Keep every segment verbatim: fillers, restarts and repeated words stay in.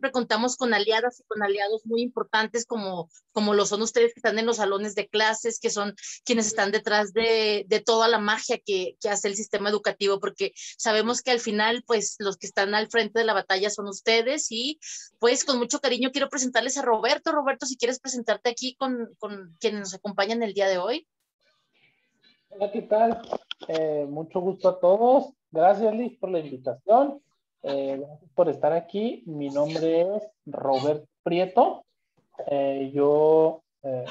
siempre contamos con aliadas y con aliados muy importantes como, como lo son ustedes que están en los salones de clases, que son quienes están detrás de, de toda la magia que, que hace el sistema educativo, porque sabemos que al final pues los que están al frente de la batalla son ustedes y pues con mucho cariño quiero presentarles a Roberto. Roberto, si quieres presentarte aquí con, con quienes nos acompañan el día de hoy. Hola, ¿qué tal? Eh, mucho gusto a todos. Gracias, Liz, por la invitación. Eh, gracias por estar aquí. Mi nombre es Roberto Prieto. Eh, yo, eh,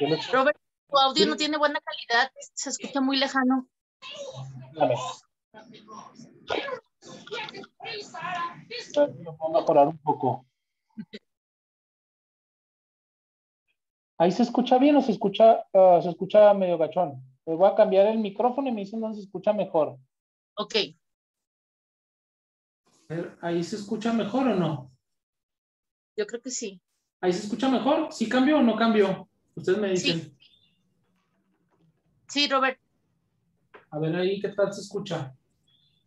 yo les... Roberto, tu audio sí. No tiene buena calidad. Se escucha muy lejano. Vale. Lo puedo mejorar un poco. ¿Ahí se escucha bien o se escucha, uh, se escucha medio gachón? Les voy a cambiar el micrófono y me dicen dónde se escucha mejor. Ok. ¿Ahí se escucha mejor o no? Yo creo que sí. ¿Ahí se escucha mejor? ¿Sí cambió o no cambió? Ustedes me dicen. Sí, sí, Robert. A ver ahí, ¿qué tal se escucha?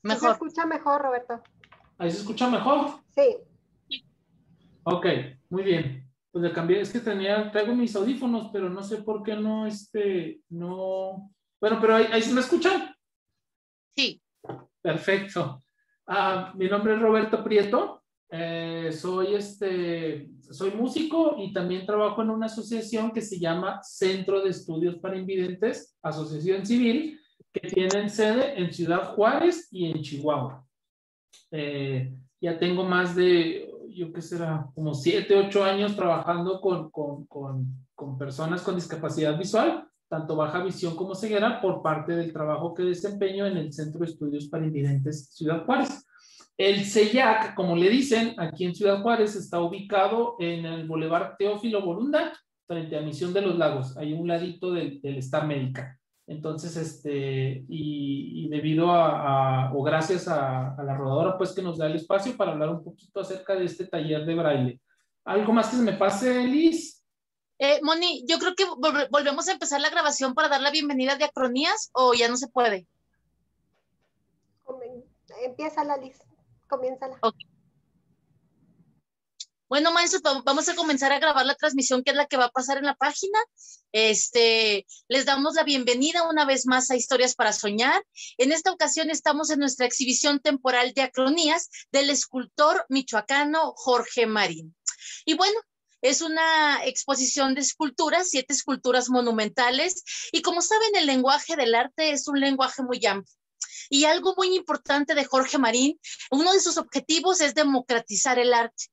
Mejor. Se escucha mejor, Roberto. ¿Ahí se escucha mejor? Sí. Sí. Ok, muy bien. Pues le cambié, es que tenía, traigo mis audífonos, pero no sé por qué no, este, no... Bueno, pero ahí, ahí se me escucha. Sí. Perfecto. Ah, mi nombre es Roberto Prieto, eh, soy, este, soy músico y también trabajo en una asociación que se llama Centro de Estudios para Invidentes, asociación civil, que tienen sede en Ciudad Juárez y en Chihuahua. Eh, ya tengo más de, yo qué será, como siete, ocho años trabajando con, con, con, con personas con discapacidad visual, tanto baja visión como ceguera, por parte del trabajo que desempeño en el Centro de Estudios para Invidentes Ciudad Juárez. El CEIAC, como le dicen, aquí en Ciudad Juárez, está ubicado en el Boulevard Teófilo Borunda, frente a Misión de los Lagos, ahí un ladito del, del Star Médica. Entonces, este, y, y debido a, a o gracias a, a La Rodadora, pues que nos da el espacio para hablar un poquito acerca de este taller de braille. ¿Algo más que se me pase, Liz? Eh, Moni, yo creo que vol volvemos a empezar la grabación para dar la bienvenida a Diacronías, ¿o ya no se puede? Empieza la lista, comiénzala. Okay. Bueno, maestros, vamos a comenzar a grabar la transmisión, que es la que va a pasar en la página. Este, les damos la bienvenida una vez más a Historias para Soñar. En esta ocasión estamos en nuestra exhibición temporal Diacronías del escultor michoacano Jorge Marín. Y bueno, es una exposición de esculturas, siete esculturas monumentales, y como saben, el lenguaje del arte es un lenguaje muy amplio. Y algo muy importante de Jorge Marín, uno de sus objetivos es democratizar el arte.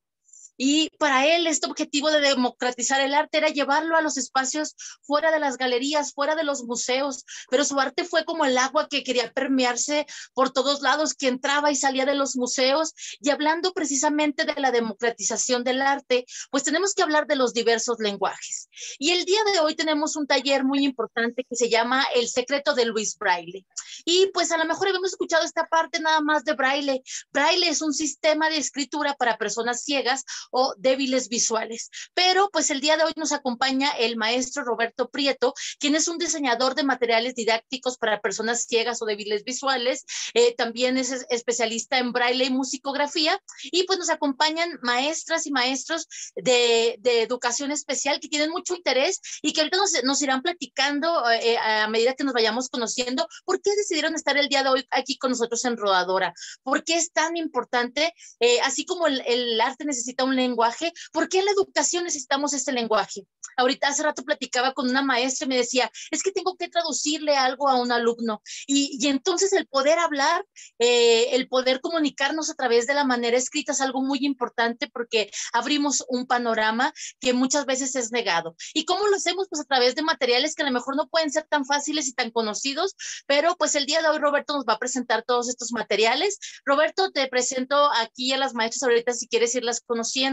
Y para él este objetivo de democratizar el arte era llevarlo a los espacios fuera de las galerías, fuera de los museos, pero su arte fue como el agua que quería permearse por todos lados, que entraba y salía de los museos. Y hablando precisamente de la democratización del arte, pues tenemos que hablar de los diversos lenguajes. Y el día de hoy tenemos un taller muy importante que se llama El secreto de Luis Braille. Y pues a lo mejor habíamos escuchado esta parte nada más de Braille. Braille es un sistema de escritura para personas ciegas o débiles visuales, pero pues el día de hoy nos acompaña el maestro Roberto Prieto, quien es un diseñador de materiales didácticos para personas ciegas o débiles visuales, eh, también es especialista en braille y musicografía, y pues nos acompañan maestras y maestros de, de educación especial que tienen mucho interés y que ahorita nos, nos irán platicando eh, a medida que nos vayamos conociendo, por qué decidieron estar el día de hoy aquí con nosotros en Rodadora, por qué es tan importante, eh, así como el, el arte necesita un lenguaje, ¿por qué en la educación necesitamos este lenguaje? Ahorita hace rato platicaba con una maestra y me decía, es que tengo que traducirle algo a un alumno, y, y entonces el poder hablar, eh, el poder comunicarnos a través de la manera escrita es algo muy importante, porque abrimos un panorama que muchas veces es negado. ¿Y cómo lo hacemos? Pues a través de materiales que a lo mejor no pueden ser tan fáciles y tan conocidos, pero pues el día de hoy Roberto nos va a presentar todos estos materiales. Roberto, te presento aquí a las maestras ahorita si quieres irlas conociendo.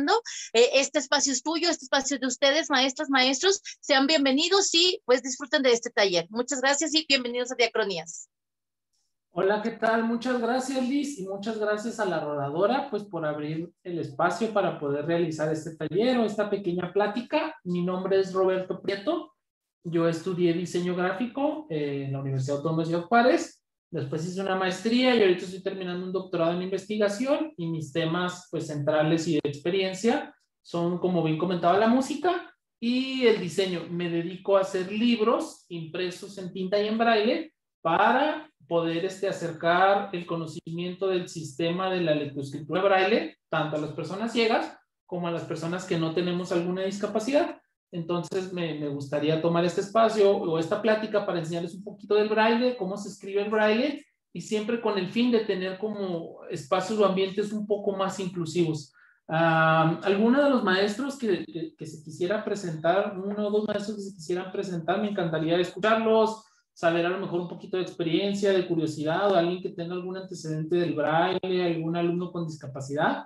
Este espacio es tuyo, este espacio es de ustedes, maestras, maestros, sean bienvenidos y pues disfruten de este taller. Muchas gracias y bienvenidos a Diacronías. Hola, ¿qué tal? Muchas gracias, Liz, y muchas gracias a La Rodadora, pues por abrir el espacio para poder realizar este taller o esta pequeña plática. Mi nombre es Roberto Prieto, yo estudié diseño gráfico en la Universidad Autónoma de Ciudad Juárez, Después hice una maestría y ahorita estoy terminando un doctorado en investigación y mis temas pues centrales y de experiencia son, como bien comentaba, la música y el diseño. Me dedico a hacer libros impresos en tinta y en braille para poder este, acercar el conocimiento del sistema de la lectoescritura braille tanto a las personas ciegas como a las personas que no tenemos alguna discapacidad. Entonces me, me gustaría tomar este espacio o esta plática para enseñarles un poquito del braille, cómo se escribe el braille, y siempre con el fin de tener como espacios o ambientes un poco más inclusivos. Ah, algunos de los maestros que, que, que se quisiera presentar, uno o dos maestros que se quisieran presentar, me encantaría escucharlos, saber a lo mejor un poquito de experiencia, de curiosidad, o alguien que tenga algún antecedente del braille, algún alumno con discapacidad.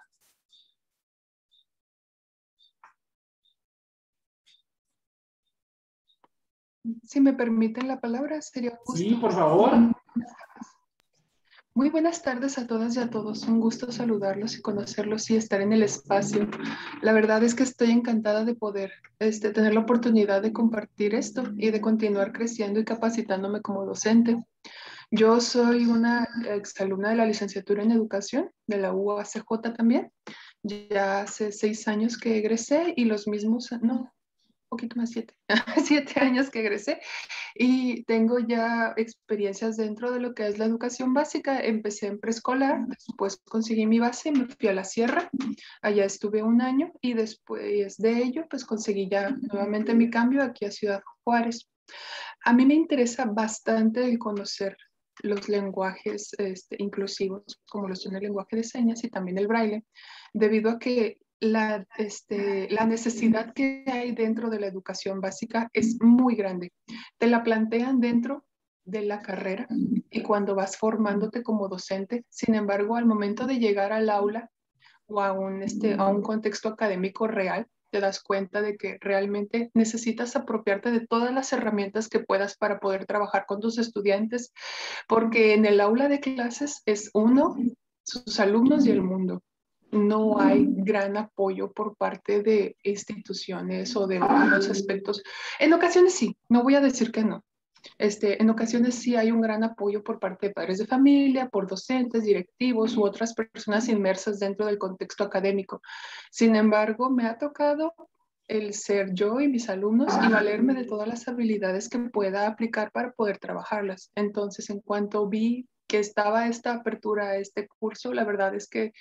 Si me permiten la palabra, sería un gusto. Sí, por favor. Muy buenas tardes a todas y a todos. Un gusto saludarlos y conocerlos y estar en el espacio. La verdad es que estoy encantada de poder este, tener la oportunidad de compartir esto y de continuar creciendo y capacitándome como docente. Yo soy una exalumna de la licenciatura en educación, de la U A C J también. Ya hace seis años que egresé y los mismos, no, poquito más siete, siete años que egresé y tengo ya experiencias dentro de lo que es la educación básica. Empecé en preescolar, después conseguí mi base y me fui a la sierra, allá estuve un año y después de ello pues conseguí ya nuevamente mi cambio aquí a Ciudad Juárez. A mí me interesa bastante el conocer los lenguajes este, inclusivos, como lo son el lenguaje de señas y también el braille, debido a que La, este, la necesidad que hay dentro de la educación básica es muy grande. Te la plantean dentro de la carrera y cuando vas formándote como docente, sin embargo, al momento de llegar al aula o a un, este, a un contexto académico real, te das cuenta de que realmente necesitas apropiarte de todas las herramientas que puedas para poder trabajar con tus estudiantes, porque en el aula de clases es uno, sus alumnos y el mundo. No hay gran apoyo por parte de instituciones o de otros aspectos. En ocasiones sí, no voy a decir que no. Este, en ocasiones sí hay un gran apoyo por parte de padres de familia, por docentes, directivos u otras personas inmersas dentro del contexto académico. Sin embargo, me ha tocado el ser yo y mis alumnos y valerme de todas las habilidades que pueda aplicar para poder trabajarlas. Entonces, en cuanto vi que estaba esta apertura a este curso, la verdad es que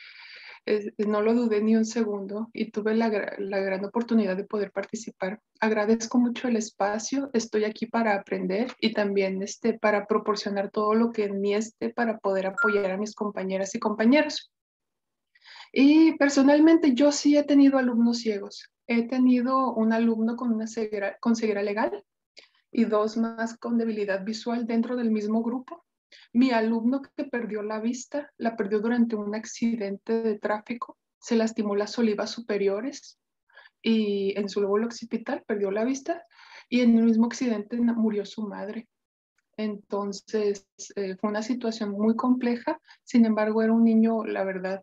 no lo dudé ni un segundo y tuve la, la gran oportunidad de poder participar. Agradezco mucho el espacio, estoy aquí para aprender y también este, para proporcionar todo lo que en mí esté para poder apoyar a mis compañeras y compañeros. Y personalmente yo sí he tenido alumnos ciegos. He tenido un alumno con una ceguera, con ceguera legal y dos más con debilidad visual dentro del mismo grupo. Mi alumno que perdió la vista, la perdió durante un accidente de tráfico, se lastimó las olivas superiores y en su lóbulo occipital perdió la vista y en el mismo accidente murió su madre. Entonces eh, fue una situación muy compleja, sin embargo era un niño, la verdad,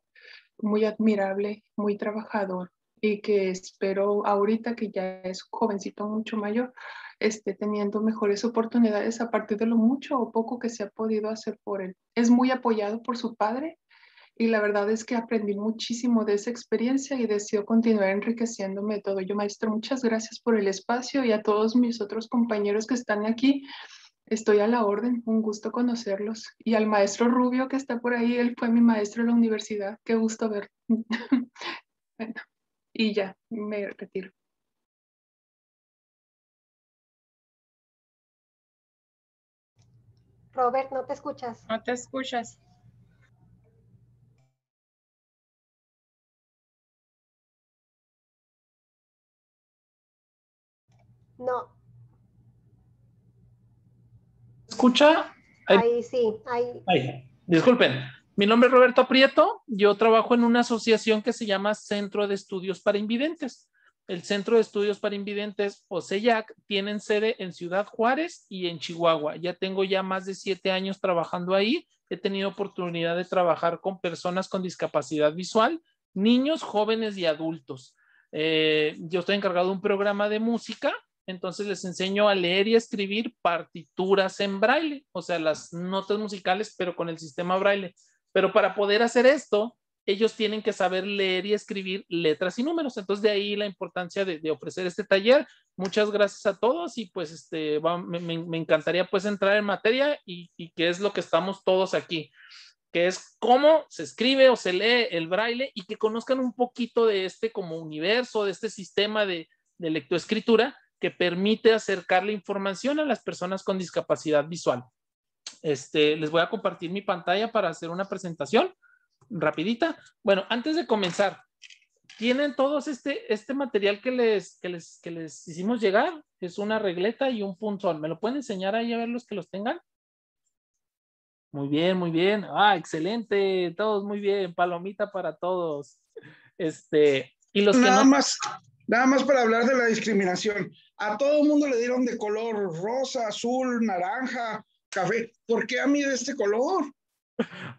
muy admirable, muy trabajador y que espero ahorita que ya es un jovencito mucho mayor, esté teniendo mejores oportunidades a partir de lo mucho o poco que se ha podido hacer por él. Es muy apoyado por su padre y la verdad es que aprendí muchísimo de esa experiencia y deseo continuar enriqueciéndome de todo ello. Maestro, muchas gracias por el espacio y a todos mis otros compañeros que están aquí. Estoy a la orden, un gusto conocerlos. Y al maestro Rubio que está por ahí, él fue mi maestro en la universidad. Qué gusto verlo. Bueno, y ya, me retiro. Robert, no te escuchas. No te escuchas. No. ¿Escucha? Ahí, ahí sí, ahí. ahí. Disculpen, mi nombre es Roberto Prieto, yo trabajo en una asociación que se llama Centro de Estudios para Invidentes. El Centro de Estudios para Invidentes, o C E I A C, tienen sede en Ciudad Juárez y en Chihuahua. Ya tengo ya más de siete años trabajando ahí. He tenido oportunidad de trabajar con personas con discapacidad visual, niños, jóvenes y adultos. Eh, yo estoy encargado de un programa de música Entonces les enseño a leer y a escribir partituras en braille, o sea, las notas musicales, pero con el sistema braille. Pero para poder hacer esto, ellos tienen que saber leer y escribir letras y números. Entonces, de ahí la importancia de, de ofrecer este taller. Muchas gracias a todos y pues este, va, me, me encantaría pues entrar en materia y, y qué es lo que estamos todos aquí, que es cómo se escribe o se lee el braille y que conozcan un poquito de este como universo, de este sistema de, de lectoescritura que permite acercar la información a las personas con discapacidad visual. Este, les voy a compartir mi pantalla para hacer una presentación rapidita. Bueno, antes de comenzar, tienen todos este, este material que les, que, les, que les hicimos llegar. Es una regleta y un punzón. ¿Me lo pueden enseñar ahí a ver los que los tengan? Muy bien, muy bien. Ah, excelente. Todos muy bien. Palomita para todos. Este, y los nada que no... más, nada más para hablar de la discriminación. A todo el mundo le dieron de color rosa, azul, naranja, café. ¿Por qué a mí de este color?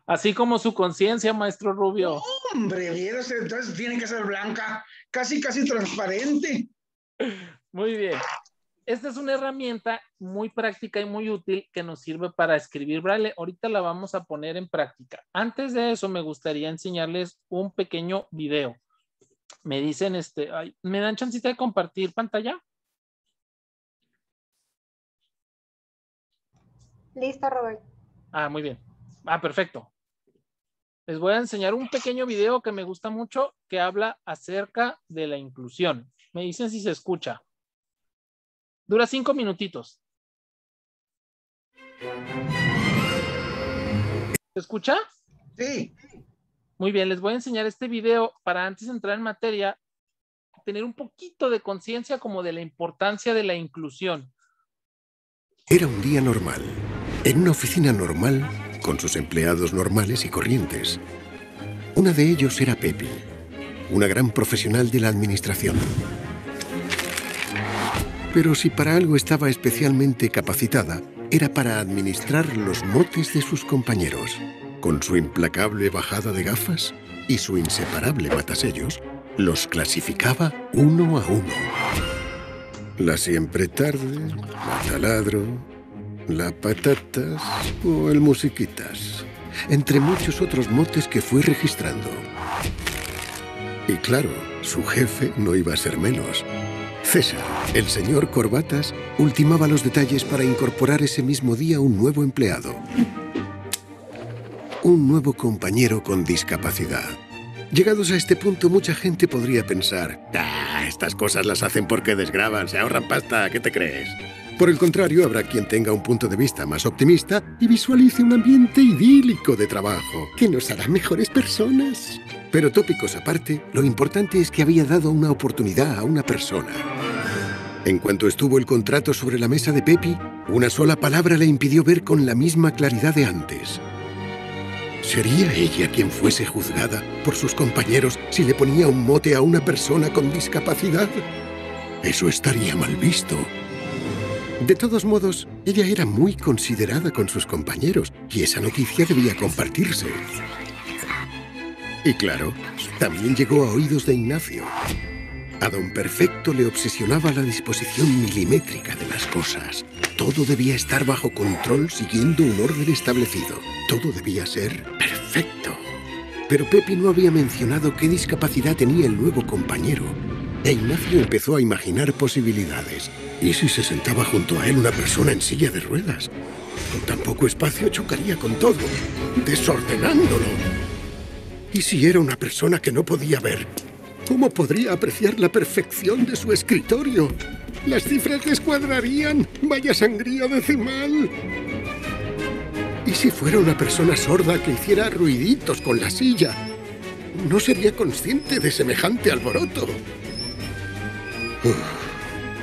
Así como su conciencia, maestro Rubio. Hombre, vieras, entonces tiene que ser blanca, casi, casi transparente. Muy bien. Esta es una herramienta muy práctica y muy útil que nos sirve para escribir braille. Ahorita la vamos a poner en práctica. Antes de eso, me gustaría enseñarles un pequeño video. Me dicen, este, ay, ¿me dan chancita de compartir pantalla? Listo, Robert. Ah, muy bien. Ah, perfecto. Les voy a enseñar un pequeño video que me gusta mucho que habla acerca de la inclusión. Me dicen si se escucha. Dura cinco minutitos. ¿Se escucha? Sí. Muy bien, les voy a enseñar este video para antes de entrar en materia, tener un poquito de conciencia como de la importancia de la inclusión. Era un día normal. En una oficina normal, con sus empleados normales y corrientes. Una de ellos era Pepi, una gran profesional de la administración. Pero si para algo estaba especialmente capacitada, era para administrar los motes de sus compañeros. Con su implacable bajada de gafas y su inseparable matasellos, los clasificaba uno a uno. La siempre tarde, mataladro, la patatas o el musiquitas, entre muchos otros motes que fue registrando. Y claro, su jefe no iba a ser menos. César, el señor Corbatas, ultimaba los detalles para incorporar ese mismo día un nuevo empleado. Un nuevo compañero con discapacidad. Llegados a este punto, mucha gente podría pensar, ah, estas cosas las hacen porque desgravan, se ahorran pasta, ¿qué te crees? Por el contrario, habrá quien tenga un punto de vista más optimista y visualice un ambiente idílico de trabajo que nos hará mejores personas. Pero tópicos aparte, lo importante es que había dado una oportunidad a una persona. En cuanto estuvo el contrato sobre la mesa de Pepi, una sola palabra le impidió ver con la misma claridad de antes. ¿Sería ella quien fuese juzgada por sus compañeros si le ponía un mote a una persona con discapacidad? Eso estaría mal visto. De todos modos, ella era muy considerada con sus compañeros y esa noticia debía compartirse. Y claro, también llegó a oídos de Ignacio. A don Perfecto le obsesionaba la disposición milimétrica de las cosas. Todo debía estar bajo control siguiendo un orden establecido. Todo debía ser perfecto. Pero Pepi no había mencionado qué discapacidad tenía el nuevo compañero. E Ignacio empezó a imaginar posibilidades. ¿Y si se sentaba junto a él una persona en silla de ruedas? Con tan poco espacio chocaría con todo, desordenándolo. ¿Y si era una persona que no podía ver? ¿Cómo podría apreciar la perfección de su escritorio? Las cifras les cuadrarían. ¡Vaya sangría decimal! ¿Y si fuera una persona sorda que hiciera ruiditos con la silla? No sería consciente de semejante alboroto. Uf.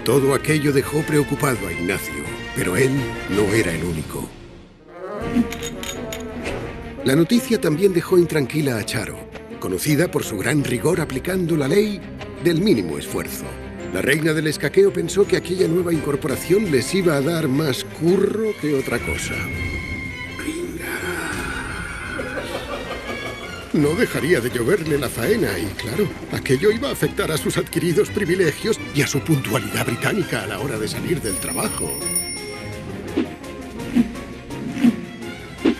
Todo aquello dejó preocupado a Ignacio, pero él no era el único. La noticia también dejó intranquila a Charo, conocida por su gran rigor aplicando la ley del mínimo esfuerzo. La reina del escaqueo pensó que aquella nueva incorporación les iba a dar más curro que otra cosa. No dejaría de lloverle la faena y, claro, aquello iba a afectar a sus adquiridos privilegios y a su puntualidad británica a la hora de salir del trabajo.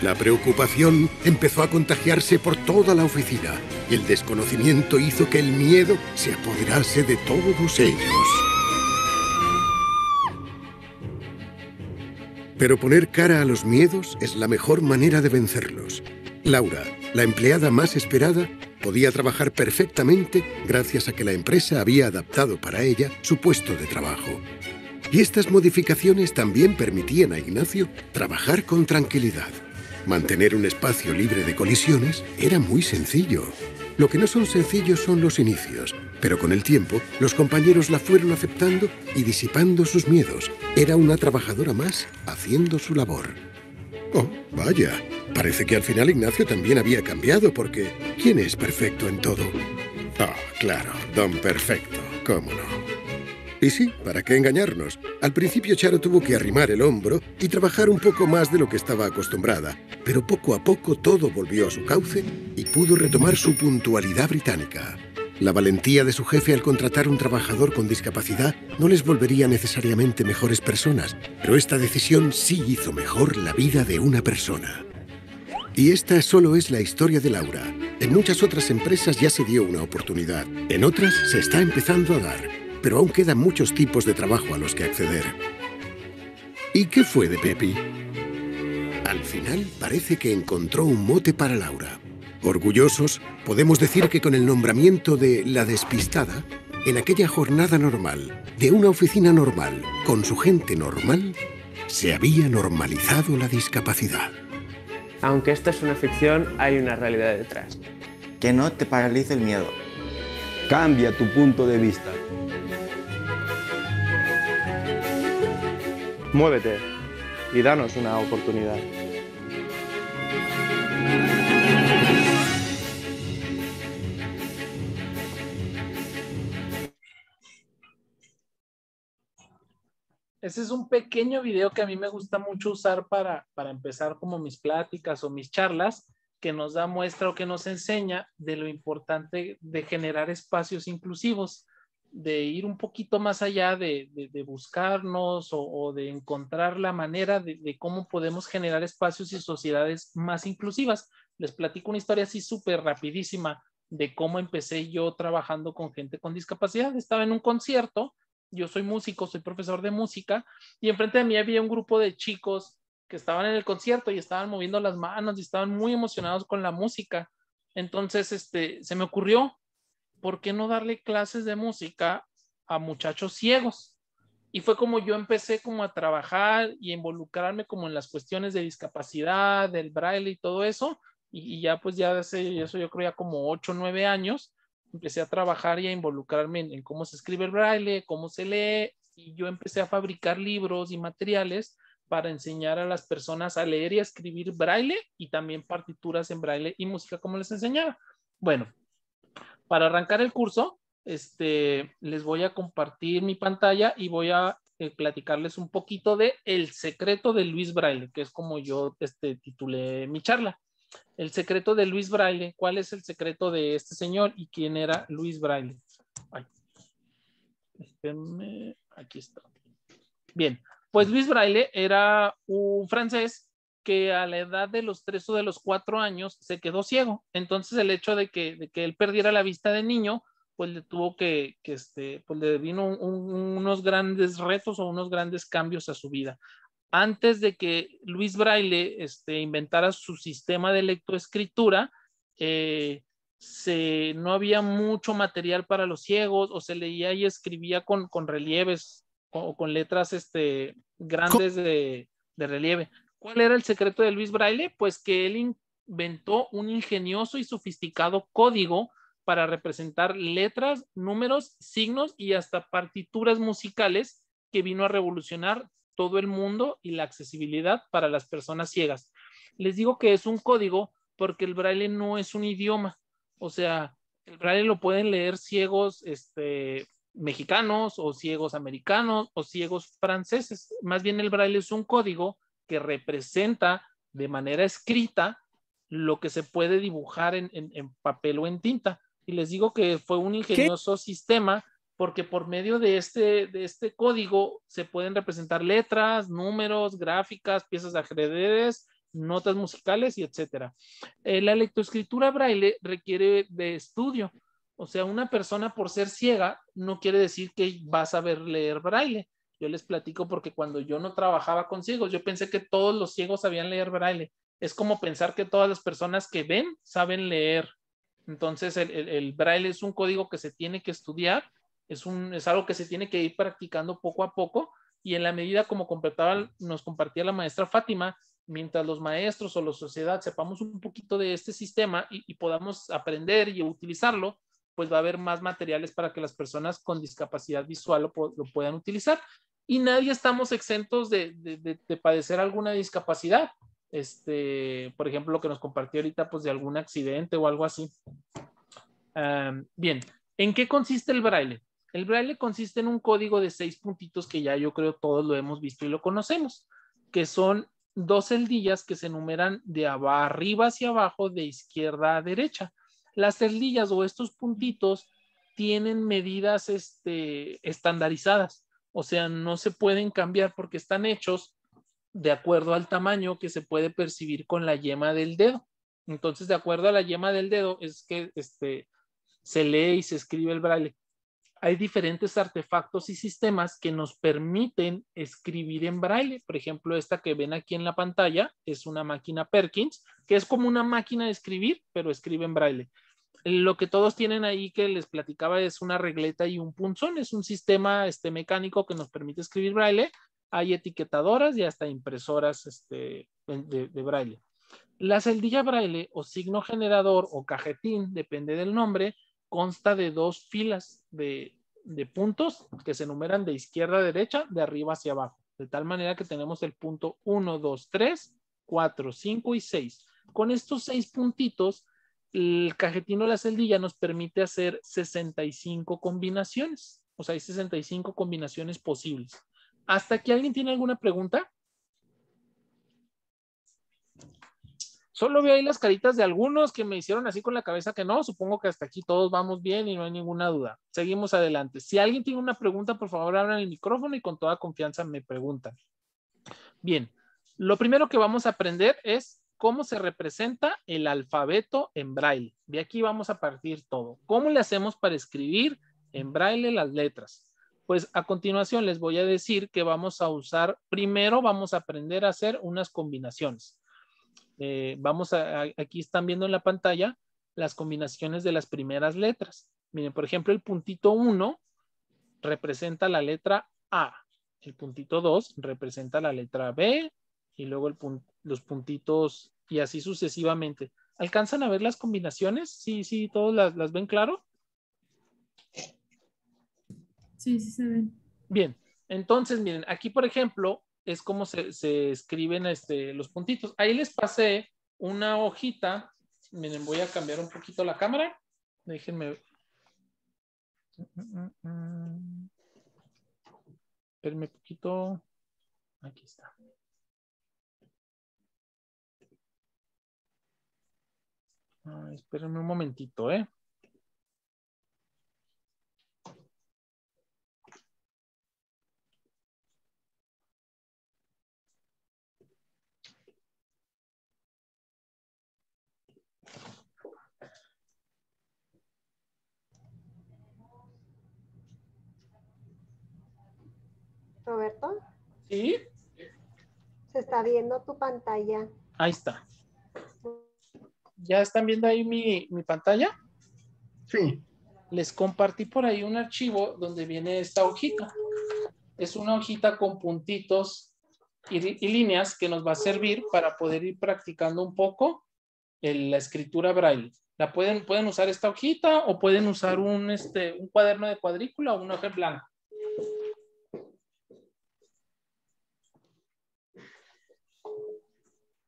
La preocupación empezó a contagiarse por toda la oficina y el desconocimiento hizo que el miedo se apoderase de todos ellos. Pero poner cara a los miedos es la mejor manera de vencerlos. Laura, la empleada más esperada, podía trabajar perfectamente gracias a que la empresa había adaptado para ella su puesto de trabajo. Y estas modificaciones también permitían a Ignacio trabajar con tranquilidad. Mantener un espacio libre de colisiones era muy sencillo. Lo que no son sencillos son los inicios, pero con el tiempo los compañeros la fueron aceptando y disipando sus miedos. Era una trabajadora más haciendo su labor. Oh, vaya, parece que al final Ignacio también había cambiado porque ¿quién es perfecto en todo? Ah, claro, don Perfecto, cómo no. Y sí, ¿para qué engañarnos? Al principio Charo tuvo que arrimar el hombro y trabajar un poco más de lo que estaba acostumbrada, pero poco a poco todo volvió a su cauce y pudo retomar su puntualidad británica. La valentía de su jefe al contratar un trabajador con discapacidad no les volvería necesariamente mejores personas, pero esta decisión sí hizo mejor la vida de una persona. Y esta solo es la historia de Laura. En muchas otras empresas ya se dio una oportunidad, en otras se está empezando a dar. Pero aún quedan muchos tipos de trabajo a los que acceder. ¿Y qué fue de Pepi? Al final parece que encontró un mote para Laura. Orgullosos, podemos decir que con el nombramiento de La Despistada, en aquella jornada normal, de una oficina normal, con su gente normal, se había normalizado la discapacidad. Aunque esto es una ficción, hay una realidad detrás. Que no te paralice el miedo. Cambia tu punto de vista. Muévete y danos una oportunidad. Ese es un pequeño video que a mí me gusta mucho usar para, para empezar como mis pláticas o mis charlas, que nos da muestra o que nos enseña de lo importante de generar espacios inclusivos, de ir un poquito más allá de, de, de buscarnos o, o de encontrar la manera de, de cómo podemos generar espacios y sociedades más inclusivas. Les platico una historia así súper rapidísima de cómo empecé yo trabajando con gente con discapacidad. Estaba en un concierto, yo soy músico, soy profesor de música, y enfrente de mí había un grupo de chicos que estaban en el concierto y estaban moviendo las manos y estaban muy emocionados con la música. Entonces este, se me ocurrió, ¿por qué no darle clases de música a muchachos ciegos? Y fue como yo empecé como a trabajar y involucrarme como en las cuestiones de discapacidad, del braille y todo eso. Y, y ya pues ya hace eso yo creo ya como ocho o nueve años empecé a trabajar y a involucrarme en, en cómo se escribe el braille, cómo se lee. Y yo empecé a fabricar libros y materiales para enseñar a las personas a leer y a escribir braille y también partituras en braille y música como les enseñaba. Bueno, para arrancar el curso, este, les voy a compartir mi pantalla y voy a eh, platicarles un poquito de El secreto de Luis Braille, que es como yo este, titulé mi charla. El secreto de Luis Braille, ¿cuál es el secreto de este señor y quién era Luis Braille? Ay, espérenme, aquí está. Bien, pues Luis Braille era un francés que a la edad de los tres o de los cuatro años se quedó ciego. Entonces el hecho de que, de que él perdiera la vista de niño, pues le tuvo que, que este, pues le vino un, unos grandes retos o unos grandes cambios a su vida. Antes de que Luis Braille este, inventara su sistema de lectoescritura, eh, se, no había mucho material para los ciegos o se leía y escribía con, con relieves o con letras este, grandes de, de relieve. ¿Cuál era el secreto de Luis Braille? Pues que él inventó un ingenioso y sofisticado código para representar letras, números, signos y hasta partituras musicales que vino a revolucionar todo el mundo y la accesibilidad para las personas ciegas. Les digo que es un código porque el braille no es un idioma. O sea, el braille lo pueden leer ciegos este, mexicanos o ciegos americanos o ciegos franceses. Más bien el braille es un código que representa de manera escrita lo que se puede dibujar en, en, en papel o en tinta. Y les digo que fue un ingenioso ¿Qué? sistema, porque por medio de este, de este código se pueden representar letras, números, gráficas, piezas de ajedrez, notas musicales y etcétera. Eh, la lectoescritura braille requiere de estudio. O sea, una persona por ser ciega no quiere decir que va a saber leer braille. Yo les platico porque cuando yo no trabajaba con ciegos, yo pensé que todos los ciegos sabían leer braille. Es como pensar que todas las personas que ven saben leer. Entonces el, el, el braille es un código que se tiene que estudiar, es, un, es algo que se tiene que ir practicando poco a poco, y en la medida como completaba, nos compartía la maestra Fátima, mientras los maestros o la sociedad sepamos un poquito de este sistema y, y podamos aprender y utilizarlo, pues va a haber más materiales para que las personas con discapacidad visual lo, lo puedan utilizar. Y nadie estamos exentos de, de, de, de padecer alguna discapacidad. Este, por ejemplo, lo que nos compartió ahorita, pues de algún accidente o algo así. Um, bien, ¿en qué consiste el braille? El braille consiste en un código de seis puntitos que ya yo creo todos lo hemos visto y lo conocemos, que son dos celdillas que se numeran de arriba hacia abajo, de izquierda a derecha. Las celdillas o estos puntitos tienen medidas este, estandarizadas, o sea, no se pueden cambiar porque están hechos de acuerdo al tamaño que se puede percibir con la yema del dedo. Entonces, de acuerdo a la yema del dedo es que este, se lee y se escribe el braille. Hay diferentes artefactos y sistemas que nos permiten escribir en braille. Por ejemplo, esta que ven aquí en la pantalla es una máquina Perkins, que es como una máquina de escribir, pero escribe en braille. Lo que todos tienen ahí que les platicaba es una regleta y un punzón. Es un sistema este, mecánico que nos permite escribir braille. Hay etiquetadoras y hasta impresoras este, de, de braille. La celdilla braille o signo generador o cajetín, depende del nombre, consta de dos filas de, de puntos que se numeran de izquierda a derecha, de arriba hacia abajo. De tal manera que tenemos el punto uno, dos, tres, cuatro, cinco y seis. Con estos seis puntitos, el cajetín o la celdilla nos permite hacer sesenta y cinco combinaciones. O sea, hay sesenta y cinco combinaciones posibles. ¿Hasta aquí alguien tiene alguna pregunta? Solo veo ahí las caritas de algunos que me hicieron así con la cabeza que no. Supongo que hasta aquí todos vamos bien y no hay ninguna duda. Seguimos adelante. Si alguien tiene una pregunta, por favor, abran el micrófono y con toda confianza me preguntan. Bien, lo primero que vamos a aprender es cómo se representa el alfabeto en braille. De aquí vamos a partir todo. ¿Cómo le hacemos para escribir en braille las letras? Pues a continuación les voy a decir que vamos a usar, primero vamos a aprender a hacer unas combinaciones. Eh, vamos a, a, aquí están viendo en la pantalla las combinaciones de las primeras letras. Miren, por ejemplo, el puntito uno representa la letra A, el puntito dos representa la letra B y luego el pun- los puntitos y así sucesivamente. ¿Alcanzan a ver las combinaciones? Sí, sí, todos las, las ven claro. Sí, sí se ven. Bien, entonces miren, aquí por ejemplo es como se, se escriben este, los puntitos. Ahí les pasé una hojita. Miren, voy a cambiar un poquito la cámara. Déjenme. Espérenme un poquito. Aquí está. Ah, espérenme un momentito, ¿eh? Roberto. Sí. Se está viendo tu pantalla. Ahí está. ¿Ya están viendo ahí mi, mi pantalla? Sí. Les compartí por ahí un archivo donde viene esta hojita. Es una hojita con puntitos y, y líneas que nos va a servir para poder ir practicando un poco el, la escritura braille. La pueden, pueden usar esta hojita o pueden usar un, este, un cuaderno de cuadrícula o una hoja en blanco.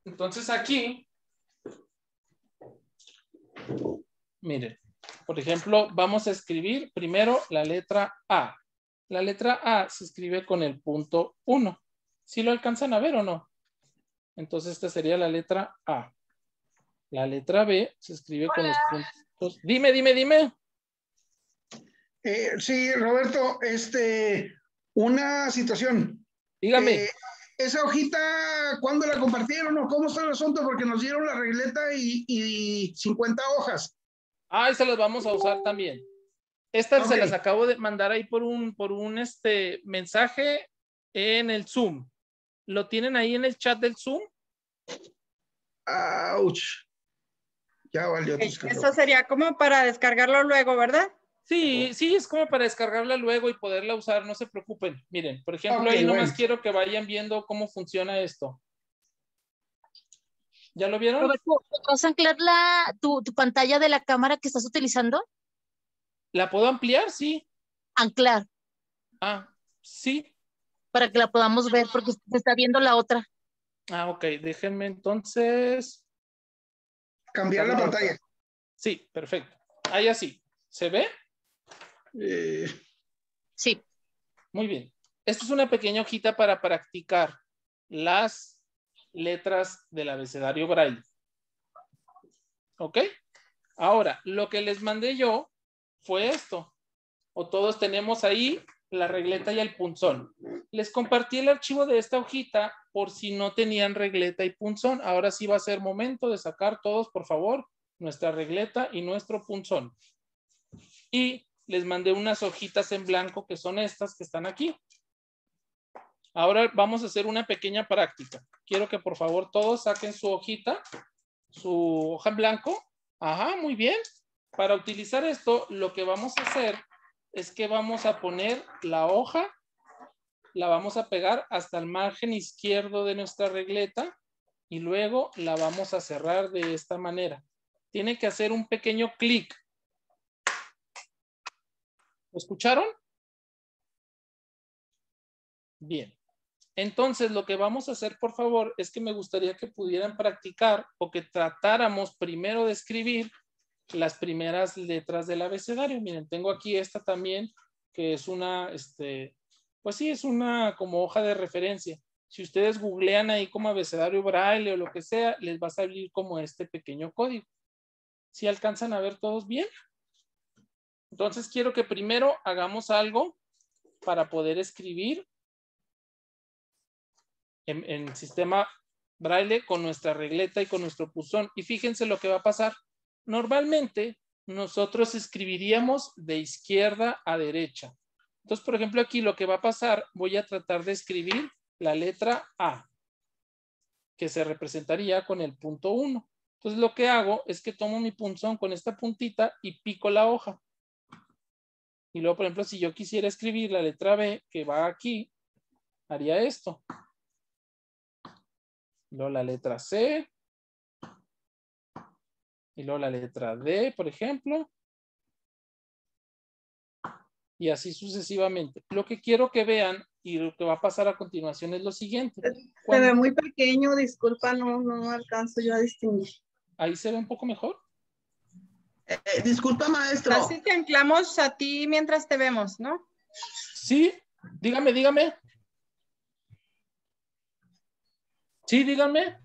Entonces aquí, miren, por ejemplo, vamos a escribir primero la letra A. La letra A se escribe con el punto uno. ¿Sí lo alcanzan a ver o no? Entonces esta sería la letra A. La letra B se escribe Hola. con los puntos. Dime, dime, dime. Eh, sí, Roberto, este, una situación. Dígame. Eh, esa hojita, ¿cuándo la compartieron o cómo está el asunto? Porque nos dieron la regleta y, y cincuenta hojas. Ah, esas las vamos a usar también. Estas okay. se las acabo de mandar ahí por un, por un este, mensaje en el Zoom. ¿Lo tienen ahí en el chat del Zoom? ¡Auch! Ya valió. Okay. Eso sería como para descargarlo luego, ¿verdad? Sí, sí, es como para descargarla luego y poderla usar, no se preocupen. Miren, por ejemplo, okay, ahí nomás bueno. quiero que vayan viendo cómo funciona esto. ¿Ya lo vieron? ¿Puedes anclar la, tu, tu pantalla de la cámara que estás utilizando? ¿La puedo ampliar? Sí. Anclar. Ah, sí. Para que la podamos ver porque se está viendo la otra. Ah, ok. Déjenme entonces. Cambiar la pantalla. Sí, perfecto. Ahí así. ¿Se ve? Eh... Sí. Muy bien. Esto es una pequeña hojita para practicar las letras del abecedario Braille. ¿Ok? Ahora, lo que les mandé yo fue esto. O todos tenemos ahí la regleta y el punzón. Les compartí el archivo de esta hojita por si no tenían regleta y punzón. Ahora sí va a ser momento de sacar todos, por favor, nuestra regleta y nuestro punzón. Y les mandé unas hojitas en blanco que son estas que están aquí. Ahora vamos a hacer una pequeña práctica. Quiero que por favor todos saquen su hojita, su hoja en blanco. Ajá, muy bien. Para utilizar esto, lo que vamos a hacer es que vamos a poner la hoja, la vamos a pegar hasta el margen izquierdo de nuestra regleta y luego la vamos a cerrar de esta manera. Tiene que hacer un pequeño clic. ¿Lo escucharon? Bien. Entonces, lo que vamos a hacer, por favor, es que me gustaría que pudieran practicar o que tratáramos primero de escribir las primeras letras del abecedario. Miren, tengo aquí esta también, que es una, este, pues sí, es una como hoja de referencia. Si ustedes googlean ahí como abecedario Braille o lo que sea, les va a salir como este pequeño código. ¿Sí alcanzan a ver todos bien? Entonces quiero que primero hagamos algo para poder escribir en, en sistema Braille con nuestra regleta y con nuestro punzón. Y fíjense lo que va a pasar. Normalmente nosotros escribiríamos de izquierda a derecha. Entonces, por ejemplo, aquí lo que va a pasar, voy a tratar de escribir la letra A, que se representaría con el punto uno. Entonces lo que hago es que tomo mi punzón con esta puntita y pico la hoja. Y luego, por ejemplo, si yo quisiera escribir la letra B, que va aquí, haría esto. Luego la letra C. Y luego la letra D, por ejemplo. Y así sucesivamente. Lo que quiero que vean y lo que va a pasar a continuación es lo siguiente. Se ve muy pequeño, disculpa, no, no alcanzo yo a distinguir. ¿Ahí se ve un poco mejor? Eh, disculpa, maestro. Así te anclamos a ti mientras te vemos, ¿no? Sí, dígame, dígame. Sí, dígame.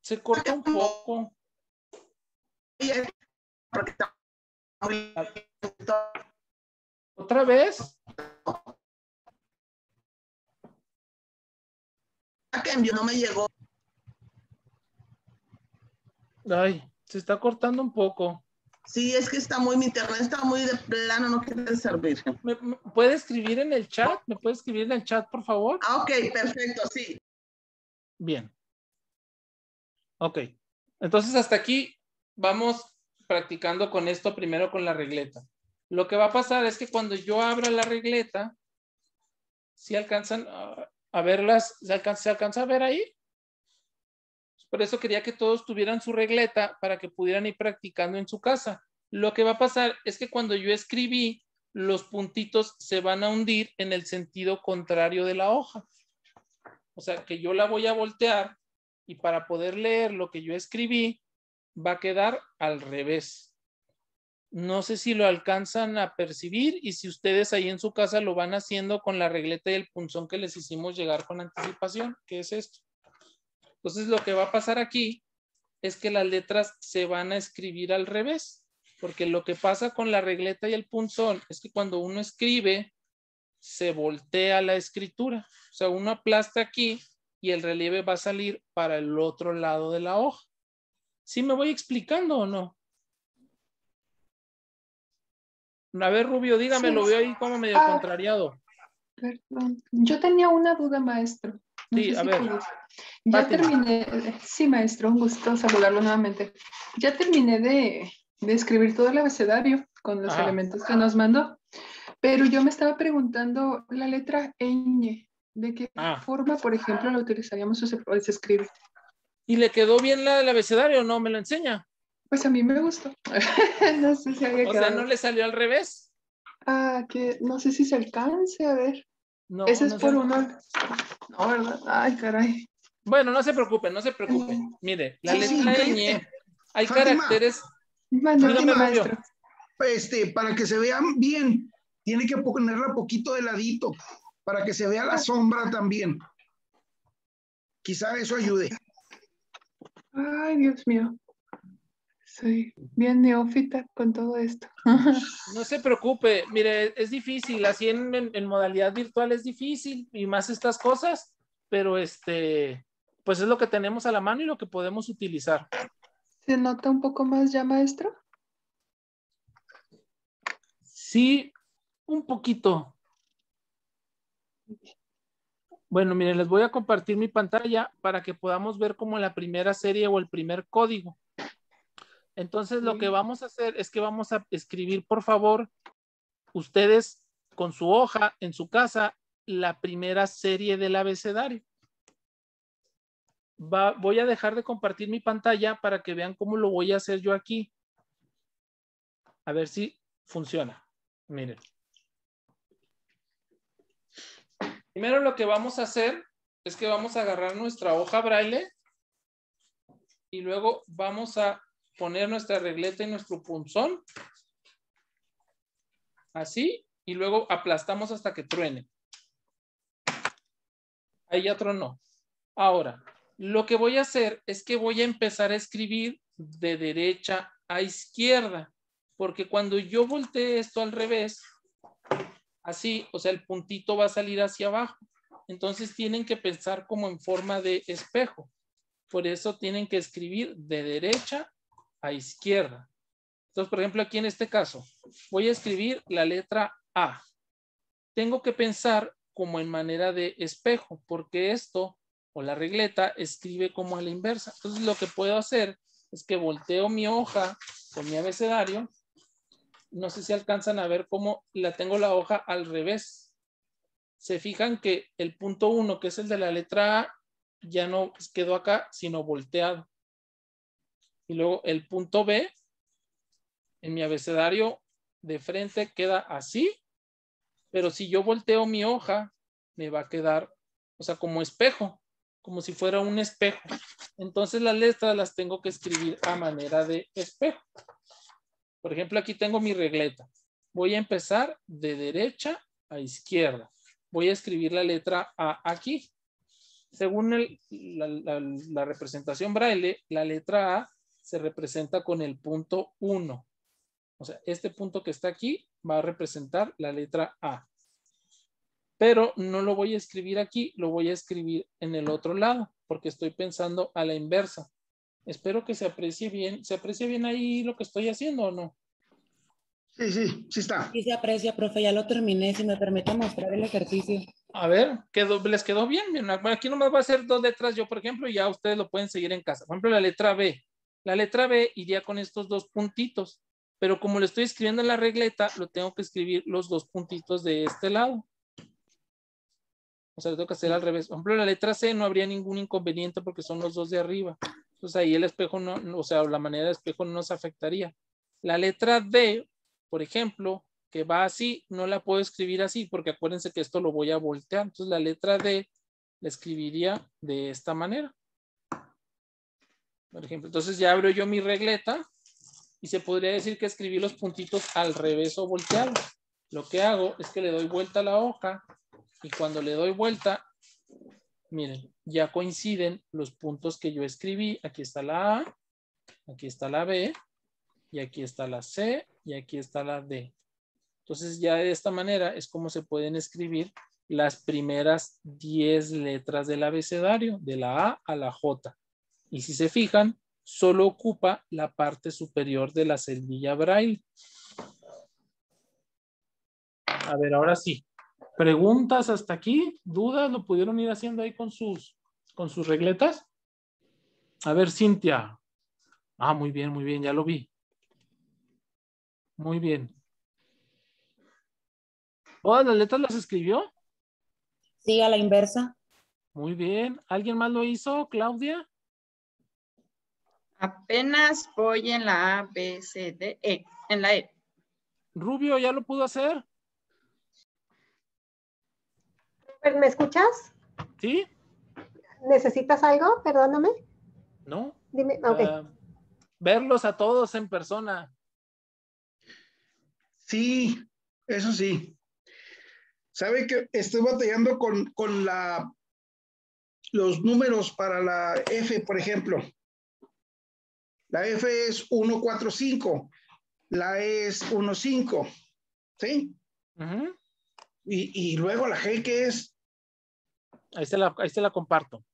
Se corta un poco. ¿Otra vez? A cambio no me llegó. Ay, se está cortando un poco. Sí, es que está muy, mi internet está muy de plano, no quiere servir. ¿Me, me puede escribir en el chat? ¿Me puede escribir en el chat, por favor? Ah, ok, perfecto, sí. Bien. Ok, entonces hasta aquí vamos practicando con esto primero con la regleta. Lo que va a pasar es que cuando yo abra la regleta, si alcanzan... Uh, a verlas, ¿se alcanza, ¿se alcanza a ver ahí? Por eso quería que todos tuvieran su regleta para que pudieran ir practicando en su casa. Lo que va a pasar es que cuando yo escribí, los puntitos se van a hundir en el sentido contrario de la hoja. O sea, que yo la voy a voltear y para poder leer lo que yo escribí, va a quedar al revés. No sé si lo alcanzan a percibir y si ustedes ahí en su casa lo van haciendo con la regleta y el punzón que les hicimos llegar con anticipación, que es esto. Entonces lo que va a pasar aquí es que las letras se van a escribir al revés, porque lo que pasa con la regleta y el punzón es que cuando uno escribe se voltea la escritura. O sea, uno aplasta aquí y el relieve va a salir para el otro lado de la hoja. ¿Sí me voy explicando o no? A ver, Rubio, dígame, sí, lo veo ahí como medio ah, contrariado. Perdón, yo tenía una duda, maestro. No sí, a si ver. Quieres. Ya Fátima. terminé, sí, maestro, un gusto saludarlo nuevamente. Ya terminé de, de escribir todo el abecedario con los ah. elementos que nos mandó, pero yo me estaba preguntando la letra ñ, ¿de qué ah. forma, por ejemplo, la utilizaríamos o se, o se escribe? ¿Y le quedó bien la del abecedario? ¿No me la enseña? Pues a mí me gustó. No sé si había o quedado. sea, ¿no le salió al revés? Ah, que no sé si se alcance, a ver. No, Ese no es por uno. No, ¿verdad? Ay, caray. Bueno, no se preocupen, no se preocupen. Eh, Mire, la sí, letra sí, ñ, hay Fátima, caracteres. Bueno, Fátima, maestro. Este, para que se vean bien, tiene que ponerla poquito de ladito, para que se vea la sombra también. Quizá eso ayude. Ay, Dios mío. Soy bien neófita con todo esto. No se preocupe, mire, es difícil, así en, en, en modalidad virtual es difícil y más estas cosas, pero este, pues es lo que tenemos a la mano y lo que podemos utilizar. ¿Se nota un poco más ya, maestro? Sí, un poquito. Bueno, miren, les voy a compartir mi pantalla para que podamos ver como la primera serie o el primer código. Entonces lo que vamos a hacer es que vamos a escribir, por favor, ustedes con su hoja en su casa, la primera serie del abecedario. Va, voy a dejar de compartir mi pantalla para que vean cómo lo voy a hacer yo aquí. A ver si funciona. Miren. Primero lo que vamos a hacer es que vamos a agarrar nuestra hoja braille y luego vamos a poner nuestra regleta y nuestro punzón así y luego aplastamos hasta que truene. Ahí ya tronó. Ahora, lo que voy a hacer es que voy a empezar a escribir de derecha a izquierda, porque cuando yo voltee esto al revés, así, o sea, el puntito va a salir hacia abajo. Entonces tienen que pensar como en forma de espejo. Por eso tienen que escribir de derecha a izquierda. Entonces, por ejemplo, aquí en este caso, voy a escribir la letra A. Tengo que pensar como en manera de espejo, porque esto, o la regleta, escribe como a la inversa. Entonces, lo que puedo hacer es que volteo mi hoja con mi abecedario. No sé si alcanzan a ver cómo la tengo la hoja al revés. Se fijan que el punto uno, que es el de la letra A, ya no quedó acá, sino volteado. Y luego el punto B, en mi abecedario de frente queda así, pero si yo volteo mi hoja, me va a quedar, o sea, como espejo, como si fuera un espejo. Entonces las letras las tengo que escribir a manera de espejo. Por ejemplo, aquí tengo mi regleta. Voy a empezar de derecha a izquierda. Voy a escribir la letra A aquí. Según el, la, la, la representación braille, la letra A se representa con el punto uno. O sea, este punto que está aquí va a representar la letra A. Pero no lo voy a escribir aquí, lo voy a escribir en el otro lado, porque estoy pensando a la inversa. Espero que se aprecie bien. ¿Se aprecia bien ahí lo que estoy haciendo o no? Sí, sí, sí está. Sí se aprecia, profe, ya lo terminé. Si me permite mostrar el ejercicio. A ver, ¿quedó, ¿les quedó bien? Bueno, aquí nomás voy a hacer dos letras yo, por ejemplo, y ya ustedes lo pueden seguir en casa. Por ejemplo, la letra B. La letra B iría con estos dos puntitos, pero como lo estoy escribiendo en la regleta, lo tengo que escribir los dos puntitos de este lado. O sea, lo tengo que hacer al revés. Por ejemplo, la letra C no habría ningún inconveniente porque son los dos de arriba. Entonces ahí el espejo, no, o sea, la manera de espejo no nos afectaría. La letra D, por ejemplo, que va así, no la puedo escribir así porque acuérdense que esto lo voy a voltear. Entonces la letra D la escribiría de esta manera. Por ejemplo, entonces ya abro yo mi regleta y se podría decir que escribí los puntitos al revés o volteados. Lo que hago es que le doy vuelta a la hoja y cuando le doy vuelta, miren, ya coinciden los puntos que yo escribí. Aquí está la A, aquí está la B, y aquí está la C, y aquí está la D. Entonces ya de esta manera es como se pueden escribir las primeras diez letras del abecedario, de la A a la J. Y si se fijan, solo ocupa la parte superior de la celdilla Braille. A ver, ahora sí. ¿Preguntas hasta aquí? ¿Dudas? ¿Lo pudieron ir haciendo ahí con sus, con sus regletas? A ver, Cintia. Ah, muy bien, muy bien, ya lo vi. Muy bien. ¿Todas las letras las escribió? Sí, a la inversa. Muy bien. ¿Alguien más lo hizo, Claudia? Apenas voy en la A, B, C, D, E. En la E. Rubio, ¿ya lo pudo hacer? ¿Me escuchas? Sí. ¿Necesitas algo? Perdóname. No. Dime, ok. Uh, verlos a todos en persona. Sí, eso sí. ¿Sabe que estoy batallando con, con la, los números para la F, por ejemplo? La F es uno cuatro cinco, la E es uno cinco, ¿sí? Uh-huh. y, y luego la G, ¿qué es? Ahí se la, ahí se la comparto.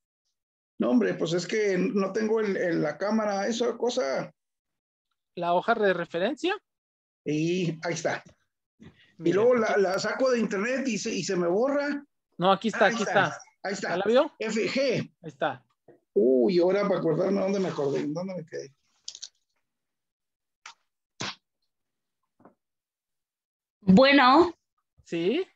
No, hombre, pues es que no tengo el, el, la cámara, esa cosa. ¿La hoja de referencia? Y ahí está. Mira, y luego la, la saco de internet y se, y se me borra. No, aquí está, ah, aquí está. está. Ahí está. ¿La vio? F G. Ahí está. Uy, ahora para acordarme dónde me acordé, dónde me quedé. Bueno. Sí.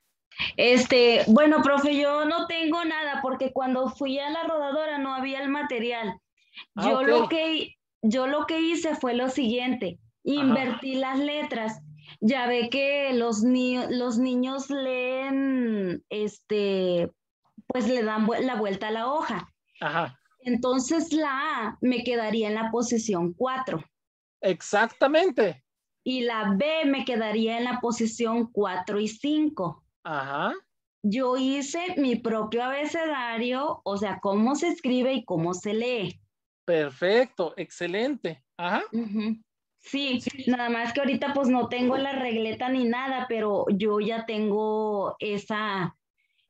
Este, bueno, profe, yo no tengo nada porque cuando fui a La Rodadora no había el material. Ah, yo, okay. lo que, yo lo que hice fue lo siguiente. Invertí Ajá. las letras. Ya ve que los, ni los niños leen, este, pues le dan vu la vuelta a la hoja. Ajá. Entonces la A me quedaría en la posición cuatro. Exactamente. Y la B me quedaría en la posición cuatro y cinco. Ajá. Yo hice mi propio abecedario, o sea, cómo se escribe y cómo se lee. Perfecto, excelente. Ajá. Uh-huh. Sí, nada más que ahorita pues no tengo la regleta ni nada, pero yo ya tengo esa,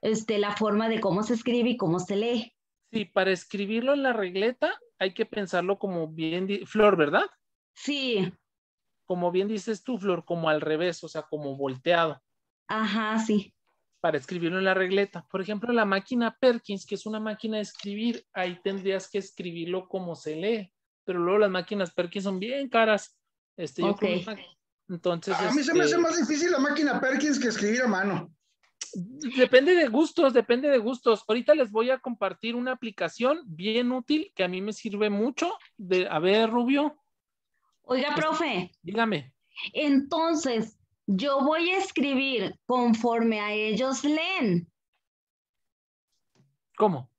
este, la forma de cómo se escribe y cómo se lee. Sí, para escribirlo en la regleta hay que pensarlo como bien, Flor, ¿verdad? Sí. Como bien dices tú, Flor, como al revés, o sea, como volteado. Ajá, sí. Para escribirlo en la regleta. Por ejemplo, la máquina Perkins, que es una máquina de escribir, ahí tendrías que escribirlo como se lee. Pero luego las máquinas Perkins son bien caras. Este, yo okay. creo, entonces, a mí este, se me hace más difícil la máquina Perkins que escribir a mano. Depende de gustos, depende de gustos. Ahorita les voy a compartir una aplicación bien útil que a mí me sirve mucho. De, a ver, Rubio. Oiga, profe. Dígame. Entonces, yo voy a escribir conforme a ellos leen. ¿Cómo?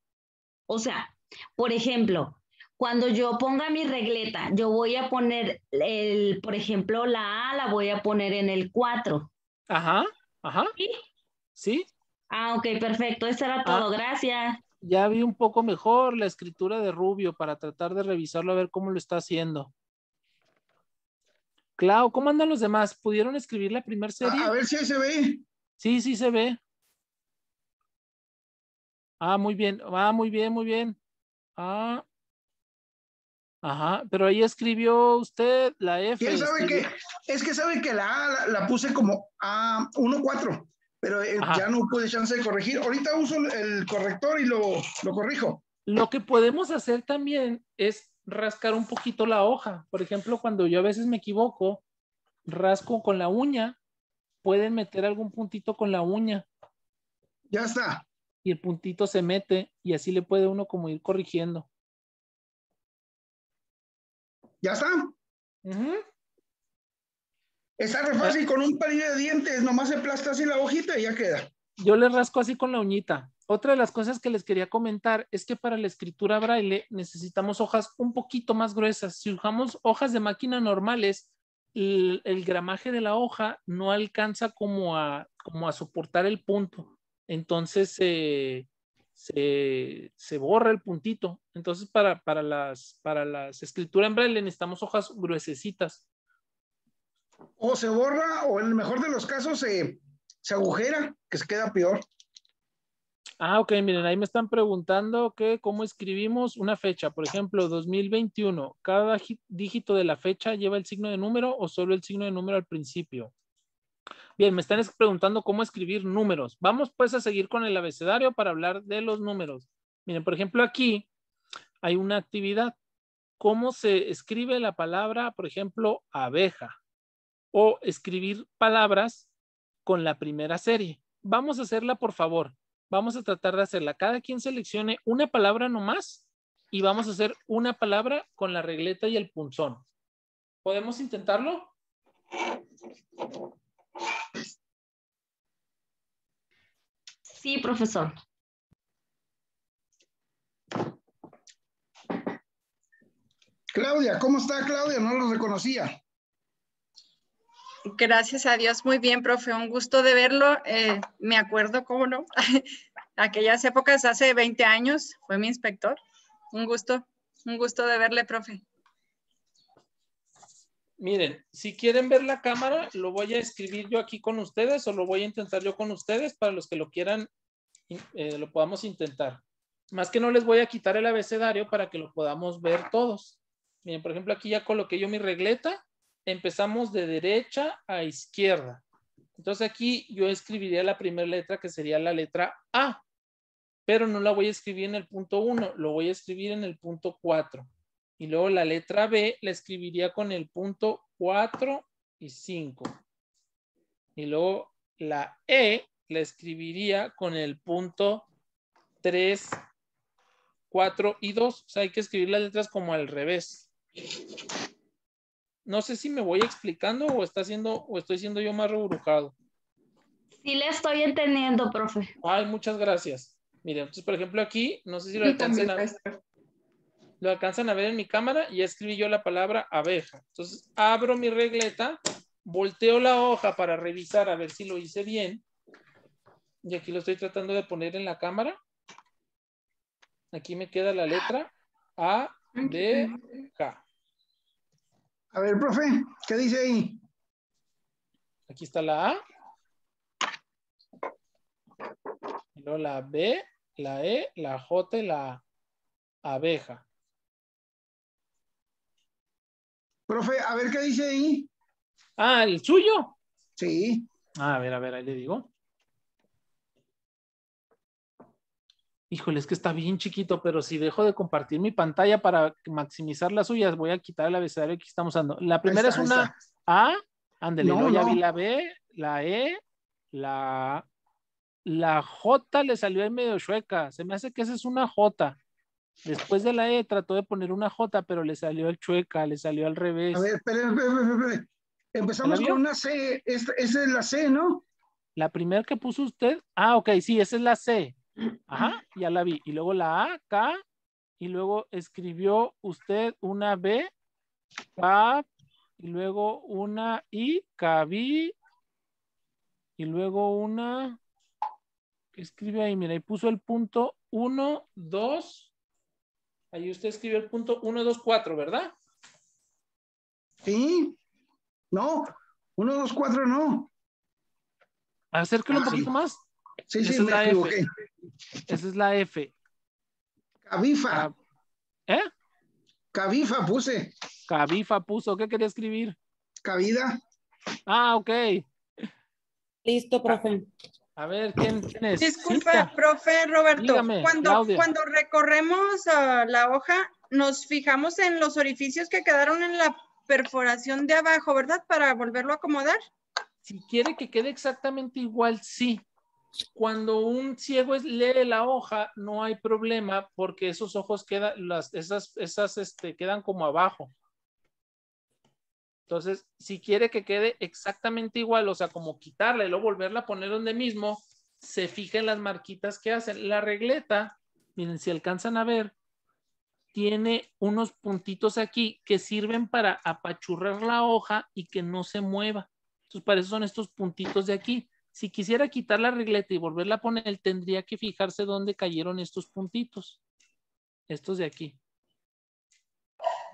O sea, por ejemplo, cuando yo ponga mi regleta, yo voy a poner, el, por ejemplo, la A la voy a poner en el cuatro. Ajá, ajá. ¿Sí? ¿Sí? Ah, ok, perfecto. Eso era todo. Ah, gracias. Ya vi un poco mejor la escritura de Rubio para tratar de revisarlo a ver cómo lo está haciendo. Clau, ¿cómo andan los demás? ¿Pudieron escribir la primera serie? A ver si ahí se ve. Sí, sí se ve. Ah, muy bien. Ah, muy bien, muy bien. Ah, Ajá, pero ahí escribió usted la F. ¿Quién sabe que, es que sabe que la A la, la puse como A uno cuatro, pero eh, ya no pude chance de corregir. Ahorita uso el corrector y lo, lo corrijo. Lo que podemos hacer también es rascar un poquito la hoja. Por ejemplo, cuando yo a veces me equivoco, rasco con la uña, pueden meter algún puntito con la uña. Ya está. Y el puntito se mete y así le puede uno como ir corrigiendo. ¿Ya está? Uh-huh. Está re fácil con un palillo de dientes, nomás se aplasta así la hojita y ya queda. Yo le rasco así con la uñita. Otra de las cosas que les quería comentar es que para la escritura Braille necesitamos hojas un poquito más gruesas. Si usamos hojas de máquina normales, el, el gramaje de la hoja no alcanza como a, como a soportar el punto. Entonces eh, se, se borra el puntito. Entonces para, para las, para las escrituras en braille necesitamos hojas gruesecitas. O se borra, o en el mejor de los casos se, se agujera, que se queda peor. Ah, ok, miren, ahí me están preguntando que cómo escribimos una fecha. Por ejemplo, dos mil veintiuno. ¿Cada dígito de la fecha lleva el signo de número o solo el signo de número al principio? Bien, me están preguntando cómo escribir números. Vamos pues a seguir con el abecedario para hablar de los números. Miren, por ejemplo, aquí hay una actividad. ¿Cómo se escribe la palabra, por ejemplo, abeja? O escribir palabras con la primera serie. Vamos a hacerla, por favor. Vamos a tratar de hacerla. Cada quien seleccione una palabra nomás y vamos a hacer una palabra con la regleta y el punzón. ¿Podemos intentarlo? Sí, profesor. Claudia, ¿cómo está, Claudia? No lo reconocía. Gracias a Dios, muy bien, profe, un gusto de verlo, eh, me acuerdo, cómo no, aquellas épocas, hace veinte años, fue mi inspector, un gusto, un gusto de verle, profe. Miren, si quieren ver la cámara, lo voy a escribir yo aquí con ustedes, o lo voy a intentar yo con ustedes, para los que lo quieran, eh, lo podamos intentar. Más que no les voy a quitar el abecedario para que lo podamos ver todos. Miren, por ejemplo, aquí ya coloqué yo mi regleta. Empezamos de derecha a izquierda. Entonces aquí yo escribiría la primera letra, que sería la letra A. Pero no la voy a escribir en el punto uno, lo voy a escribir en el punto cuatro. Y luego la letra B la escribiría con el punto cuatro y cinco. Y luego la E la escribiría con el punto tres, cuatro y dos. O sea, hay que escribir las letras como al revés. No sé si me voy explicando o está siendo, o estoy siendo yo más reburujado. Sí, le estoy entendiendo, profe. Ay, muchas gracias. Miren, entonces, por ejemplo, aquí, no sé si lo alcanzan a ver. Lo alcanzan a ver en mi cámara y ya escribí yo la palabra abeja. Entonces, abro mi regleta, volteo la hoja para revisar a ver si lo hice bien. Y aquí lo estoy tratando de poner en la cámara. Aquí me queda la letra A, B, K. A ver, profe, ¿qué dice ahí? Aquí está la A. Y luego la B, la E, la J, la abeja. Profe, a ver, ¿qué dice ahí? Ah, ¿el suyo? Sí. A ver, a ver, ahí le digo. Híjole, es que está bien chiquito, pero si dejo de compartir mi pantalla para maximizar las suyas, voy a quitar el abecedario que estamos usando. La primera esa, es una esa. A, ándale, no, no, ya no. Vi la B, la E, la, la J le salió ahí medio chueca, se me hace que esa es una J. Después de la E trató de poner una J, pero le salió el chueca, le salió al revés. A ver, espera, espera, empezamos con una C, esa es la C, ¿no? La primera que puso usted, ah, ok, sí, esa es la C. Ajá, ya la vi. Y luego la A, K, y luego escribió usted una B, K, y luego una I, K B, y luego una, ¿qué escribe ahí? Mira, ahí puso el punto uno, dos, ahí usted escribió el punto uno, dos, cuatro, ¿verdad? Sí, no, uno, dos, cuatro no. Acérquelo ah, un poquito sí. más. Sí, esa sí, es la equivoqué. F. Esa es la F. Cabifa. ¿Eh? Cabifa puse. Cabifa puso. ¿Qué quería escribir? Cabida. Ah, ok. Listo, profe. A ver, ¿quién, quién es? Disculpe, ¿Sita? Profe Roberto. Dígame, cuando, cuando recorremos uh, la hoja, nos fijamos en los orificios que quedaron en la perforación de abajo, ¿verdad? Para volverlo a acomodar. Si quiere que quede exactamente igual, sí. Cuando un ciego lee la hoja, no hay problema porque esos ojos quedan, las, esas, esas este, quedan como abajo. Entonces, si quiere que quede exactamente igual, o sea, como quitarla y luego volverla a poner donde mismo, se fijen las marquitas que hacen. La regleta, miren, si alcanzan a ver, tiene unos puntitos aquí que sirven para apachurrar la hoja y que no se mueva. Entonces, para eso son estos puntitos de aquí. Si quisiera quitar la regleta y volverla a poner, tendría que fijarse dónde cayeron estos puntitos. Estos de aquí.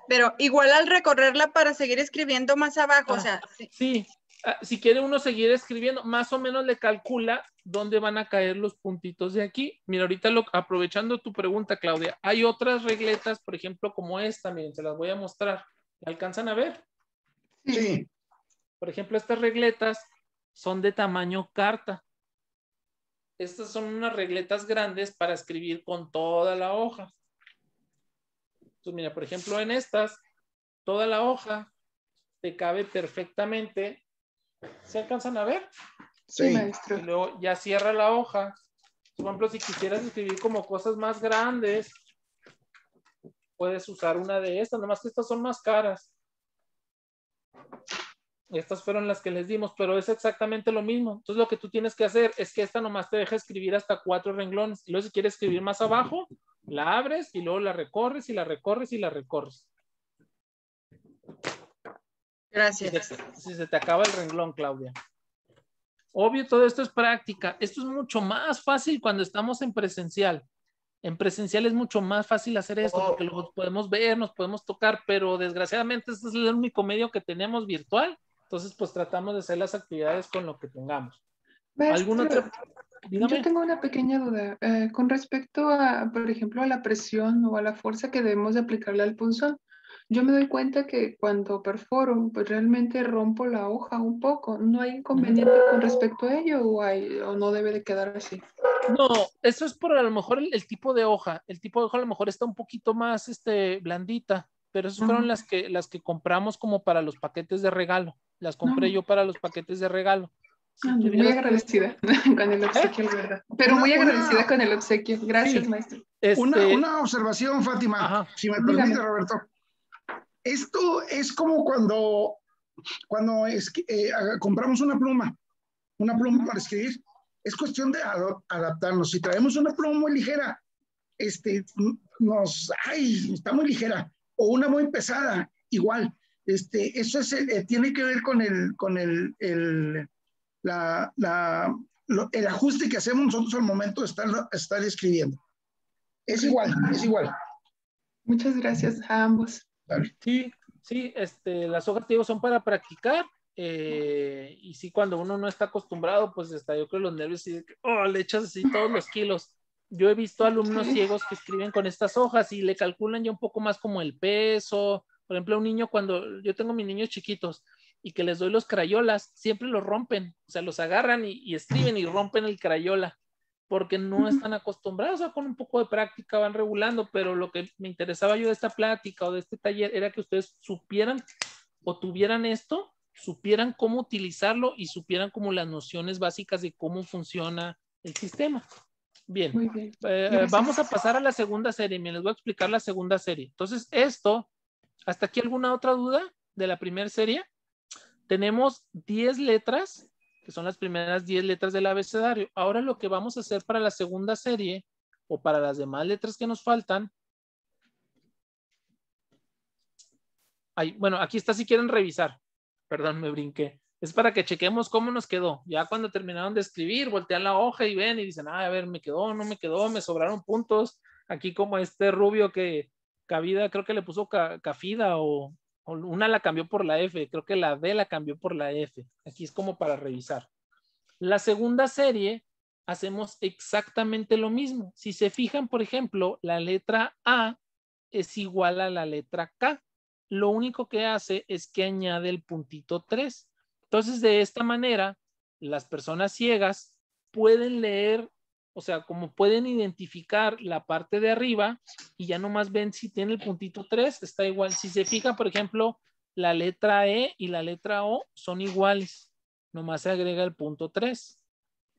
Pero igual al recorrerla para seguir escribiendo más abajo, ah, o sea... Sí, sí. Ah, si quiere uno seguir escribiendo, más o menos le calcula dónde van a caer los puntitos de aquí. Mira, ahorita lo, aprovechando tu pregunta, Claudia, hay otras regletas, por ejemplo, como esta, miren, se las voy a mostrar. ¿La alcanzan a ver? Sí. Por ejemplo, estas regletas son de tamaño carta. Estas son unas regletas grandes para escribir con toda la hoja. Entonces, mira, por ejemplo, en estas, toda la hoja te cabe perfectamente. ¿Se alcanzan a ver? Sí, sí, maestro. Y luego ya cierra la hoja. Por ejemplo, si quisieras escribir como cosas más grandes, puedes usar una de estas, nomás que estas son más caras. Estas fueron las que les dimos, pero es exactamente lo mismo. Entonces, lo que tú tienes que hacer es que esta nomás te deja escribir hasta cuatro renglones. Y luego, si quieres escribir más abajo, la abres y luego la recorres y la recorres y la recorres. Gracias. Si se, si se te acaba el renglón, Claudia. Obvio, todo esto es práctica. Esto es mucho más fácil cuando estamos en presencial. En presencial es mucho más fácil hacer esto, oh. porque los podemos ver, nos podemos tocar, pero desgraciadamente este es el único medio que tenemos virtual. Entonces, pues tratamos de hacer las actividades con lo que tengamos. ¿Alguna otra? Dígame. Yo tengo una pequeña duda. Eh, con respecto a, por ejemplo, a la presión o a la fuerza que debemos de aplicarle al punzón, yo me doy cuenta que cuando perforo, pues realmente rompo la hoja un poco. ¿No hay inconveniente con respecto a ello o, hay, o no debe de quedar así? No, eso es por a lo mejor el, el tipo de hoja. El tipo de hoja a lo mejor está un poquito más este, blandita, pero esas fueron uh-huh. las, que, las que compramos como para los paquetes de regalo. Las compré uh-huh. yo para los paquetes de regalo. Si no, tuvieras... Muy agradecida con el obsequio, ¿Eh? la verdad. Pero muy agradecida una... con el obsequio. Gracias, sí. maestro. Este... Una, una observación, Fátima, Ajá. si me permite, Dígame. Roberto. Esto es como cuando, cuando es, eh, compramos una pluma, una pluma para escribir. Es cuestión de adaptarnos. Si traemos una pluma muy ligera, este, nos, ay, está muy ligera, o una muy pesada, igual. Este, eso es, eh, tiene que ver con el, con el, el, la, la, lo, el ajuste que hacemos nosotros al momento de estar, estar escribiendo. Es igual, es igual. Muchas gracias a ambos. Sí, sí, este, las hojas, te digo, son para practicar, eh, y sí, cuando uno no está acostumbrado, pues está, yo creo, los nervios y oh, le echas así todos los kilos. Yo he visto alumnos sí. ciegos que escriben con estas hojas y le calculan ya un poco más como el peso. Por ejemplo, un niño, cuando yo tengo mis niños chiquitos y que les doy los crayolas, siempre los rompen, o sea, los agarran y, y escriben y rompen el crayola, porque no están acostumbrados, o sea, con un poco de práctica van regulando, pero lo que me interesaba yo de esta plática o de este taller era que ustedes supieran o tuvieran esto, supieran cómo utilizarlo y supieran como las nociones básicas de cómo funciona el sistema. Bien, Muy bien. Eh, vamos a pasar a la segunda serie, me les voy a explicar la segunda serie. Entonces esto, ¿hasta aquí alguna otra duda de la primera serie? Tenemos diez letras, que son las primeras diez letras del abecedario. Ahora lo que vamos a hacer para la segunda serie o para las demás letras que nos faltan. Ay, bueno, aquí está si quieren revisar. Perdón, me brinqué. Es para que chequemos cómo nos quedó. Ya cuando terminaron de escribir, voltean la hoja y ven y dicen, ah, a ver, me quedó, no me quedó, me sobraron puntos. Aquí como este rubio que Cavida, creo que le puso ca, Cafida o... Una la cambió por la F, creo que la D la cambió por la F. Aquí es como para revisar. La segunda serie hacemos exactamente lo mismo. Si se fijan, por ejemplo, la letra A es igual a la letra K. Lo único que hace es que añade el puntito tres. Entonces, de esta manera, las personas ciegas pueden leer, o sea, como pueden identificar la parte de arriba y ya nomás ven si tiene el puntito tres, está igual. Si se fijan, por ejemplo, la letra E y la letra O son iguales. Nomás se agrega el punto tres.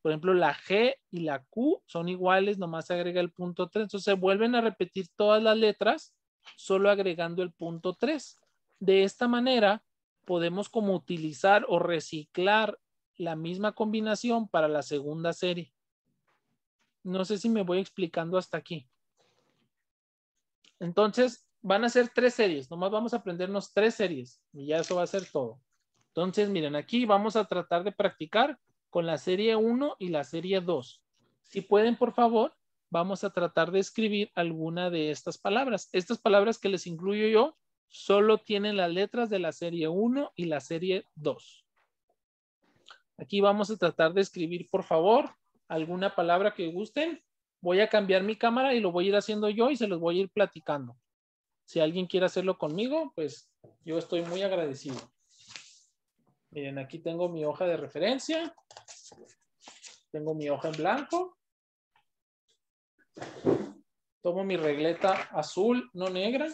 Por ejemplo, la G y la Q son iguales, nomás se agrega el punto tres. Entonces se vuelven a repetir todas las letras, solo agregando el punto tres. De esta manera podemos como utilizar o reciclar la misma combinación para la segunda serie. No sé si me voy explicando hasta aquí. Entonces, van a ser tres series. Nomás vamos a aprendernos tres series. Y ya eso va a ser todo. Entonces, miren, aquí vamos a tratar de practicar con la serie uno y la serie dos. Si pueden, por favor, vamos a tratar de escribir alguna de estas palabras. Estas palabras que les incluyo yo solo tienen las letras de la serie uno y la serie dos. Aquí vamos a tratar de escribir, por favor, alguna palabra que gusten. Voy a cambiar mi cámara y lo voy a ir haciendo yo y se los voy a ir platicando. Si alguien quiere hacerlo conmigo, pues yo estoy muy agradecido. Miren, aquí tengo mi hoja de referencia. Tengo mi hoja en blanco. Tomo mi regleta azul, no negra.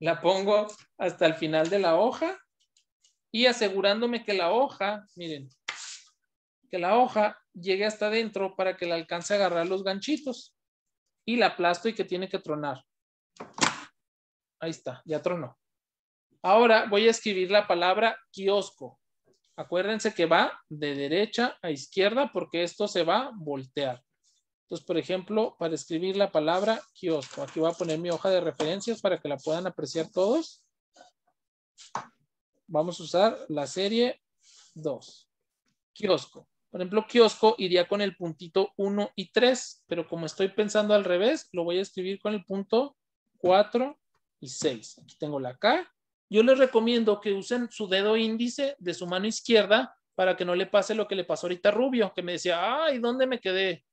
La pongo hasta el final de la hoja. Y asegurándome que la hoja, miren, que la hoja llegue hasta adentro para que la alcance a agarrar los ganchitos. Y la aplasto y que tiene que tronar. Ahí está, ya tronó. Ahora voy a escribir la palabra kiosco. Acuérdense que va de derecha a izquierda porque esto se va a voltear. Entonces, por ejemplo, para escribir la palabra kiosco, aquí voy a poner mi hoja de referencias para que la puedan apreciar todos. Vamos a usar la serie dos. Kiosco. Por ejemplo, kiosco iría con el puntito uno y tres, pero como estoy pensando al revés, lo voy a escribir con el punto cuatro y seis. Aquí tengo la K. Yo les recomiendo que usen su dedo índice de su mano izquierda para que no le pase lo que le pasó ahorita a Rubio, que me decía, ay, ¿dónde me quedé?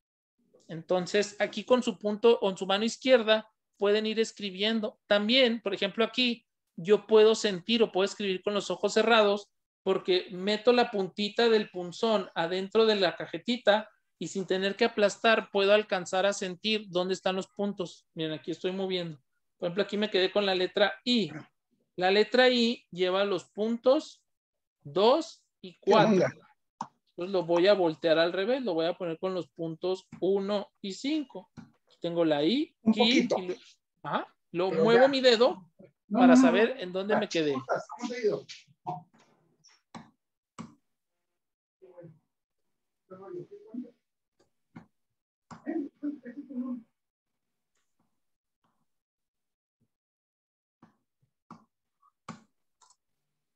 Entonces, aquí con su punto o en su mano izquierda pueden ir escribiendo. También, por ejemplo, aquí yo puedo sentir o puedo escribir con los ojos cerrados porque meto la puntita del punzón adentro de la cajetita y sin tener que aplastar puedo alcanzar a sentir dónde están los puntos. Miren, aquí estoy moviendo. Por ejemplo, aquí me quedé con la letra I. La letra I lleva los puntos dos y cuatro. Entonces lo voy a voltear al revés. Lo voy a poner con los puntos uno y cinco. Tengo la I. Un I y lo, ajá, lo muevo ya. Mi dedo no, para no, saber en dónde me quedé. Chuta,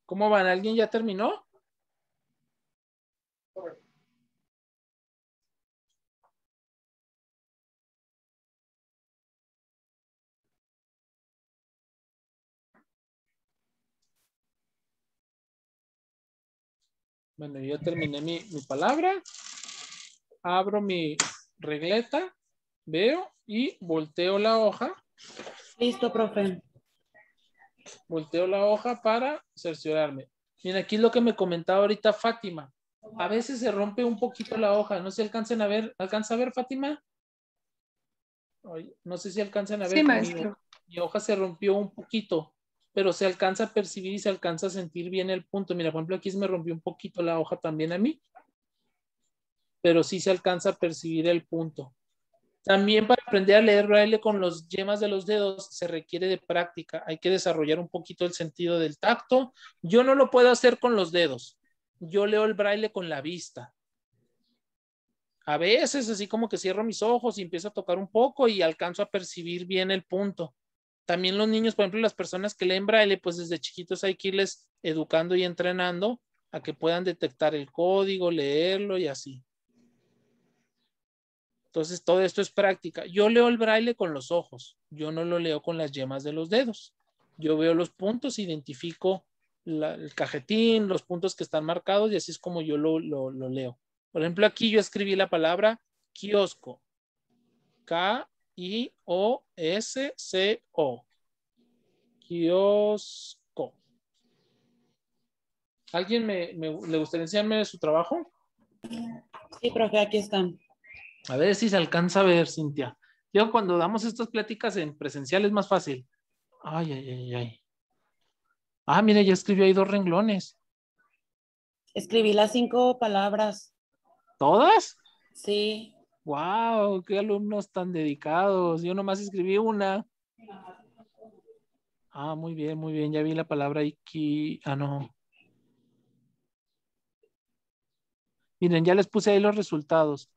¿cómo van? ¿Alguien ya terminó? Bueno, yo terminé mi, mi palabra. Abro mi regleta, veo y volteo la hoja. Listo, profe. Volteo la hoja para cerciorarme. Miren, aquí es lo que me comentaba ahorita Fátima. A veces se rompe un poquito la hoja. No sé si alcancen a ver. ¿Alcanza a ver, Fátima? Ay, no sé si alcanzan a ver. Sí, maestro. Mi, mi hoja se rompió un poquito, pero se alcanza a percibir y se alcanza a sentir bien el punto. Mira, por ejemplo, aquí se me rompió un poquito la hoja también a mí, pero sí se alcanza a percibir el punto. También para aprender a leer braille con los yemas de los dedos se requiere de práctica. Hay que desarrollar un poquito el sentido del tacto. Yo no lo puedo hacer con los dedos. Yo leo el braille con la vista. A veces así como que cierro mis ojos y empiezo a tocar un poco y alcanzo a percibir bien el punto. También los niños, por ejemplo, las personas que leen braille, pues desde chiquitos hay que irles educando y entrenando a que puedan detectar el código, leerlo y así. Entonces, todo esto es práctica. Yo leo el braille con los ojos. Yo no lo leo con las yemas de los dedos. Yo veo los puntos, identifico la, el cajetín, los puntos que están marcados y así es como yo lo, lo, lo leo. Por ejemplo, aquí yo escribí la palabra kiosco. K I O S C O. Kiosco. ¿Alguien me, me, le gustaría enseñarme su trabajo? Sí, profe, aquí están. A ver si se alcanza a ver, Cintia. Yo cuando damos estas pláticas en presencial es más fácil. Ay, ay, ay, ay. Ah, mire, ya escribió ahí dos renglones. Escribí las cinco palabras. ¿Todas? Sí. ¡Wow! ¡Qué alumnos tan dedicados! Yo nomás escribí una. Ah, muy bien, muy bien. Ya vi la palabra aquí. Ah, no. Miren, ya les puse ahí los resultados.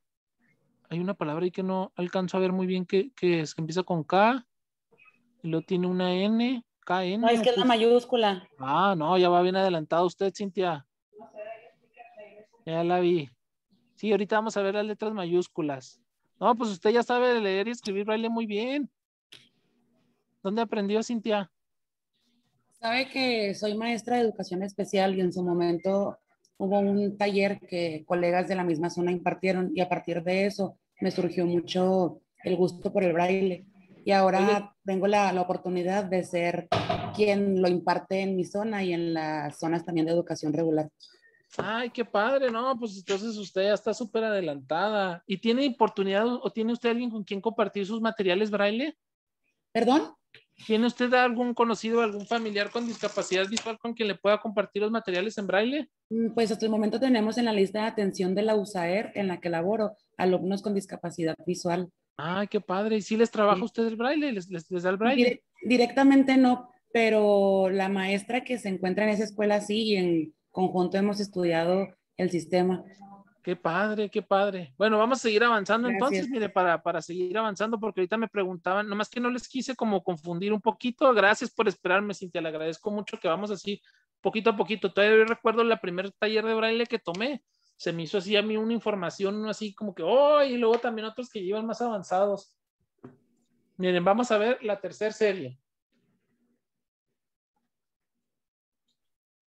hay una palabra ahí que no alcanzo a ver muy bien qué, qué es, que empieza con K, y luego tiene una N, K N. No, es que es la mayúscula. Ah, no, ya va bien adelantado usted, Cintia. Ya la vi. Sí, ahorita vamos a ver las letras mayúsculas. No, pues usted ya sabe leer y escribir braille muy bien. ¿Dónde aprendió, Cintia? Sabe que soy maestra de educación especial y en su momento hubo un taller que colegas de la misma zona impartieron y a partir de eso me surgió mucho el gusto por el braille. Y ahora Oye. tengo la, la oportunidad de ser quien lo imparte en mi zona y en las zonas también de educación regular. Ay, qué padre, ¿no? Pues entonces usted ya está súper adelantada. ¿Y tiene oportunidad o tiene usted alguien con quien compartir sus materiales braille? ¿Perdón? ¿Tiene usted algún conocido, algún familiar con discapacidad visual con quien le pueda compartir los materiales en braille? Pues hasta el momento tenemos en la lista de atención de la U S A E R en la que laboro, alumnos con discapacidad visual. Ay, qué padre. ¿Y si les trabaja sí. usted el braille? ¿Les, les, les da el braille? Dire- directamente no, pero la maestra que se encuentra en esa escuela sí y en conjunto hemos estudiado el sistema. Qué padre, qué padre. Bueno, vamos a seguir avanzando. Gracias. Entonces, mire, para, para seguir avanzando, porque ahorita me preguntaban, nomás que no les quise como confundir un poquito. Gracias por esperarme, Cintia, le agradezco mucho que vamos así poquito a poquito. Todavía recuerdo la primer taller de braille que tomé, se me hizo así a mí una información así como que, oh, y luego también otros que llevan más avanzados. Miren, vamos a ver la tercera serie.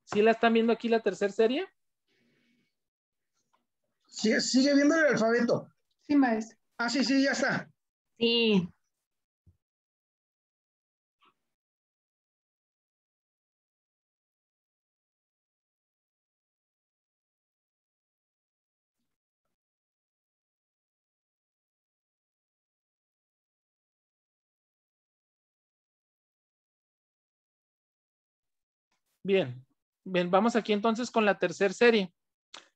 ¿Sí la están viendo aquí la tercera serie? Sí, ¿sigue viendo el alfabeto? Sí, maestro. Ah, sí, sí, ya está. Sí. Bien. Bien, vamos aquí entonces con la tercera serie.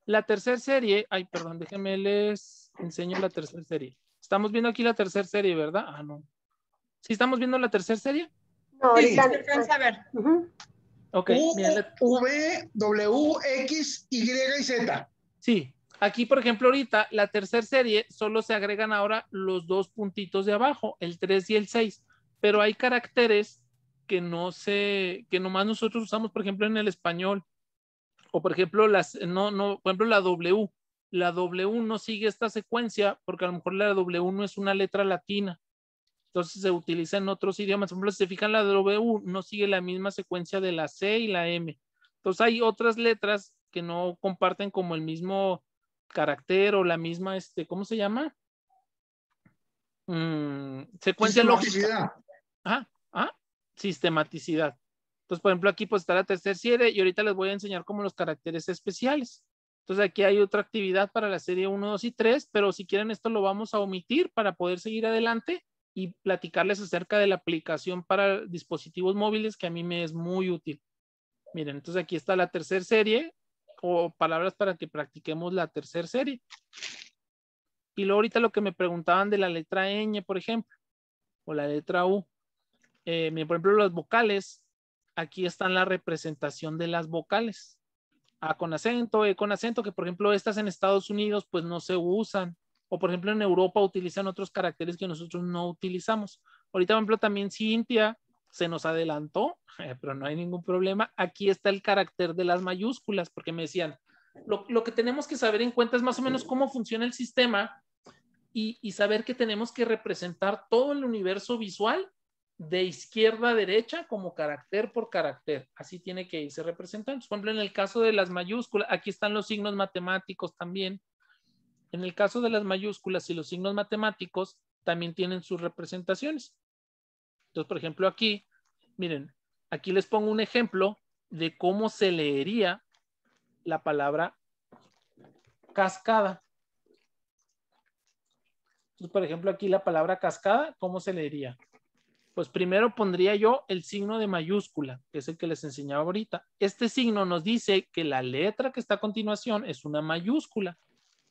La tercera serie, ay, perdón, déjenme les enseño la tercera serie. Estamos viendo aquí la tercera serie, ¿verdad? Ah, no. ¿Sí estamos viendo la tercera serie? No, ahorita sí, no alcanza a ver. Uh-huh. Ok. U, mira, la... V, W, X, Y y Z. Sí, aquí por ejemplo ahorita la tercera serie solo se agregan ahora los dos puntitos de abajo, el tres y el seis, pero hay caracteres que no se, que nomás nosotros usamos, por ejemplo, en el español, o por ejemplo, las, no, no, por ejemplo, la W, la W no sigue esta secuencia, porque a lo mejor la W no es una letra latina, entonces se utiliza en otros idiomas, por ejemplo, si se fijan, la W no sigue la misma secuencia de la C y la M, entonces hay otras letras que no comparten como el mismo carácter, o la misma, este, ¿cómo se llama? Mm, secuencia lógica. Ajá, ajá. Sistematicidad. Entonces, por ejemplo, aquí pues está la tercera serie y ahorita les voy a enseñar como los caracteres especiales. Entonces, aquí hay otra actividad para la serie uno, dos y tres, pero si quieren esto lo vamos a omitir para poder seguir adelante y platicarles acerca de la aplicación para dispositivos móviles que a mí me es muy útil. Miren, entonces aquí está la tercera serie o palabras para que practiquemos la tercera serie. Y luego ahorita lo que me preguntaban de la letra ñ, por ejemplo, o la letra u. Eh, miren, por ejemplo, las vocales, aquí están la representación de las vocales. A con acento, E con acento, que por ejemplo estas en Estados Unidos pues no se usan. O por ejemplo en Europa utilizan otros caracteres que nosotros no utilizamos. Ahorita por ejemplo también Cintia se nos adelantó, eh, pero no hay ningún problema. Aquí está el carácter de las mayúsculas, porque me decían, lo, lo que tenemos que saber en cuenta es más o menos cómo funciona el sistema y, y saber que tenemos que representar todo el universo visual de izquierda a derecha como carácter por carácter, así tiene que irse representando. Por ejemplo, en el caso de las mayúsculas, aquí están los signos matemáticos también. En el caso de las mayúsculas y los signos matemáticos también tienen sus representaciones. Entonces, por ejemplo, aquí, miren, aquí les pongo un ejemplo de cómo se leería la palabra cascada. Entonces, por ejemplo, aquí la palabra cascada, ¿cómo se leería? Pues primero pondría yo el signo de mayúscula, que es el que les enseñaba ahorita. Este signo nos dice que la letra que está a continuación es una mayúscula.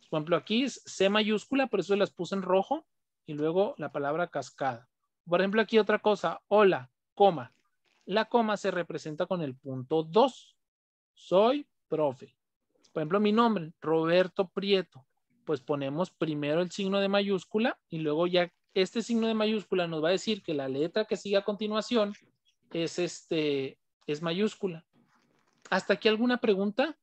Por ejemplo, aquí es C mayúscula, por eso las puse en rojo, y luego la palabra cascada. Por ejemplo, aquí otra cosa, hola, coma. La coma se representa con el punto dos. Soy profe. Por ejemplo, mi nombre, Roberto Prieto. pues ponemos primero el signo de mayúscula y luego ya este signo de mayúscula nos va a decir que la letra que sigue a continuación es, este, es mayúscula. ¿Hasta aquí alguna pregunta?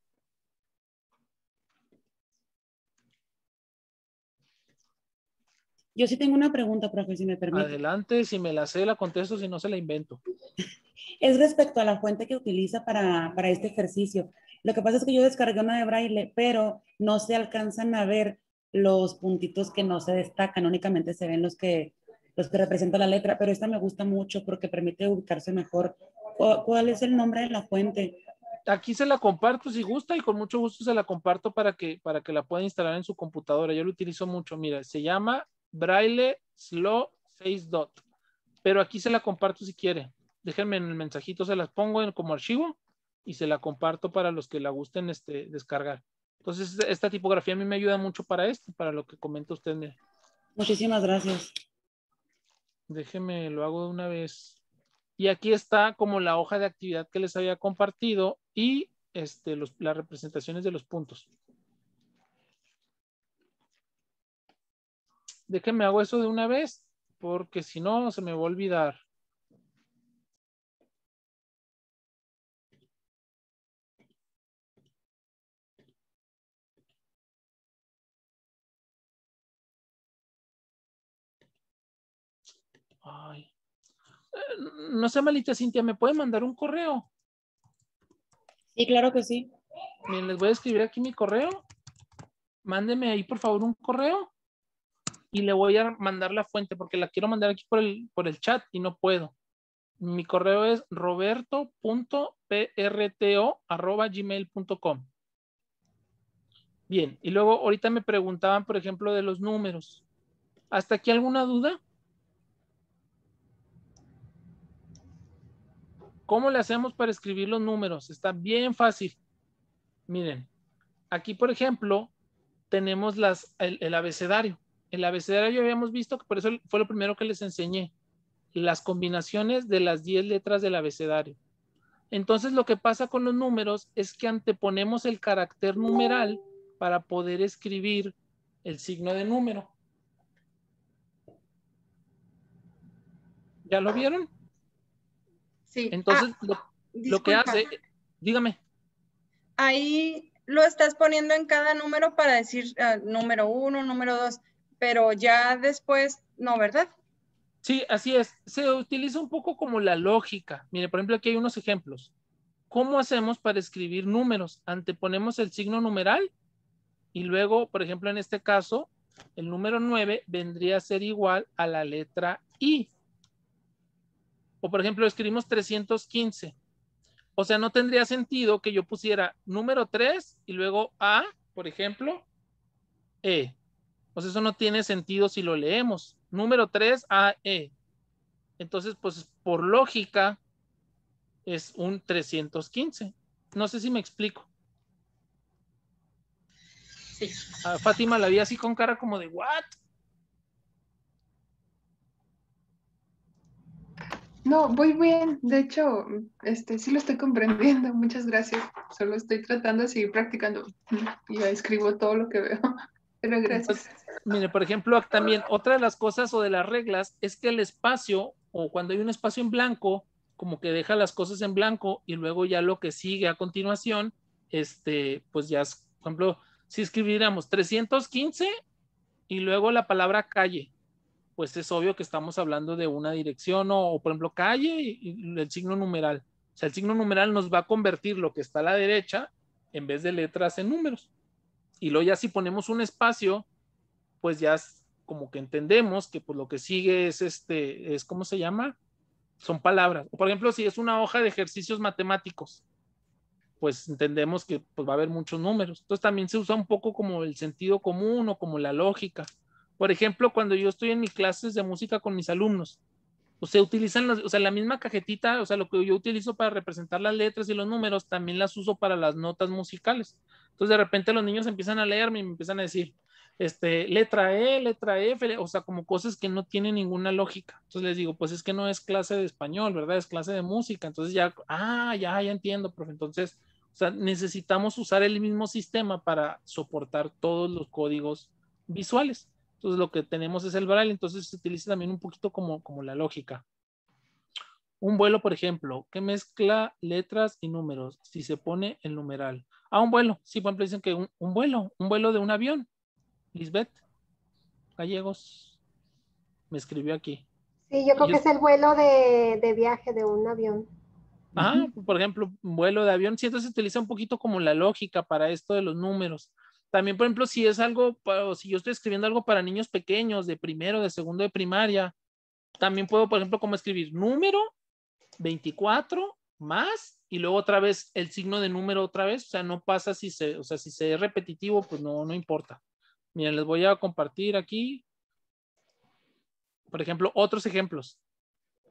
Yo sí tengo una pregunta, profe, si me permite. Adelante, si me la sé, la contesto, si no, se la invento. Es respecto a la fuente que utiliza para, para este ejercicio. Lo que pasa es que yo descargué una de Braille, pero no se alcanzan a ver los puntitos que no se destacan, únicamente se ven los que, los que representan la letra, pero esta me gusta mucho porque permite ubicarse mejor. ¿Cuál es el nombre de la fuente? Aquí se la comparto si gusta y con mucho gusto se la comparto para que, para que la pueda instalar en su computadora. Yo lo utilizo mucho. Mira, se llama Braille Slow Face Dot, pero aquí se la comparto si quiere. Déjenme en el mensajito, se las pongo en, como archivo y se la comparto para los que la gusten este, descargar. Entonces esta tipografía a mí me ayuda mucho para esto, para lo que comenta usted. Mire. Muchísimas gracias. Déjenme, lo hago de una vez. Y aquí está como la hoja de actividad que les había compartido y este, los, las representaciones de los puntos. Déjenme hago eso de una vez, porque si no se me va a olvidar. Ay. No sé, malita Cintia, ¿me puede mandar un correo? Sí, claro que sí. Miren, les voy a escribir aquí mi correo. Mándeme ahí, por favor, un correo. Y le voy a mandar la fuente porque la quiero mandar aquí por el, por el chat y no puedo. Mi correo es roberto punto prto arroba gmail punto com. Bien, y luego ahorita me preguntaban, por ejemplo, de los números. ¿Hasta aquí alguna duda? ¿Cómo le hacemos para escribir los números? Está bien fácil. Miren, aquí, por ejemplo, tenemos las, el, el abecedario. El abecedario habíamos visto, que por eso fue lo primero que les enseñé, las combinaciones de las diez letras del abecedario. Entonces lo que pasa con los números es que anteponemos el carácter numeral para poder escribir el signo de número. ¿Ya lo vieron? Sí. Entonces ah, lo, lo que hace, dígame. Ahí lo estás poniendo en cada número para decir uh, número uno, número dos. Pero ya después, no, ¿verdad? Sí, así es. Se utiliza un poco como la lógica. Mire, por ejemplo, aquí hay unos ejemplos. ¿Cómo hacemos para escribir números? Anteponemos el signo numeral y luego, por ejemplo, en este caso, el número nueve vendría a ser igual a la letra I. O, por ejemplo, escribimos trescientos quince. O sea, no tendría sentido que yo pusiera número tres y luego A, por ejemplo, E. Pues eso no tiene sentido si lo leemos. Número tres, A, E. Entonces, pues por lógica es un trescientos quince. No sé si me explico. Sí. A Fátima la vi así con cara como de, ¿what? No, voy bien. De hecho, este, sí lo estoy comprendiendo. Muchas gracias. Solo estoy tratando de seguir practicando. Y escribo todo lo que veo. Pero gracias. Entonces, mire, por ejemplo, también otra de las cosas o de las reglas es que el espacio, o cuando hay un espacio en blanco, como que deja las cosas en blanco y luego ya lo que sigue a continuación, este, pues ya, por ejemplo, si escribiéramos trescientos quince y luego la palabra calle, pues es obvio que estamos hablando de una dirección o, o por ejemplo, calle y el signo numeral. O sea, el signo numeral nos va a convertir lo que está a la derecha en vez de letras en números. Y luego ya si ponemos un espacio, pues ya es como que entendemos que pues lo que sigue es, este, es ¿cómo se llama? Son palabras. O por ejemplo, si es una hoja de ejercicios matemáticos, pues entendemos que pues, va a haber muchos números. Entonces también se usa un poco como el sentido común o como la lógica. Por ejemplo, cuando yo estoy en mis clases de música con mis alumnos, o sea, utilizan los, o sea, la misma cajetita, o sea, lo que yo utilizo para representar las letras y los números, también las uso para las notas musicales. Entonces, de repente los niños empiezan a leerme y me empiezan a decir, este, letra E, letra F, o sea, como cosas que no tienen ninguna lógica. Entonces les digo, pues es que no es clase de español, ¿verdad? Es clase de música. Entonces ya, ah, ya, ya entiendo, profe. Entonces, o sea, necesitamos usar el mismo sistema para soportar todos los códigos visuales. Entonces lo que tenemos es el braille, entonces se utiliza también un poquito como, como la lógica. Un vuelo, por ejemplo, que mezcla letras y números, si se pone el numeral. Ah, un vuelo, sí, por ejemplo, dicen que un, un vuelo, un vuelo de un avión. Lisbeth Gallegos me escribió aquí. Sí, yo creo Ellos... que es el vuelo de, de viaje de un avión. Ajá, uh-huh. Por ejemplo, vuelo de avión, sí, entonces se utiliza un poquito como la lógica para esto de los números. También, por ejemplo, si es algo, para, si yo estoy escribiendo algo para niños pequeños, de primero, de segundo de primaria, también puedo, por ejemplo, como escribir número veinticuatro más y luego otra vez el signo de número otra vez, o sea, no pasa si se, o sea, si se es repetitivo, pues no, no importa. Miren, les voy a compartir aquí, por ejemplo, otros ejemplos.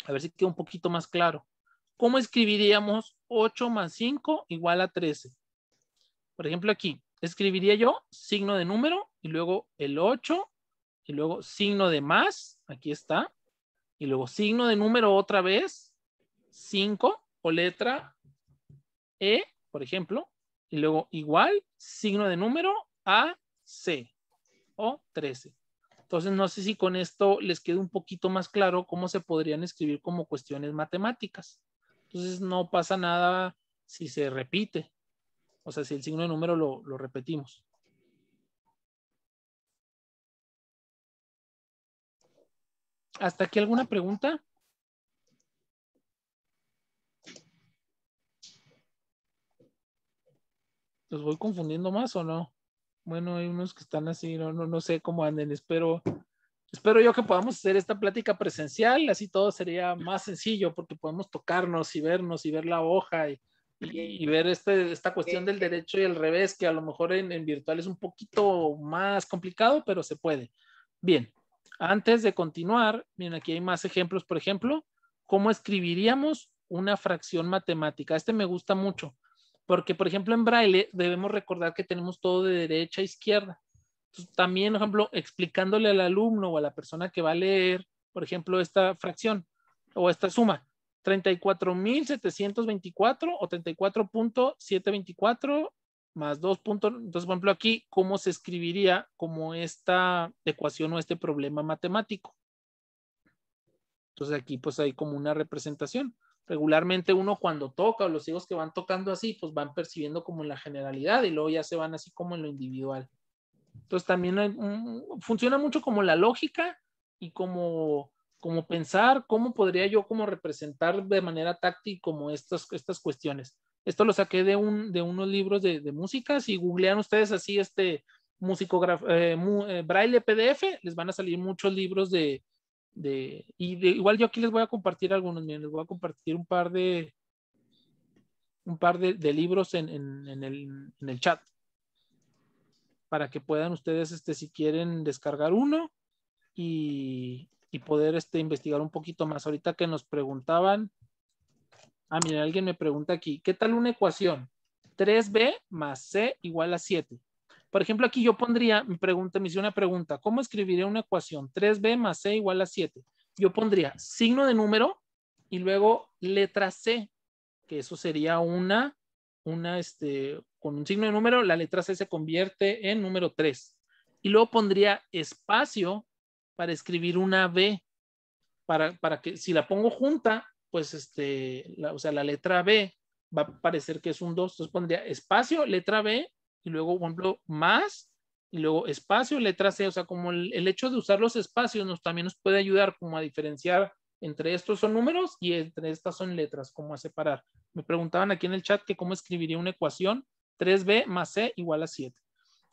A ver si queda un poquito más claro. ¿Cómo escribiríamos ocho más cinco igual a trece? Por ejemplo, aquí escribiría yo signo de número y luego el ocho y luego signo de más, aquí está, y luego signo de número otra vez, cinco o letra E, por ejemplo, y luego igual, signo de número A, C o trece. Entonces no sé si con esto les quede un poquito más claro cómo se podrían escribir como cuestiones matemáticas. Entonces no pasa nada si se repite, o sea, si el signo de número lo, lo repetimos. ¿Hasta aquí alguna pregunta? ¿Los voy confundiendo más o no? Bueno, hay unos que están así, no, no, no sé cómo anden. Espero, espero yo que podamos hacer esta plática presencial, así todo sería más sencillo porque podemos tocarnos y vernos y ver la hoja y, y, y ver este, esta cuestión del derecho y el revés, que a lo mejor en, en virtual es un poquito más complicado, pero se puede. Bien, antes de continuar, miren, aquí hay más ejemplos. Por ejemplo, ¿cómo escribiríamos una fracción matemática? Este me gusta mucho. Porque, por ejemplo, en braille debemos recordar que tenemos todo de derecha a izquierda. Entonces, también, por ejemplo, explicándole al alumno o a la persona que va a leer, por ejemplo, esta fracción o esta suma, treinta y cuatro mil setecientos veinticuatro o treinta y cuatro punto setecientos veinticuatro más dos. Entonces, por ejemplo, aquí, ¿cómo se escribiría como esta ecuación o este problema matemático? Entonces, aquí pues hay como una representación. Regularmente uno cuando toca o los hijos que van tocando así, pues van percibiendo como en la generalidad y luego ya se van así como en lo individual. Entonces también hay un, funciona mucho como la lógica y como, como pensar cómo podría yo como representar de manera táctil como estas, estas cuestiones. Esto lo saqué de, un, de unos libros de, de música. Si googlean ustedes así este eh, mu, eh, braille P D F, les van a salir muchos libros de De, y de, igual yo aquí les voy a compartir algunos, miren, les voy a compartir un par de un par de, de libros en, en, en, el, en el chat para que puedan ustedes este, si quieren descargar uno y, y poder este, investigar un poquito más. Ahorita que nos preguntaban, ah miren, alguien me pregunta aquí, ¿qué tal una ecuación? tres b más c igual a siete. Por ejemplo, aquí yo pondría, me, pregunta, me hice una pregunta, ¿cómo escribiré una ecuación? tres b más c igual a siete. Yo pondría signo de número y luego letra C, que eso sería una, una este, con un signo de número, la letra C se convierte en número tres. Y luego pondría espacio para escribir una B, para, para que si la pongo junta, pues este, la, o sea, la letra B va a parecer que es un dos. Entonces pondría espacio, letra B, y luego, por ejemplo, más, y luego espacio, letra C. O sea, como el, el hecho de usar los espacios nos, también nos puede ayudar como a diferenciar entre estos son números y entre estas son letras, como a separar. Me preguntaban aquí en el chat que cómo escribiría una ecuación tres b más c igual a siete.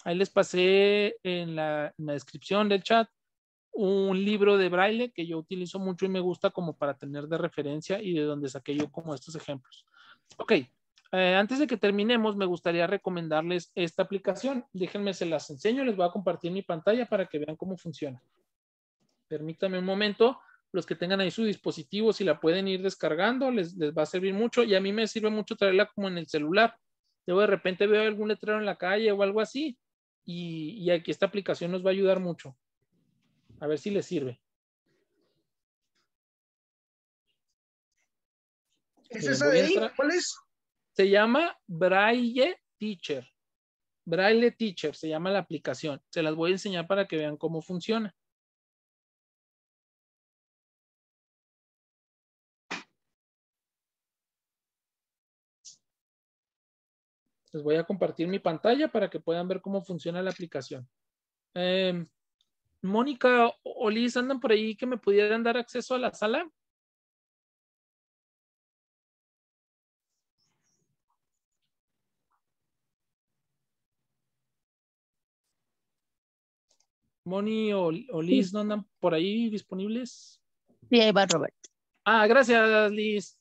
Ahí les pasé en la, en la descripción del chat un libro de braille que yo utilizo mucho y me gusta como para tener de referencia y de donde saqué yo como estos ejemplos. Ok. Eh, antes de que terminemos, me gustaría recomendarles esta aplicación. Déjenme, se las enseño. Les voy a compartir mi pantalla para que vean cómo funciona. Permítanme un momento. Los que tengan ahí su dispositivo, si la pueden ir descargando, les, les va a servir mucho. Y a mí me sirve mucho traerla como en el celular. Yo de repente veo algún letrero en la calle o algo así. Y, y aquí esta aplicación nos va a ayudar mucho. A ver si les sirve. ¿Es esa de ahí? ¿Cuál es? Se llama Braille Teacher. Braille Teacher se llama la aplicación. Se las voy a enseñar para que vean cómo funciona. Les voy a compartir mi pantalla para que puedan ver cómo funciona la aplicación. Eh, Mónica o Liz, ¿andan por ahí que me pudieran dar acceso a la sala? Moni o, o Liz, ¿no andan por ahí disponibles? Sí, ahí va Robert. Ah, gracias Liz.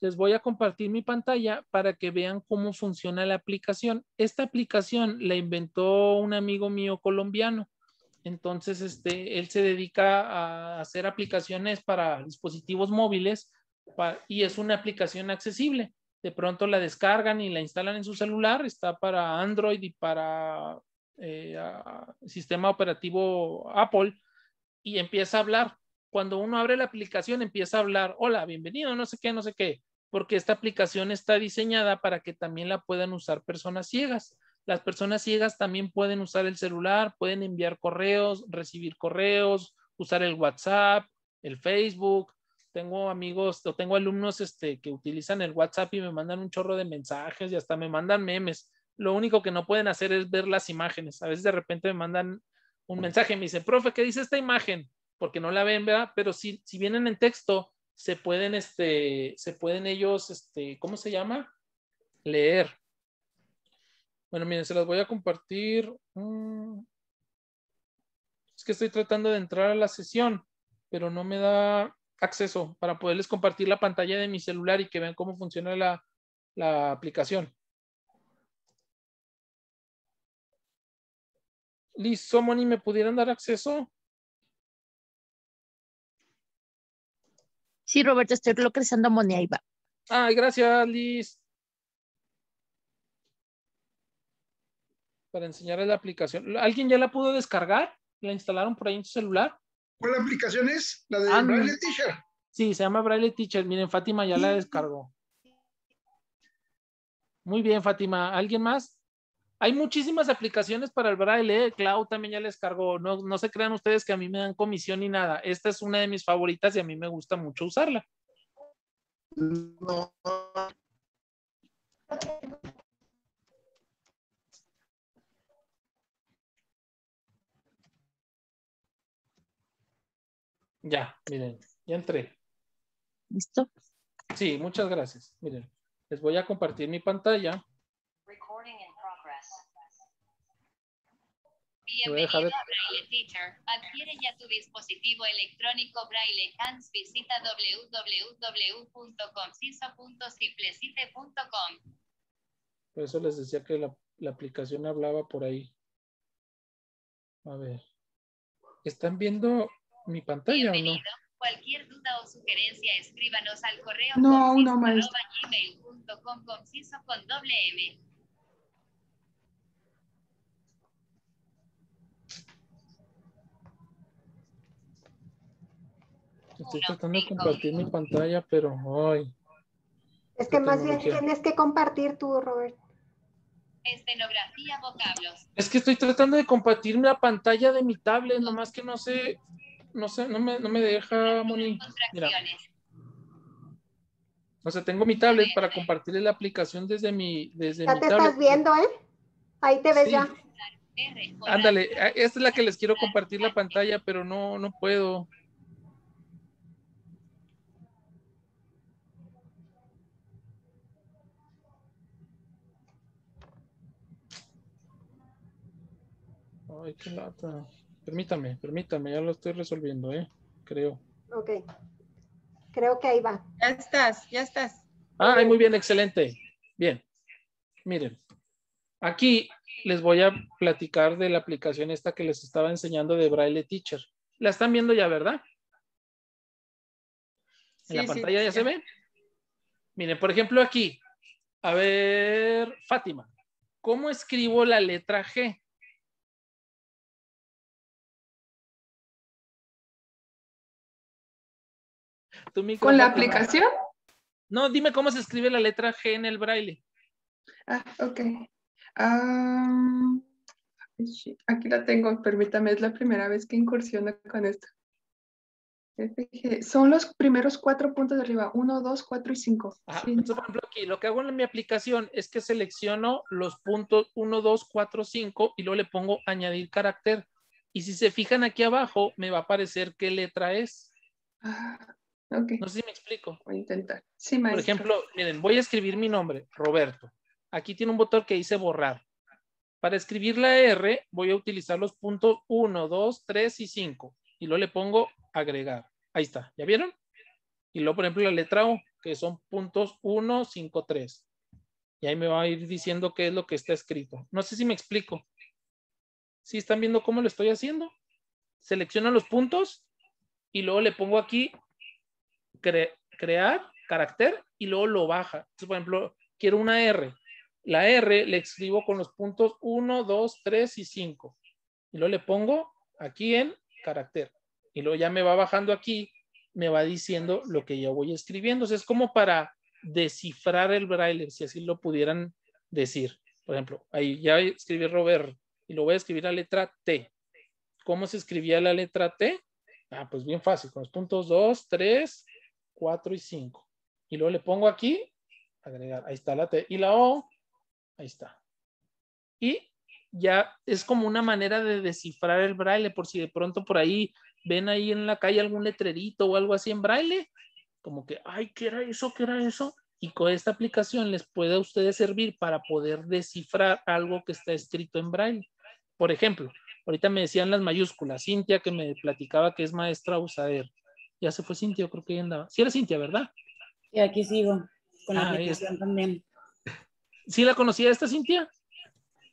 Les voy a compartir mi pantalla para que vean cómo funciona la aplicación. Esta aplicación la inventó un amigo mío colombiano. Entonces, este, él se dedica a hacer aplicaciones para dispositivos móviles para, y es una aplicación accesible. De pronto la descargan y la instalan en su celular. Está para Android y para eh, sistema operativo Apple y empieza a hablar. Cuando uno abre la aplicación empieza a hablar, hola, bienvenido, no sé qué, no sé qué. Porque esta aplicación está diseñada para que también la puedan usar personas ciegas. Las personas ciegas también pueden usar el celular, pueden enviar correos, recibir correos, usar el WhatsApp, el Facebook. Tengo amigos o tengo alumnos este, que utilizan el WhatsApp y me mandan un chorro de mensajes y hasta me mandan memes. Lo único que no pueden hacer es ver las imágenes. A veces de repente me mandan un mensaje y me dicen, profe, ¿qué dice esta imagen? Porque no la ven, ¿verdad? Pero si, si vienen en texto, se pueden, este, se pueden ellos, este, ¿cómo se llama? Leer. Bueno, miren, se las voy a compartir. Es que estoy tratando de entrar a la sesión, pero no me da acceso para poderles compartir la pantalla de mi celular y que vean cómo funciona la, la aplicación. Listo, Moni, ¿me pudieran dar acceso? Sí, Roberto, estoy localizando a Moni, ahí va. Ay, gracias, Liz. Para enseñarles la aplicación. ¿Alguien ya la pudo descargar? ¿La instalaron por ahí en su celular? ¿Cuál aplicación es? La de ah, Braille no. Teacher. Sí, se llama Braille Teacher. Miren, Fátima ya sí. la descargó. Muy bien, Fátima. ¿Alguien más? Hay muchísimas aplicaciones para el Braille. Clau también ya les cargó. No, no se crean ustedes que a mí me dan comisión ni nada. Esta es una de mis favoritas y a mí me gusta mucho usarla. No. Ya, miren, ya entré. ¿Listo? Sí, muchas gracias. Miren, les voy a compartir mi pantalla. Bienvenido a Braille Teacher. Adquiere ya tu dispositivo electrónico Braille Hands. Visita doble u doble u doble u punto conciso punto simplecite punto com. Por eso les decía que la, la aplicación hablaba por ahí. A ver. ¿Están viendo mi pantalla Bienvenido. o no? Cualquier duda o sugerencia, escríbanos al correo no, no, conciso arroba gmail punto com, conciso con doble M. Estoy tratando de compartir mi pantalla, pero hoy. Es que más bien tienes que compartir tú, Robert. Estenografía, vocablos. Es que estoy tratando de compartir la pantalla de mi tablet, nomás que no sé, no sé, no me, no me deja, Moni. Mira. O sea, tengo mi tablet para compartirle la aplicación desde mi, desde mi tablet. Ya te estás viendo, ¿eh? Ahí te ves ya. Ándale, esta es la que les quiero compartir la pantalla, pero no, no puedo. Ay, qué lata. Permítame, permítame, ya lo estoy resolviendo, ¿eh? Creo. Ok. Creo que ahí va. Ya estás, ya estás. Ah, muy bien, excelente. Bien. Miren, aquí les voy a platicar de la aplicación esta que les estaba enseñando de Braille Teacher. La están viendo ya, ¿verdad? En sí, la pantalla sí, ya sí. se ve. Miren, por ejemplo, aquí. A ver, Fátima, ¿cómo escribo la letra G? Tu micro. ¿Con la aplicación? No, dime cómo se escribe la letra G en el braille. Ah, ok. Um, aquí la tengo, permítame, es la primera vez que incursiono con esto. Son los primeros cuatro puntos de arriba, uno, dos, cuatro y cinco. Ah, sí. Entonces, por ejemplo, aquí lo que hago en mi aplicación es que selecciono los puntos uno, dos, cuatro, cinco y luego le pongo añadir carácter. Y si se fijan aquí abajo, me va a aparecer qué letra es. Ah, okay. No sé si me explico. Voy a intentar. Sí, maestro. Por ejemplo, miren, voy a escribir mi nombre, Roberto. Aquí tiene un botón que dice borrar. Para escribir la R, voy a utilizar los puntos uno, dos, tres y cinco. Y luego le pongo agregar. Ahí está. ¿Ya vieron? Y luego, por ejemplo, la letra O, que son puntos uno, cinco, tres. Y ahí me va a ir diciendo qué es lo que está escrito. No sé si me explico. ¿Sí están viendo cómo lo estoy haciendo? Selecciono los puntos y luego le pongo aquí cre- crear, carácter, y luego lo baja. Entonces, por ejemplo, quiero una R. La R le escribo con los puntos uno, dos, tres y cinco. Y luego le pongo aquí en carácter. Y luego ya me va bajando aquí, me va diciendo lo que yo voy escribiendo. O sea, es como para descifrar el braille, si así lo pudieran decir. Por ejemplo, ahí ya escribí Robert y lo voy a escribir la letra T. ¿Cómo se escribía la letra T? Ah, pues bien fácil, con los puntos dos, tres, cuatro y cinco. Y luego le pongo aquí, agregar, ahí está la T. Y la O, ahí está. Y ya es como una manera de descifrar el braille, por si de pronto por ahí ven ahí en la calle algún letrerito o algo así en braille, como que, ay, ¿qué era eso? ¿Qué era eso? Y con esta aplicación les puede a ustedes servir para poder descifrar algo que está escrito en braille. Por ejemplo, ahorita me decían las mayúsculas, Cintia, que me platicaba que es maestra Usader. Ya se fue Cintia, creo que ya andaba. Sí era Cintia, ¿verdad? Y aquí sigo, con la ah, aplicación es. También. ¿Sí la conocía esta Cintia?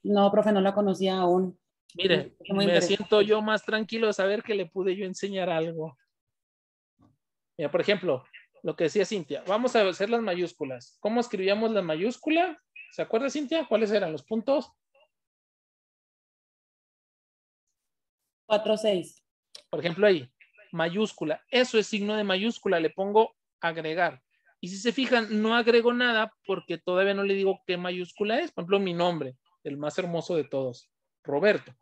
No, profe, no la conocía aún. Mire, me siento yo más tranquilo de saber que le pude yo enseñar algo. Mira, por ejemplo, lo que decía Cintia, vamos a hacer las mayúsculas. ¿Cómo escribíamos la mayúscula? ¿Se acuerda, Cintia? ¿Cuáles eran los puntos? cuatro, seis. Por ejemplo, ahí, mayúscula. Eso es signo de mayúscula. Le pongo agregar. Y si se fijan, no agrego nada porque todavía no le digo qué mayúscula es. Por ejemplo, mi nombre, el más hermoso de todos, Roberto.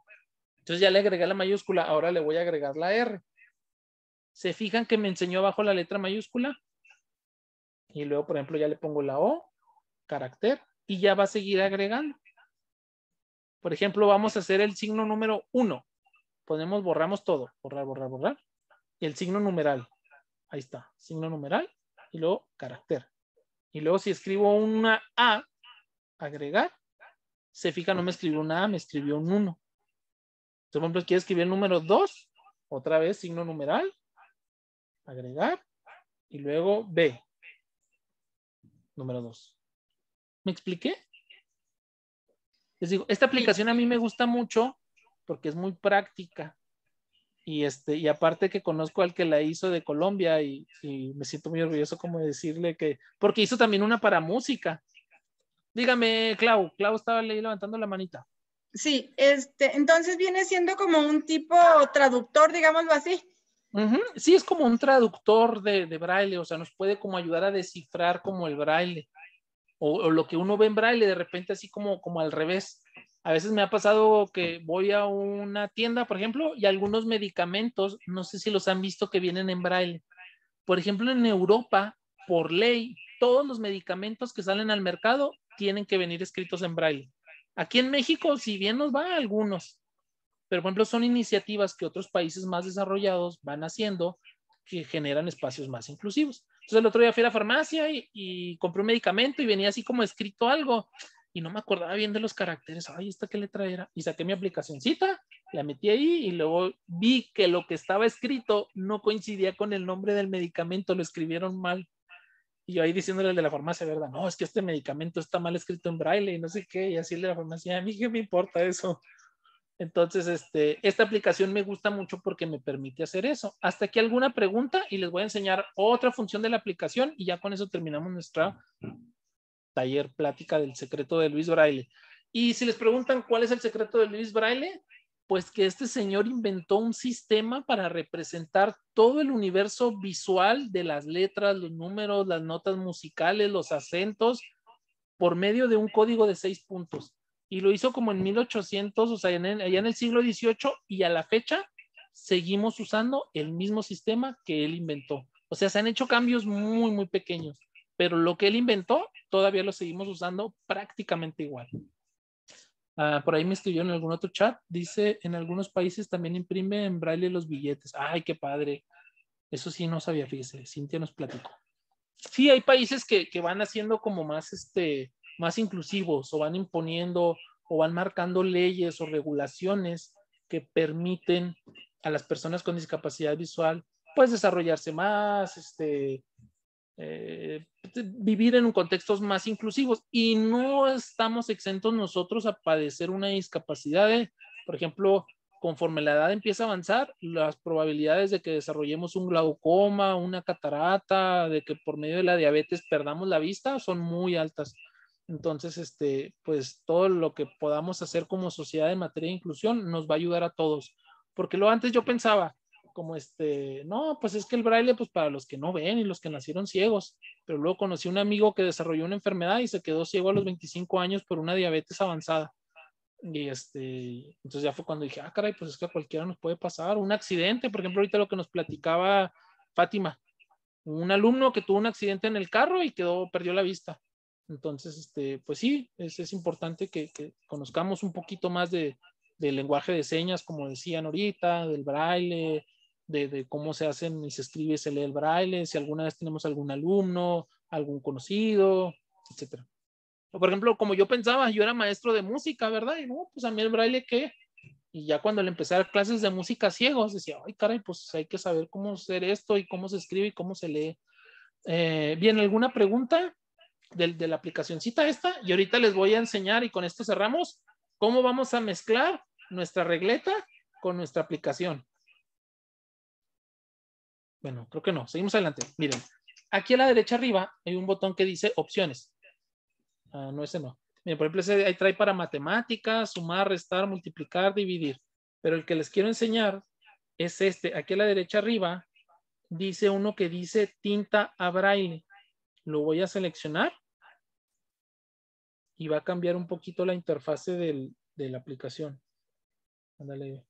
Entonces ya le agregué la mayúscula, ahora le voy a agregar la R. ¿Se fijan que me enseñó abajo la letra mayúscula? Y luego, por ejemplo, ya le pongo la O, carácter, y ya va a seguir agregando. Por ejemplo, vamos a hacer el signo número uno. Ponemos, borramos todo, borrar, borrar, borrar. Y el signo numeral, ahí está, signo numeral, y luego carácter. Y luego si escribo una A, agregar. Se fija, no me escribió una A, me escribió un uno. Por ejemplo, quiero escribir el número dos. Otra vez, signo numeral. Agregar. Y luego B. Número dos. ¿Me expliqué? Les digo, esta aplicación a mí me gusta mucho porque es muy práctica. Y, este, y aparte que conozco al que la hizo de Colombia y, y me siento muy orgulloso como de decirle que... Porque hizo también una para música. Dígame, Clau, Clau estaba levantando la manita. Sí, este, entonces viene siendo como un tipo traductor, digámoslo así. Uh-huh. Sí, es como un traductor de, de braille, o sea, nos puede como ayudar a descifrar como el braille. O, o lo que uno ve en braille, de repente así como, como al revés. A veces me ha pasado que voy a una tienda, por ejemplo, y algunos medicamentos, no sé si los han visto que vienen en braille. Por ejemplo, en Europa, por ley, todos los medicamentos que salen al mercado tienen que venir escritos en braille. Aquí en México, si bien nos va a algunos, pero por ejemplo son iniciativas que otros países más desarrollados van haciendo que generan espacios más inclusivos. Entonces el otro día fui a la farmacia y, y compré un medicamento y venía así como escrito algo y no me acordaba bien de los caracteres. Ay, ¿esta qué letra era? Y saqué mi aplicacioncita, la metí ahí y luego vi que lo que estaba escrito no coincidía con el nombre del medicamento, lo escribieron mal. Y yo ahí diciéndole al de la farmacia, ¿verdad? No, es que este medicamento está mal escrito en braille y no sé qué. Y así el de la farmacia, a mí qué me importa eso. Entonces, este, esta aplicación me gusta mucho porque me permite hacer eso. Hasta aquí alguna pregunta y les voy a enseñar otra función de la aplicación y ya con eso terminamos nuestra taller plática del secreto de Luis Braille. Y si les preguntan cuál es el secreto de Luis Braille, pues que este señor inventó un sistema para representar todo el universo visual de las letras, los números, las notas musicales, los acentos, por medio de un código de seis puntos. Y lo hizo como en mil ochocientos, o sea, en, allá en el siglo dieciocho, y a la fecha seguimos usando el mismo sistema que él inventó. O sea, se han hecho cambios muy, muy pequeños, pero lo que él inventó todavía lo seguimos usando prácticamente igual. Ah, por ahí me escribió en algún otro chat. Dice, en algunos países también imprime en braille los billetes. ¡Ay, qué padre! Eso sí no sabía, fíjese. Cintia nos platicó. Sí, hay países que, que van haciendo como más, este, más inclusivos, o van imponiendo o van marcando leyes o regulaciones que permiten a las personas con discapacidad visual pues desarrollarse más, este... Eh, vivir en contextos más inclusivos, y no estamos exentos nosotros a padecer una discapacidad. ¿eh? Por ejemplo, conforme la edad empieza a avanzar, las probabilidades de que desarrollemos un glaucoma, una catarata, de que por medio de la diabetes perdamos la vista, son muy altas. Entonces, este, pues todo lo que podamos hacer como sociedad en materia de inclusión nos va a ayudar a todos, porque lo antes yo pensaba, como este, no, pues es que el braille pues para los que no ven y los que nacieron ciegos, pero luego conocí a un amigo que desarrolló una enfermedad y se quedó ciego a los veinticinco años por una diabetes avanzada, y este, entonces ya fue cuando dije, ah caray, pues es que a cualquiera nos puede pasar, un accidente, por ejemplo ahorita lo que nos platicaba Fátima, un alumno que tuvo un accidente en el carro y quedó, perdió la vista. Entonces este, pues sí, es, es importante que, que conozcamos un poquito más de, del lenguaje de señas, como decían ahorita, del braille, De, de cómo se hacen y se escribe y se lee el braille, si alguna vez tenemos algún alumno, algún conocido, etcétera. Por ejemplo, como yo pensaba, yo era maestro de música, ¿verdad? Y no, pues a mí el braille, ¿qué? Y ya cuando le empecé a dar clases de música ciegos, decía, ay, caray, pues hay que saber cómo hacer esto y cómo se escribe y cómo se lee. Eh, bien, ¿alguna pregunta de, de la aplicacioncita esta? Y ahorita les voy a enseñar, y con esto cerramos, cómo vamos a mezclar nuestra regleta con nuestra aplicación. Bueno, creo que no. Seguimos adelante. Miren, aquí a la derecha arriba hay un botón que dice opciones. Ah, no, ese no. Miren, por ejemplo, ese ahí trae para matemáticas, sumar, restar, multiplicar, dividir. Pero el que les quiero enseñar es este. Aquí a la derecha arriba dice uno que dice tinta a braille. Lo voy a seleccionar. Y va a cambiar un poquito la interfase del, de la aplicación. Ándale.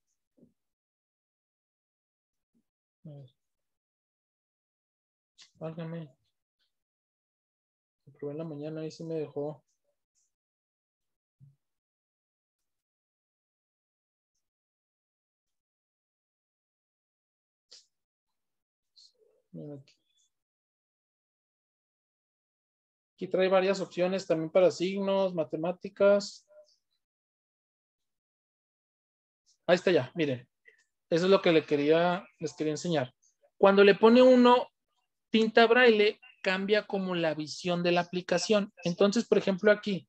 A ver. Válgame. Lo probé en la mañana y se me dejó. Mira aquí. Aquí trae varias opciones también para signos, matemáticas. Ahí está ya, miren. Eso es lo que le quería, les quería enseñar. Cuando le pone uno tinta braille, cambia como la visión de la aplicación. Entonces, por ejemplo, aquí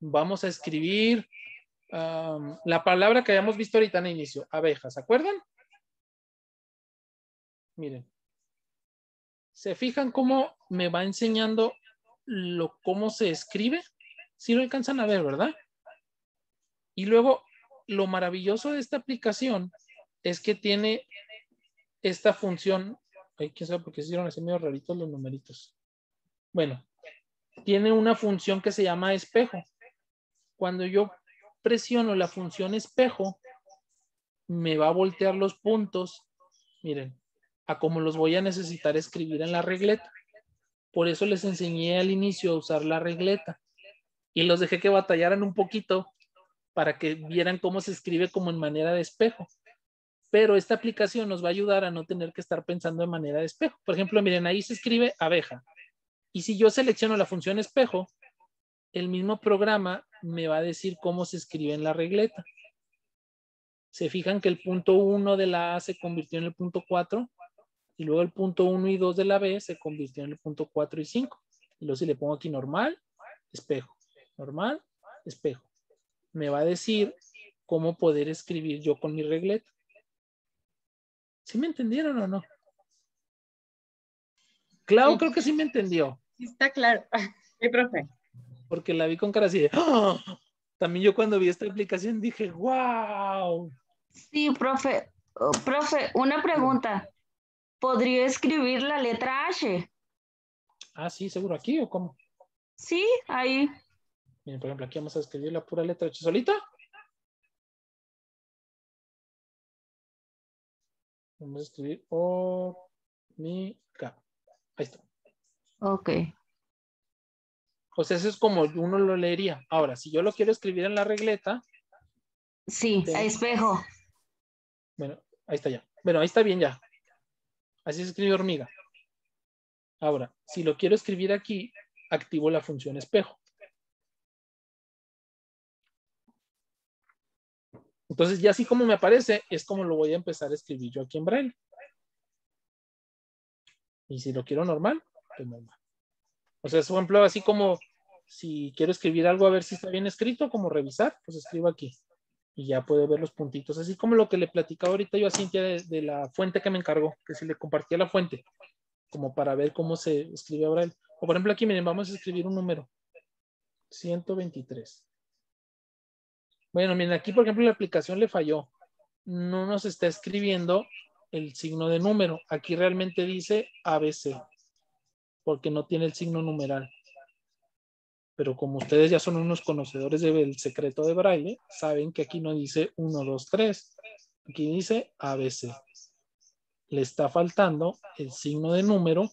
vamos a escribir um, la palabra que habíamos visto ahorita en el inicio, abejas, ¿se acuerdan? Miren, ¿se fijan cómo me va enseñando lo, cómo se escribe? Sí lo alcanzan a ver, ¿verdad? Y luego, lo maravilloso de esta aplicación es que tiene esta función. Ay, quién sabe por qué se hicieron así medio raritos los numeritos. Bueno, tiene una función que se llama espejo. Cuando yo presiono la función espejo, me va a voltear los puntos, miren, a como los voy a necesitar escribir en la regleta. Por eso les enseñé al inicio a usar la regleta. Y los dejé que batallaran un poquito para que vieran cómo se escribe como en manera de espejo. Pero esta aplicación nos va a ayudar a no tener que estar pensando de manera de espejo. Por ejemplo, miren, ahí se escribe abeja. Y si yo selecciono la función espejo, el mismo programa me va a decir cómo se escribe en la regleta. ¿Se fijan que el punto uno de la A se convirtió en el punto cuatro? Y luego el punto uno y dos de la B se convirtió en el punto cuatro y cinco. Y luego si le pongo aquí normal, espejo, normal, espejo, me va a decir cómo poder escribir yo con mi regleta. ¿Sí me entendieron o no? Clau, sí. Creo que sí me entendió. Está claro. Sí, profe. Porque la vi con cara así de... ¡Oh! También yo cuando vi esta aplicación dije, wow. Sí, profe. Oh, profe, una pregunta. ¿Podría escribir la letra H? Ah, sí, seguro. ¿Aquí o cómo? Sí, ahí. Miren, por ejemplo, aquí vamos a escribir la pura letra H solita. Vamos a escribir O, Mi, K. Ahí está. Ok. O sea, eso es como uno lo leería. Ahora, si yo lo quiero escribir en la regleta. Sí, tengo... a espejo. Bueno, ahí está ya. Bueno, ahí está bien ya. Así se escribe hormiga. Ahora, si lo quiero escribir aquí, activo la función espejo. Entonces, ya así como me aparece, es como lo voy a empezar a escribir yo aquí en Braille. Y si lo quiero normal, pues normal. O sea, por ejemplo, así como si quiero escribir algo a ver si está bien escrito, como revisar, pues escribo aquí. Y ya puedo ver los puntitos. Así como lo que le platicaba ahorita yo a Cintia de, de la fuente que me encargó, que se le compartía la fuente, como para ver cómo se escribe a Braille. O por ejemplo aquí, miren, vamos a escribir un número. ciento veintitrés. Bueno, miren, aquí por ejemplo la aplicación le falló. No nos está escribiendo el signo de número. Aquí realmente dice A B C. Porque no tiene el signo numeral. Pero como ustedes ya son unos conocedores del secreto de Braille, saben que aquí no dice uno, dos, tres. Aquí dice A B C. Le está faltando el signo de número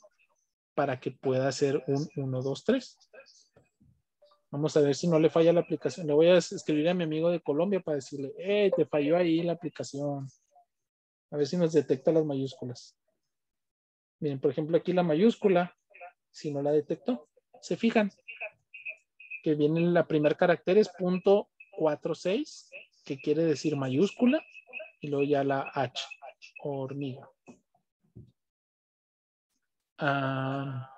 para que pueda hacer un uno, dos, tres. Vamos a ver si no le falla la aplicación. Le voy a escribir a mi amigo de Colombia para decirle, ¡eh, te falló ahí la aplicación! A ver si nos detecta las mayúsculas. Miren, por ejemplo, aquí la mayúscula, si no la detectó, se fijan que viene la primer carácter es punto cuatro seis, que quiere decir mayúscula, y luego ya la H, hormiga. Ah,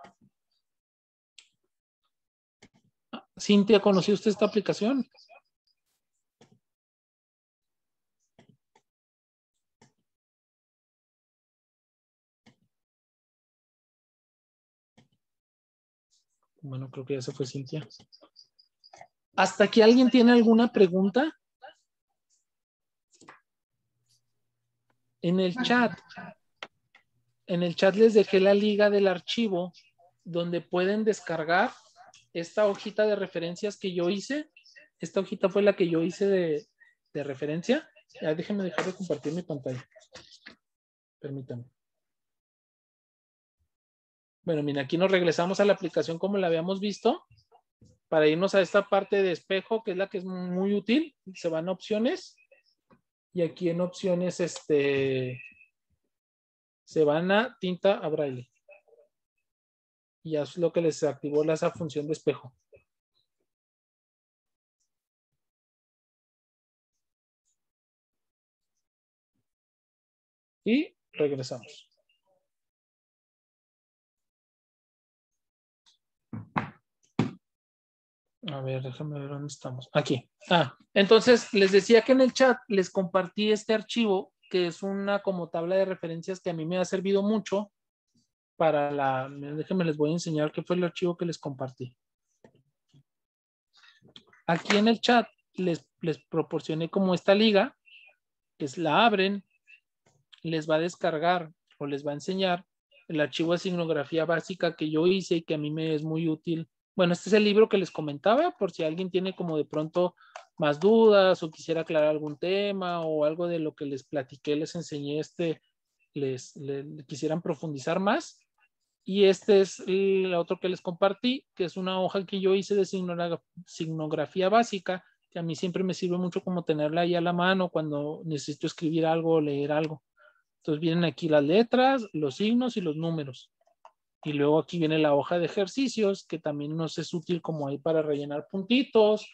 Cintia, ¿conoció usted esta aplicación? Bueno, creo que ya se fue Cintia. ¿Hasta aquí alguien tiene alguna pregunta? En el chat. En el chat les dejé la liga del archivo donde pueden descargar esta hojita de referencias que yo hice. Esta hojita fue la que yo hice de, de referencia. Ya déjenme dejar de compartir mi pantalla. Permítanme. Bueno, mira, aquí nos regresamos a la aplicación como la habíamos visto. Para irnos a esta parte de espejo, que es la que es muy útil. Se van a opciones. Y aquí en opciones, este, se van a tinta a Braille. Y ya es lo que les activó la, esa función de espejo. Y regresamos. A ver, déjame ver dónde estamos. Aquí. Ah, entonces les decía que en el chat les compartí este archivo que es una como tabla de referencias que a mí me ha servido mucho para la... Déjenme les voy a enseñar qué fue el archivo que les compartí. Aquí en el chat les, les proporcioné como esta liga, que es la abren, les va a descargar o les va a enseñar el archivo de signografía básica que yo hice y que a mí me es muy útil. Bueno, este es el libro que les comentaba, por si alguien tiene como de pronto más dudas o quisiera aclarar algún tema o algo de lo que les platiqué, les enseñé este, les, les, les quisieran profundizar más. Y este es el otro que les compartí, que es una hoja que yo hice de signografía básica, que a mí siempre me sirve mucho como tenerla ahí a la mano cuando necesito escribir algo o leer algo. Entonces vienen aquí las letras, los signos y los números. Y luego aquí viene la hoja de ejercicios que también nos es útil como ahí para rellenar puntitos.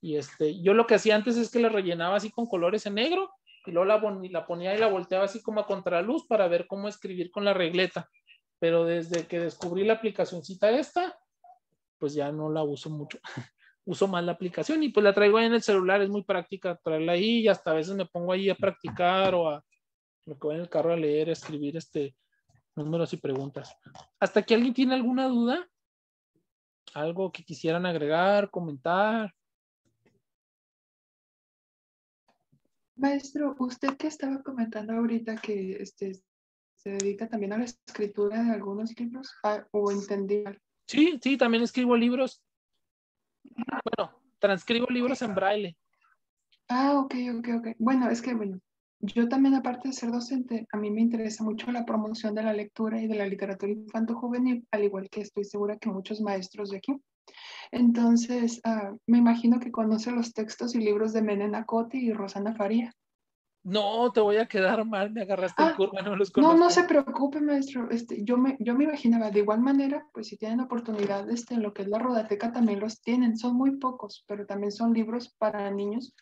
Y este, yo lo que hacía antes es que la rellenaba así con colores en negro y luego la, la ponía y la volteaba así como a contraluz para ver cómo escribir con la regleta. Pero desde que descubrí la aplicacioncita esta, pues ya no la uso mucho. Uso más la aplicación y pues la traigo ahí en el celular. Es muy práctica traerla ahí y hasta a veces me pongo ahí a practicar o a lo que voy en el carro a leer, a escribir este... números y preguntas. ¿Hasta aquí alguien tiene alguna duda? ¿Algo que quisieran agregar, comentar? Maestro, usted que estaba comentando ahorita que este, se dedica también a la escritura de algunos libros, a, o entendí. Sí, sí, también escribo libros. Bueno, transcribo libros en braille. Ah, ok, ok, ok. Bueno, es que bueno, yo también aparte de ser docente, a mí me interesa mucho la promoción de la lectura y de la literatura infanto-juvenil, al igual que estoy segura que muchos maestros de aquí. Entonces, uh, me imagino que conoce los textos y libros de Menena Coti y Rosana Faría. No, te voy a quedar mal, me agarraste ah, en curva, no los conozco. No, no se preocupe, maestro. Este, yo, me, yo me imaginaba, de igual manera, pues si tienen oportunidad, este, en lo que es la Rodateca también los tienen. Son muy pocos, pero también son libros para niños,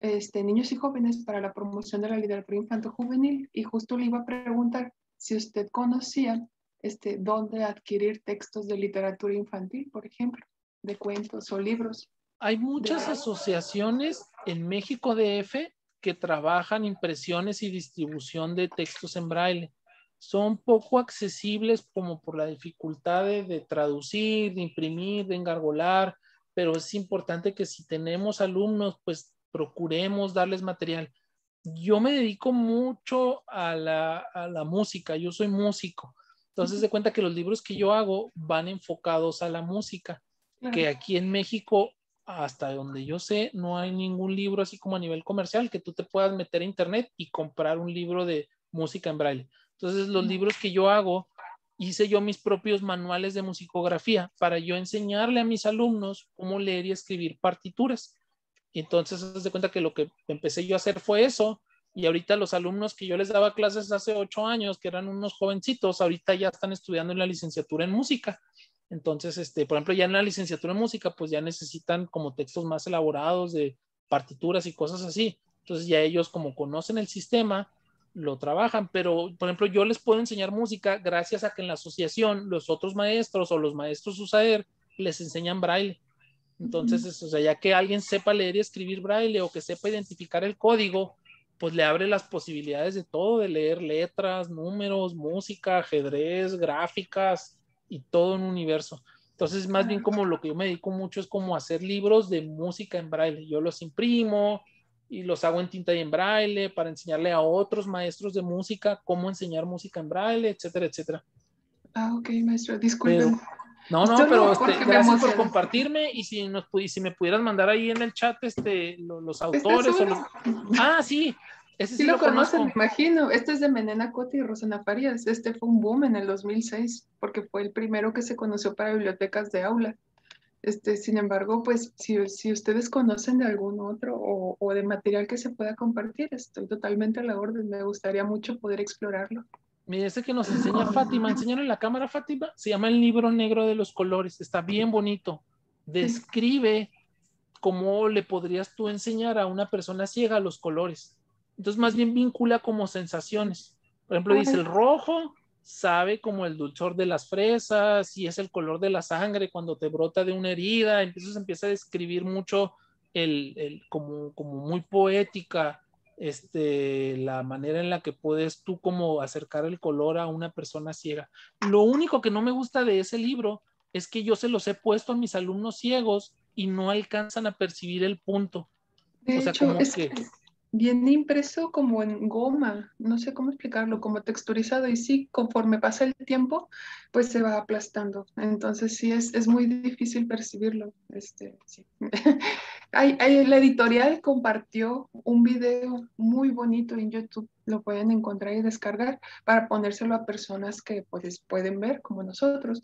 este, niños y jóvenes, para la promoción de la literatura infanto-juvenil. Y justo le iba a preguntar si usted conocía este, dónde adquirir textos de literatura infantil, por ejemplo, de cuentos o libros. Hay muchas de... asociaciones en México D F que trabajan impresiones y distribución de textos en braille. Son poco accesibles como por la dificultad de, de traducir, de imprimir, de engargolar, pero es importante que si tenemos alumnos, pues procuremos darles material. Yo me dedico mucho a la, a la música, yo soy músico, entonces de cuenta que los libros que yo hago van enfocados a la música, que aquí en México, hasta donde yo sé, no hay ningún libro así como a nivel comercial que tú te puedas meter a internet y comprar un libro de música en braille. Entonces los libros que yo hago, hice yo mis propios manuales de musicografía para yo enseñarle a mis alumnos cómo leer y escribir partituras. Entonces haz de cuenta que lo que empecé yo a hacer fue eso, y ahorita los alumnos que yo les daba clases hace ocho años, que eran unos jovencitos, ahorita ya están estudiando en la licenciatura en música. Entonces, este, por ejemplo, ya en la licenciatura en música, pues ya necesitan como textos más elaborados de partituras y cosas así. Entonces ya ellos, como conocen el sistema, lo trabajan. Pero, por ejemplo, yo les puedo enseñar música gracias a que en la asociación los otros maestros o los maestros U S A E R les enseñan braille. Entonces, mm-hmm. o sea, ya que alguien sepa leer y escribir braille o que sepa identificar el código, pues le abre las posibilidades de todo, de leer letras, números, música, ajedrez, gráficas, y todo un universo. Entonces, más bien como lo que yo me dedico mucho es como hacer libros de música en braille. Yo los imprimo y los hago en tinta y en braille para enseñarle a otros maestros de música cómo enseñar música en braille, etcétera, etcétera. Ah, ok, maestro, disculpen. No, no, Estoy pero este, gracias por compartirme, y si, nos, y si me pudieran mandar ahí en el chat este, los, los autores. ¿Este es o los... Ah, sí. Ese sí, sí lo conocen, me imagino. Este es de Menena Coti y Rosana Farías. Este fue un boom en el dos mil seis, porque fue el primero que se conoció para bibliotecas de aula. Este, sin embargo, pues, si, si ustedes conocen de algún otro o, o de material que se pueda compartir, estoy totalmente a la orden. Me gustaría mucho poder explorarlo. Mira, ese que nos enseña Fátima, enseñaron en la cámara, Fátima. Se llama El libro negro de los colores. Está bien bonito. Describe cómo le podrías tú enseñar a una persona ciega los colores. Entonces más bien vincula como sensaciones. Por ejemplo, dice el rojo, sabe como el dulzor de las fresas, y es el color de la sangre cuando te brota de una herida. Entonces empieza a describir mucho el, el, como, como muy poética este, la manera en la que puedes tú como acercar el color a una persona ciega. Lo único que no me gusta de ese libro es que yo se los he puesto a mis alumnos ciegos y no alcanzan a percibir el punto. De o sea, hecho, como es que... Viene impreso como en goma, no sé cómo explicarlo, como texturizado, y sí, conforme pasa el tiempo, pues se va aplastando. Entonces sí, es, es muy difícil percibirlo. Este, sí. hay, hay, la editorial compartió un video muy bonito en YouTube, lo pueden encontrar y descargar para ponérselo a personas que pues, pueden ver, como nosotros.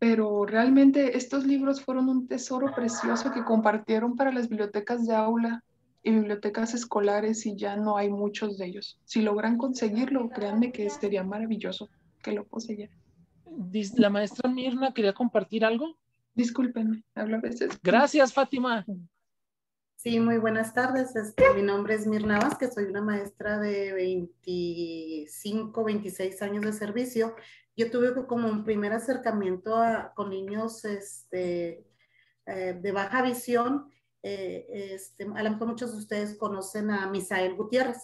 Pero realmente estos libros fueron un tesoro precioso que compartieron para las bibliotecas de aula y bibliotecas escolares, y ya no hay muchos de ellos. Si logran conseguirlo, créanme que sería maravilloso que lo poseyeran. La maestra Mirna quería compartir algo. Discúlpenme, hablo a veces. Gracias, Fátima. Sí, muy buenas tardes. Este, mi nombre es Mirna Vázquez, soy una maestra de veinticinco, veintiséis años de servicio. Yo tuve como un primer acercamiento a, con niños este, eh, de baja visión. Eh, este, a lo mejor muchos de ustedes conocen a Misael Gutiérrez.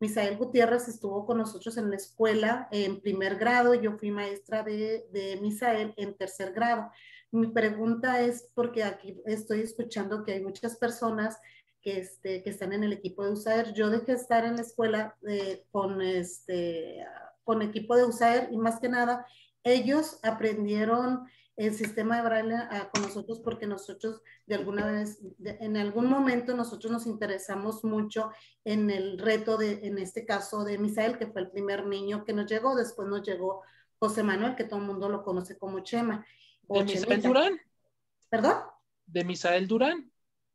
Misael Gutiérrez estuvo con nosotros en la escuela en primer grado. Yo fui maestra de, de Misael en tercer grado. Mi pregunta es, porque aquí estoy escuchando que hay muchas personas que, este, que están en el equipo de U S A E R. Yo dejé estar en la escuela eh, con, este, con equipo de U S A E R y más que nada ellos aprendieron el sistema de Braille a, con nosotros porque nosotros de alguna vez, de, en algún momento nosotros nos interesamos mucho en el reto de, en este caso de Misael, que fue el primer niño que nos llegó. Después nos llegó José Manuel, que todo el mundo lo conoce como Chema. ¿De Misael Durán? ¿Perdón? ¿De Misael Durán?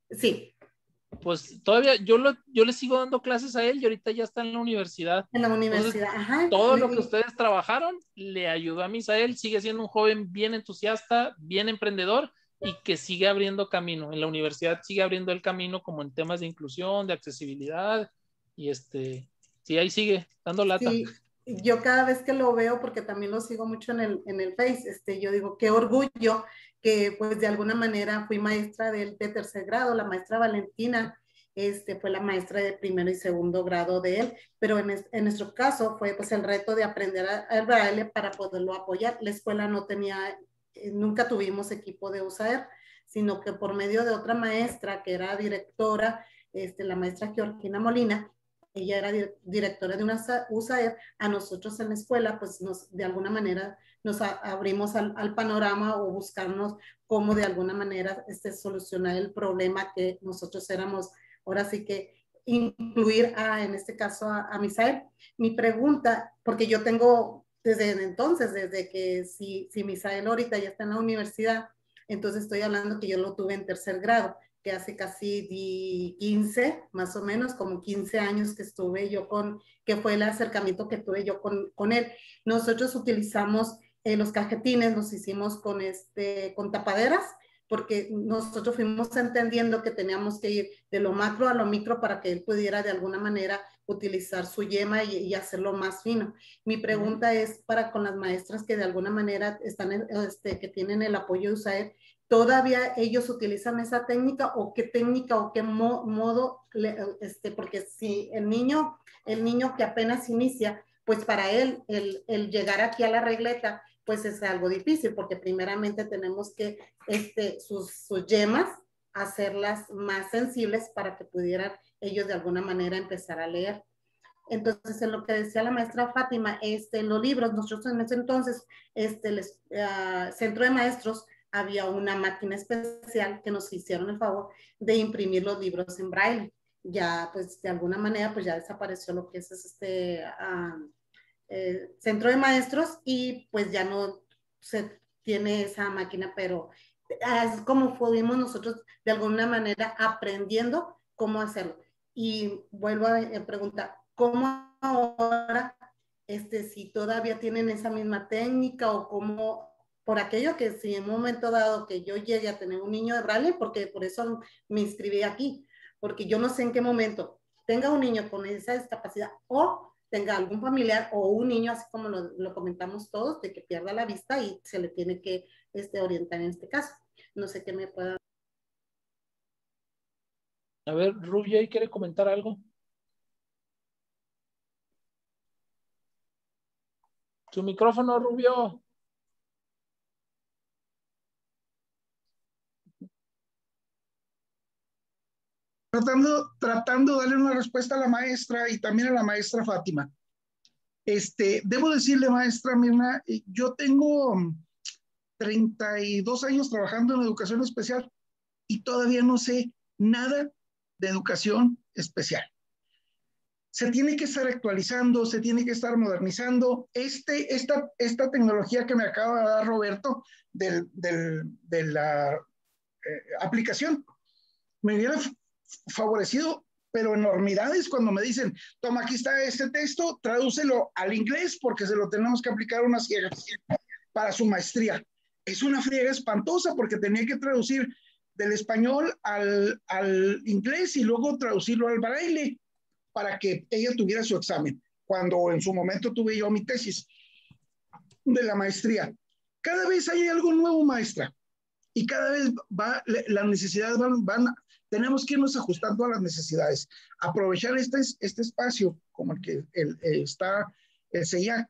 Sí. Pues todavía yo, lo, yo le sigo dando clases a él y ahorita ya está en la universidad. En la universidad, entonces, ajá. Todo lo que ustedes trabajaron le ayudó a Misael, sigue siendo un joven bien entusiasta, bien emprendedor y que sigue abriendo camino. En la universidad sigue abriendo el camino como en temas de inclusión, de accesibilidad y este, sí, ahí sigue dando lata. Sí. Yo cada vez que lo veo, porque también lo sigo mucho en el, en el Face, este, yo digo, qué orgullo que pues de alguna manera fui maestra del, de tercer grado, la maestra Valentina este, fue la maestra de primero y segundo grado de él, pero en, es, en nuestro caso fue pues el reto de aprender a, a Braille para poderlo apoyar. La escuela no tenía, eh, nunca tuvimos equipo de U S A E R, sino que por medio de otra maestra que era directora, este, la maestra Georgina Molina, ella era directora de una U S A E R, a nosotros en la escuela, pues nos, de alguna manera nos a, abrimos al, al panorama o buscarnos cómo de alguna manera este, solucionar el problema que nosotros éramos, ahora sí que incluir a, en este caso a, a Misael. Mi pregunta, porque yo tengo desde entonces, desde que si, si Misael ahorita ya está en la universidad, entonces estoy hablando que yo lo tuve en tercer grado, que hace casi quince, más o menos, como quince años que estuve yo con, que fue el acercamiento que tuve yo con, con él. Nosotros utilizamos eh, los cajetines, los hicimos con, este, con tapaderas, porque nosotros fuimos entendiendo que teníamos que ir de lo macro a lo micro para que él pudiera de alguna manera utilizar su yema y, y hacerlo más fino. Mi pregunta es para con las maestras que de alguna manera están, en, este, que tienen el apoyo de U S A E R, ¿todavía ellos utilizan esa técnica o qué técnica o qué mo, modo? Este, porque si el niño, el niño que apenas inicia, pues para él el, el llegar aquí a la regleta, pues es algo difícil porque primeramente tenemos que este, sus, sus yemas hacerlas más sensibles para que pudieran ellos de alguna manera empezar a leer. Entonces, en lo que decía la maestra Fátima, este, en los libros, nosotros en ese entonces, este, el uh, Centro de Maestros, había una máquina especial que nos hicieron el favor de imprimir los libros en Braille. Ya, pues, de alguna manera, pues ya desapareció lo que es este uh, eh, Centro de Maestros y pues ya no se tiene esa máquina, pero es como fuimos nosotros de alguna manera aprendiendo cómo hacerlo. Y vuelvo a preguntar, ¿cómo ahora, este, si todavía tienen esa misma técnica o cómo... Por aquello que si en un momento dado que yo llegue a tener un niño de Braille, porque por eso me inscribí aquí, porque yo no sé en qué momento tenga un niño con esa discapacidad o tenga algún familiar o un niño, así como lo, lo comentamos todos, de que pierda la vista y se le tiene que este, orientar en este caso. No sé qué me pueda... A ver, Rubia, ¿quiere comentar algo? Su micrófono, Rubio. Tratando, tratando de darle una respuesta a la maestra y también a la maestra Fátima. Este, debo decirle, maestra Mirna, yo tengo treinta y dos años trabajando en educación especial y todavía no sé nada de educación especial. Se tiene que estar actualizando, se tiene que estar modernizando. Este, esta, esta tecnología que me acaba de dar Roberto del, del, de la eh, aplicación, me viene favorecido, pero enormidades cuando me dicen, toma, aquí está este texto, tradúcelo al inglés porque se lo tenemos que aplicar unas ciegas para su maestría. Es una friega espantosa porque tenía que traducir del español al, al inglés y luego traducirlo al braille para que ella tuviera su examen, cuando en su momento tuve yo mi tesis de la maestría. Cada vez hay algo nuevo, maestra, y cada vez va, las necesidades van, van tenemos que irnos ajustando a las necesidades. Aprovechar este, este espacio como el que el, el está el C E I A C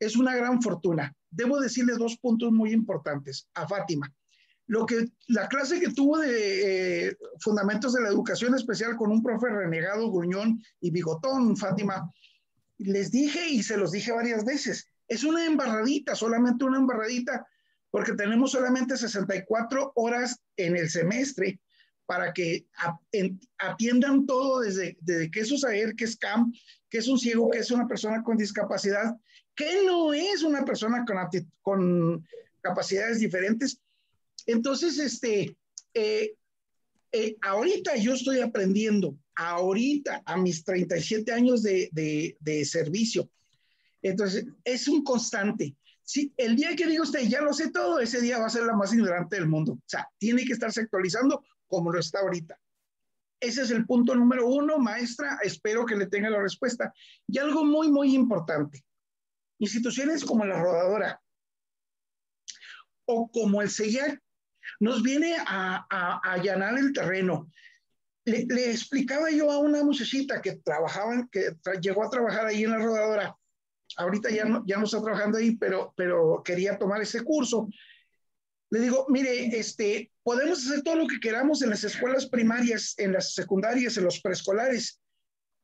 es una gran fortuna. Debo decirle dos puntos muy importantes a Fátima. Lo que, la clase que tuvo de eh, Fundamentos de la Educación Especial con un profe renegado, gruñón y bigotón, Fátima, les dije y se los dije varias veces, es una embarradita, solamente una embarradita, porque tenemos solamente sesenta y cuatro horas en el semestre para que atiendan todo desde, desde qué es un saber, qué es C A M, qué es un ciego, qué es una persona con discapacidad, qué no es una persona con, con capacidades diferentes. Entonces, este, eh, eh, ahorita yo estoy aprendiendo, ahorita a mis treinta y siete años de, de, de servicio. Entonces, es un constante. Sí, el día que diga usted, ya lo sé todo, ese día va a ser la más ignorante del mundo. O sea, tiene que estarse actualizando como lo está ahorita. Ese es el punto número uno, maestra. Espero que le tenga la respuesta. Y algo muy, muy importante. Instituciones como La Rodadora o como el CEIAC nos viene a, a, a allanar el terreno. Le, le explicaba yo a una muchachita que trabajaba, que tra llegó a trabajar ahí en La Rodadora. Ahorita ya no, ya no está trabajando ahí, pero, pero quería tomar ese curso. Le digo, mire, este, podemos hacer todo lo que queramos en las escuelas primarias, en las secundarias, en los preescolares,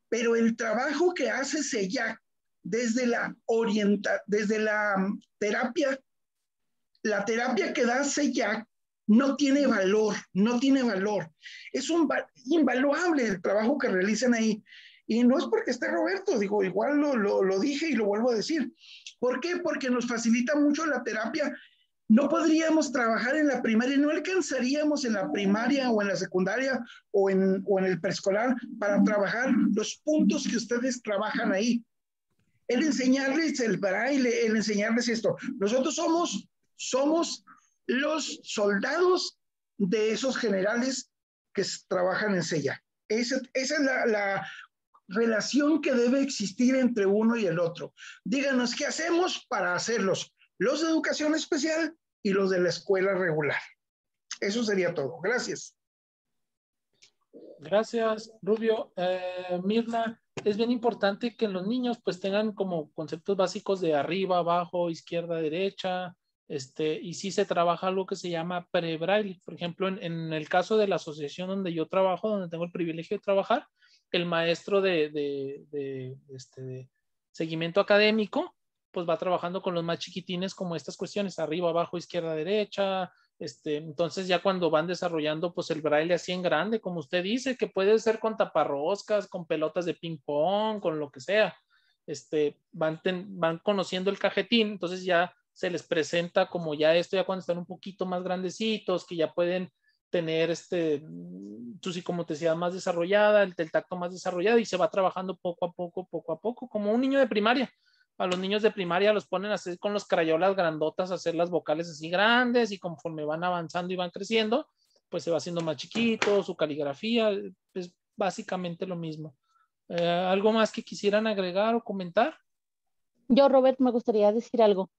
pero el trabajo que hace CEIAC desde la orienta, desde la um, terapia, la terapia que da CEIAC no tiene valor, no tiene valor. Es un invaluable el trabajo que realizan ahí. Y no es porque esté Roberto, digo, igual lo, lo, lo dije y lo vuelvo a decir. ¿Por qué? Porque nos facilita mucho la terapia. No podríamos trabajar en la primaria, no alcanzaríamos en la primaria o en la secundaria o en, o en el preescolar para trabajar los puntos que ustedes trabajan ahí. El enseñarles el braille, el enseñarles esto. Nosotros somos, somos los soldados de esos generales que trabajan en CEIAC. Esa, esa es la... la relación que debe existir entre uno y el otro. Díganos qué hacemos para hacerlos, los de educación especial y los de la escuela regular. Eso sería todo. Gracias. Gracias, Rubio. Eh, Mirna, es bien importante que los niños pues tengan como conceptos básicos de arriba, abajo, izquierda, derecha, este, y sí se trabaja algo que se llama pre-braille. Por ejemplo, en, en el caso de la asociación donde yo trabajo, donde tengo el privilegio de trabajar, el maestro de, de, de, este, de seguimiento académico, pues va trabajando con los más chiquitines como estas cuestiones, arriba, abajo, izquierda, derecha, este, entonces ya cuando van desarrollando pues el braille así en grande, como usted dice, que puede ser con taparroscas, con pelotas de ping pong, con lo que sea, este, van, ten, van conociendo el cajetín, entonces ya se les presenta como ya esto, ya cuando están un poquito más grandecitos, que ya pueden tener este, su psicomotricidad más desarrollada, el, el tacto más desarrollado, y se va trabajando poco a poco, poco a poco, como un niño de primaria. A los niños de primaria los ponen a hacer con los crayolas grandotas, a hacer las vocales así grandes, y conforme van avanzando y van creciendo, pues se va haciendo más chiquito, su caligrafía, es pues básicamente lo mismo. Eh, ¿Algo más que quisieran agregar o comentar? Yo, Robert, me gustaría decir algo.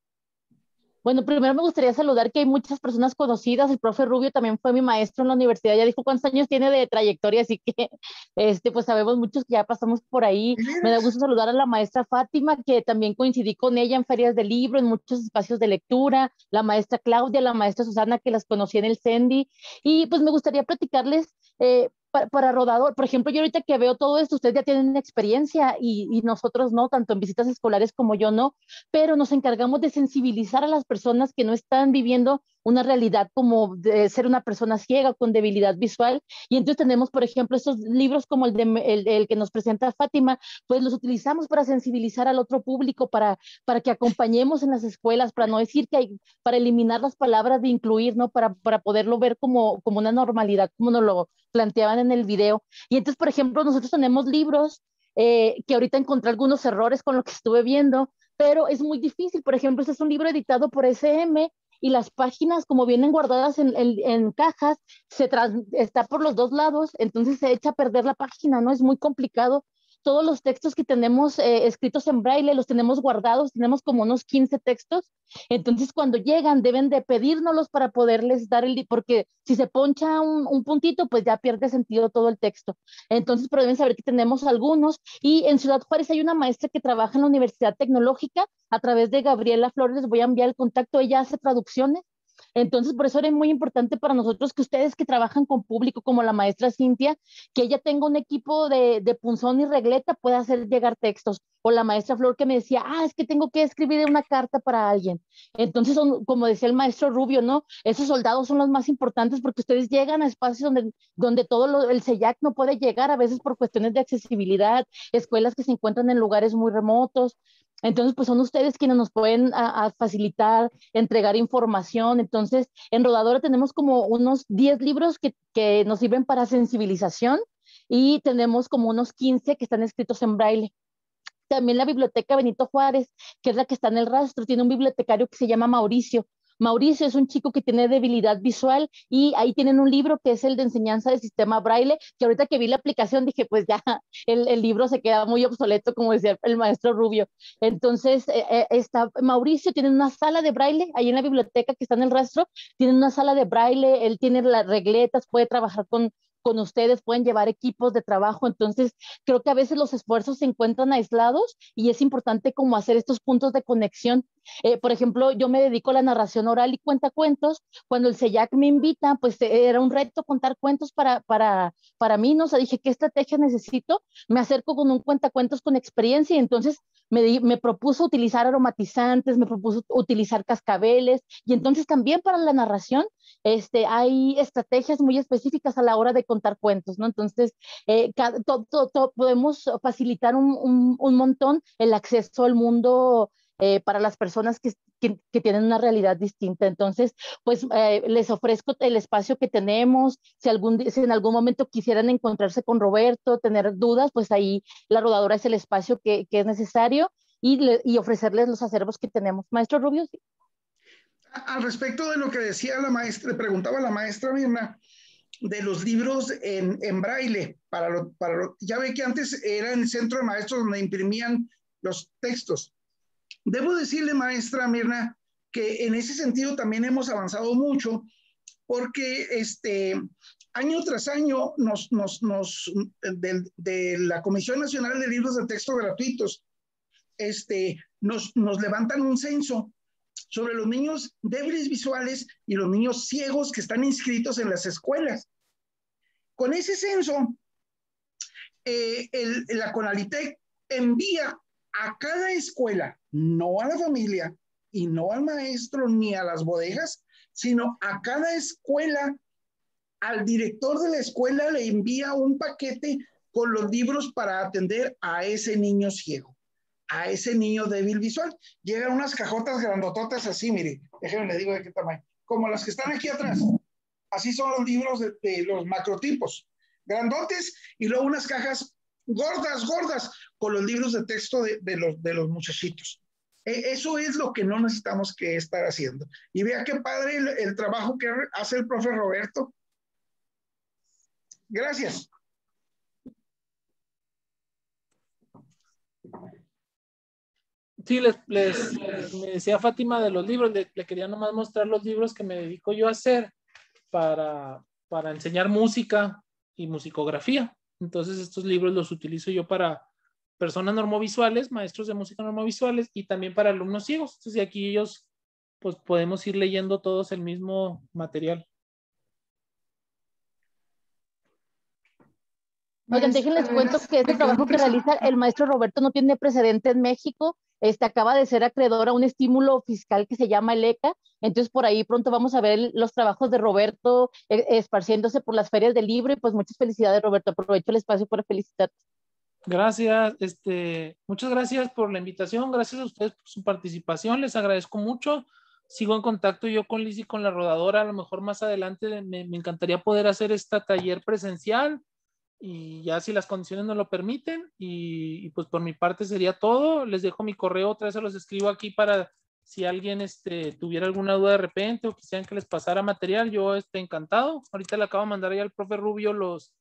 Bueno, primero me gustaría saludar que hay muchas personas conocidas. El profe Rubio también fue mi maestro en la universidad. Ya dijo cuántos años tiene de trayectoria, así que este, pues sabemos muchos que ya pasamos por ahí. Me da gusto saludar a la maestra Fátima, que también coincidí con ella en ferias de libro, en muchos espacios de lectura. La maestra Claudia, la maestra Susana, que las conocí en el CENDI. Y pues me gustaría platicarles... Eh, Para, para Rodador, por ejemplo, yo ahorita que veo todo esto, ustedes ya tienen experiencia y, y nosotros no, tanto en visitas escolares como yo no, pero nos encargamos de sensibilizar a las personas que no están viviendo una realidad como de ser una persona ciega con debilidad visual, y entonces tenemos, por ejemplo, estos libros como el, de, el, el que nos presenta Fátima, pues los utilizamos para sensibilizar al otro público, para, para que acompañemos en las escuelas, para no decir que hay, para eliminar las palabras de incluir, ¿no? Para, para poderlo ver como, como una normalidad, como nos lo planteaban en el video. Y entonces, por ejemplo, nosotros tenemos libros eh, que ahorita encontré algunos errores con lo que estuve viendo, pero es muy difícil. Por ejemplo, este es un libro editado por S M, y las páginas, como vienen guardadas en, en, en cajas, se trans, está por los dos lados, entonces se echa a perder la página, ¿no? Es muy complicado. Todos los textos que tenemos eh, escritos en braille los tenemos guardados, tenemos como unos quince textos, entonces cuando llegan deben de pedírnoslos para poderles dar el, porque si se poncha un, un puntito, pues ya pierde sentido todo el texto. Entonces, pero deben saber que tenemos algunos, y en Ciudad Juárez hay una maestra que trabaja en la Universidad Tecnológica, a través de Gabriela Flores les voy a enviar el contacto, ella hace traducciones. Entonces, por eso era muy importante para nosotros que ustedes que trabajan con público, como la maestra Cintia, que ella tenga un equipo de, de punzón y regleta, pueda hacer llegar textos. O la maestra Flor que me decía, ah, es que tengo que escribir una carta para alguien. Entonces, son, como decía el maestro Rubio, ¿no? Esos soldados son los más importantes porque ustedes llegan a espacios donde, donde todo lo, el CEIAC no puede llegar, a veces por cuestiones de accesibilidad, escuelas que se encuentran en lugares muy remotos. Entonces, pues son ustedes quienes nos pueden a, a facilitar, entregar información. Entonces, en Rodadora tenemos como unos diez libros que, que nos sirven para sensibilización y tenemos como unos quince que están escritos en braille. También la Biblioteca Benito Juárez, que es la que está en el rastro, tiene un bibliotecario que se llama Mauricio. Mauricio es un chico que tiene debilidad visual y ahí tienen un libro que es el de enseñanza del sistema braille, que ahorita que vi la aplicación dije, pues ya el, el libro se queda muy obsoleto, como decía el maestro Rubio. Entonces, eh, está Mauricio, tiene una sala de braille, ahí en la biblioteca que está en el rastro, tiene una sala de braille, él tiene las regletas, puede trabajar con... con ustedes, pueden llevar equipos de trabajo. Entonces creo que a veces los esfuerzos se encuentran aislados y es importante como hacer estos puntos de conexión. Eh, por ejemplo, yo me dedico a la narración oral y cuentacuentos. Cuando el CEIAC me invita, pues era un reto contar cuentos para, para, para mí, ¿no? O sea, dije, ¿qué estrategia necesito? Me acerco con un cuentacuentos con experiencia y entonces me, me propuso utilizar aromatizantes, me propuso utilizar cascabeles y entonces también para la narración este, hay estrategias muy específicas a la hora de contar cuentos, ¿no? Entonces, eh, cada, to, to, to, podemos facilitar un, un, un montón el acceso al mundo Eh, para las personas que, que, que tienen una realidad distinta. Entonces, pues eh, les ofrezco el espacio que tenemos. Si, algún, si en algún momento quisieran encontrarse con Roberto, tener dudas, pues ahí la Rodadora es el espacio que, que es necesario y, le, y ofrecerles los acervos que tenemos. Maestro Rubio. ¿Sí? Al respecto de lo que decía la maestra, preguntaba la maestra Mirna, de los libros en, en braille. Para lo, para lo, ya ve que antes era en el centro de maestros donde imprimían los textos. Debo decirle, maestra Mirna, que en ese sentido también hemos avanzado mucho porque este, año tras año nos, nos, nos, de, de la Comisión Nacional de Libros de Texto Gratuitos este, nos, nos levantan un censo sobre los niños débiles visuales y los niños ciegos que están inscritos en las escuelas. Con ese censo, eh, el, la CONALITEG envía a cada escuela, no a la familia y no al maestro ni a las bodegas, sino a cada escuela, al director de la escuela le envía un paquete con los libros para atender a ese niño ciego, a ese niño débil visual. Llegan unas cajotas grandototas así, mire, déjenme les digo de qué tamaño, como las que están aquí atrás. Así son los libros de, de los macrotipos, grandotes, y luego unas cajas gordas, gordas, con los libros de texto de, de, los, de los muchachitos. Eh, eso es lo que no necesitamos que estar haciendo. Y vea qué padre el, el trabajo que hace el profe Roberto. Gracias. Sí, les, les, les me decía Fátima de los libros, le, le quería nomás mostrar los libros que me dedico yo a hacer para, para enseñar música y musicografía. Entonces estos libros los utilizo yo para personas normovisuales, maestros de música normovisuales y también para alumnos ciegos. Entonces aquí ellos pues podemos ir leyendo todos el mismo material. Oigan, déjenles cuento que este trabajo que realiza el maestro Roberto no tiene precedente en México. Este, acaba de ser acreedor a un estímulo fiscal que se llama el E C A, entonces por ahí pronto vamos a ver los trabajos de Roberto esparciéndose por las ferias del libro y pues muchas felicidades, Roberto, aprovecho el espacio para felicitarte. Gracias, este, muchas gracias por la invitación, gracias a ustedes por su participación, les agradezco mucho, sigo en contacto yo con Liz y con la Rodadora, a lo mejor más adelante me, me encantaría poder hacer este taller presencial, y ya si las condiciones no lo permiten y, y pues por mi parte sería todo. Les dejo mi correo, otra vez se los escribo aquí para si alguien este, tuviera alguna duda de repente o quisieran que les pasara material, yo esté encantado. Ahorita le acabo de mandar ya al profe Rubio los,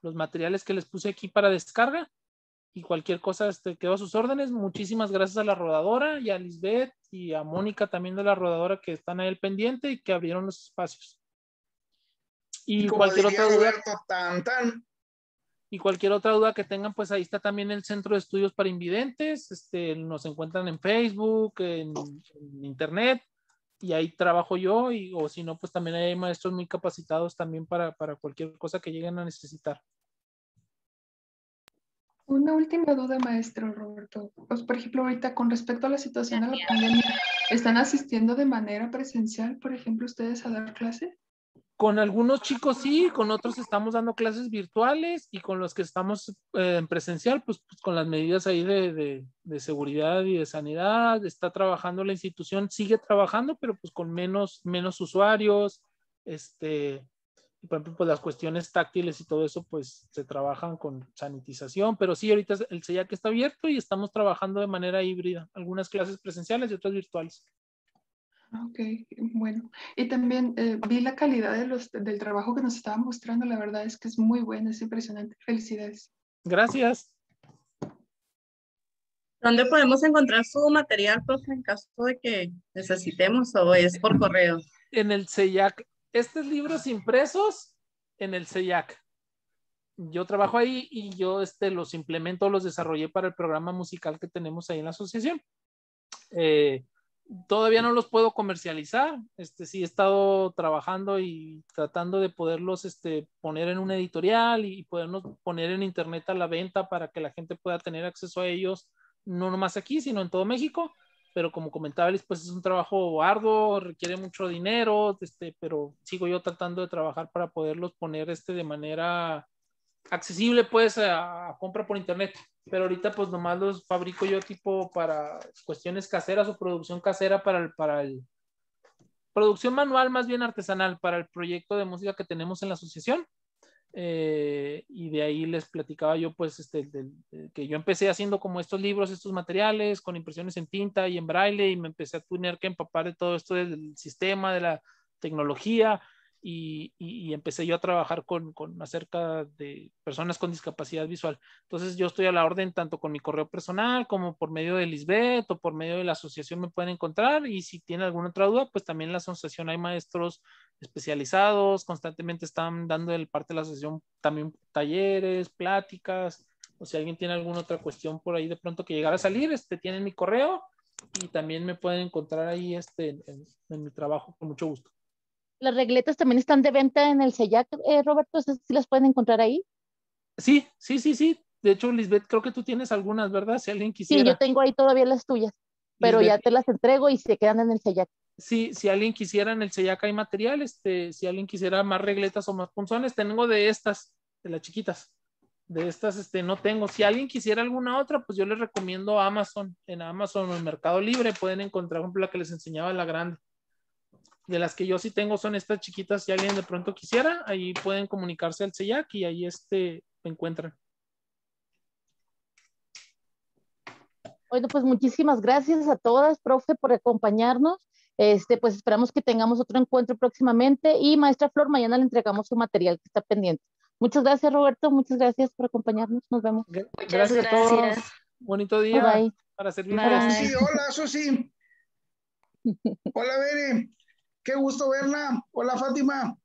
los materiales que les puse aquí para descarga y cualquier cosa este, quedo a sus órdenes. Muchísimas gracias a la Rodadora y a Lisbeth y a Mónica también de la Rodadora que están ahí al pendiente y que abrieron los espacios. Y, y cualquier otra duda. Tan, tan. Y cualquier otra duda que tengan, pues ahí está también el Centro de Estudios para Invidentes. Este, nos encuentran en Facebook, en, en Internet. y ahí trabajo yo, y, o si no, pues también hay maestros muy capacitados también para, para cualquier cosa que lleguen a necesitar. Una última duda, maestro Roberto. Pues, por ejemplo, ahorita con respecto a la situación de la pandemia, ¿están asistiendo de manera presencial, por ejemplo, ustedes a dar clase? Con algunos chicos sí, con otros estamos dando clases virtuales, y con los que estamos eh, en presencial, pues, pues con las medidas ahí de, de, de seguridad y de sanidad. Está trabajando la institución, sigue trabajando, pero pues con menos, menos usuarios, este... por ejemplo, pues las cuestiones táctiles y todo eso, pues se trabajan con sanitización, pero sí, ahorita el CEIAC está abierto y estamos trabajando de manera híbrida, algunas clases presenciales y otras virtuales. Ok, bueno, y también eh, vi la calidad de los, del trabajo que nos estaban mostrando, la verdad es que es muy buena, es impresionante, felicidades. Gracias. ¿Dónde podemos encontrar su material, profe, en caso de que necesitemos, o es por correo? En el CEIAC. Estos libros impresos en el CEIAC. Yo trabajo ahí y yo este, los implemento, los desarrollé para el programa musical que tenemos ahí en la asociación. Eh, todavía no los puedo comercializar. Este, sí he estado trabajando y tratando de poderlos este, poner en una editorial y podernos poner en internet a la venta para que la gente pueda tener acceso a ellos, no nomás aquí, sino en todo México. Pero como comentaba, pues es un trabajo arduo, requiere mucho dinero, este, pero sigo yo tratando de trabajar para poderlos poner este, de manera accesible, pues, a, a compra por internet. Pero ahorita, pues, nomás los fabrico yo tipo para cuestiones caseras o producción casera para el, para el... producción manual, más bien artesanal, para el proyecto de música que tenemos en la asociación. Eh, y de ahí les platicaba yo pues este, de, de, que yo empecé haciendo como estos libros, estos materiales con impresiones en tinta y en braille, y me empecé a tener que empapar de todo esto del sistema, de la tecnología, y, y, y empecé yo a trabajar con, con acerca de personas con discapacidad visual. Entonces yo estoy a la orden tanto con mi correo personal como por medio de Lisbeth o por medio de la asociación me pueden encontrar, y si tienen alguna otra duda pues también en la asociación hay maestros especializados, constantemente están dando el parte de la asociación también talleres, pláticas, o si alguien tiene alguna otra cuestión por ahí de pronto que llegara a salir, este, tienen mi correo y también me pueden encontrar ahí este, en, en mi trabajo con mucho gusto. ¿Las regletas también están de venta en el CEIAC, eh, Roberto? ¿Sí las pueden encontrar ahí? Sí, sí, sí, sí. De hecho, Lisbeth, creo que tú tienes algunas, ¿verdad? Si alguien quisiera. Sí, yo tengo ahí todavía las tuyas, pero Lisbeth, ya te las entrego y se quedan en el CEIAC. Sí, si alguien quisiera, en el CEIAC hay material, este, si alguien quisiera más regletas o más punzones, tengo de estas, de las chiquitas, de estas este, no tengo. Si alguien quisiera alguna otra, pues yo les recomiendo Amazon, en Amazon o en Mercado Libre pueden encontrar, por ejemplo, la que les enseñaba, la grande. De las que yo sí tengo son estas chiquitas, si alguien de pronto quisiera, ahí pueden comunicarse al CEIAC y ahí este, me encuentran. Bueno, pues muchísimas gracias a todas, profe, por acompañarnos. Este, pues esperamos que tengamos otro encuentro próximamente, y maestra Flor, mañana le entregamos su material que está pendiente. Muchas gracias, Roberto, muchas gracias por acompañarnos, nos vemos. Muchas gracias, gracias a todos, bonito día. Bye, bye. Para servir. Bye. Para... Sí, hola Susi, hola Bere, qué gusto verla, hola Fátima.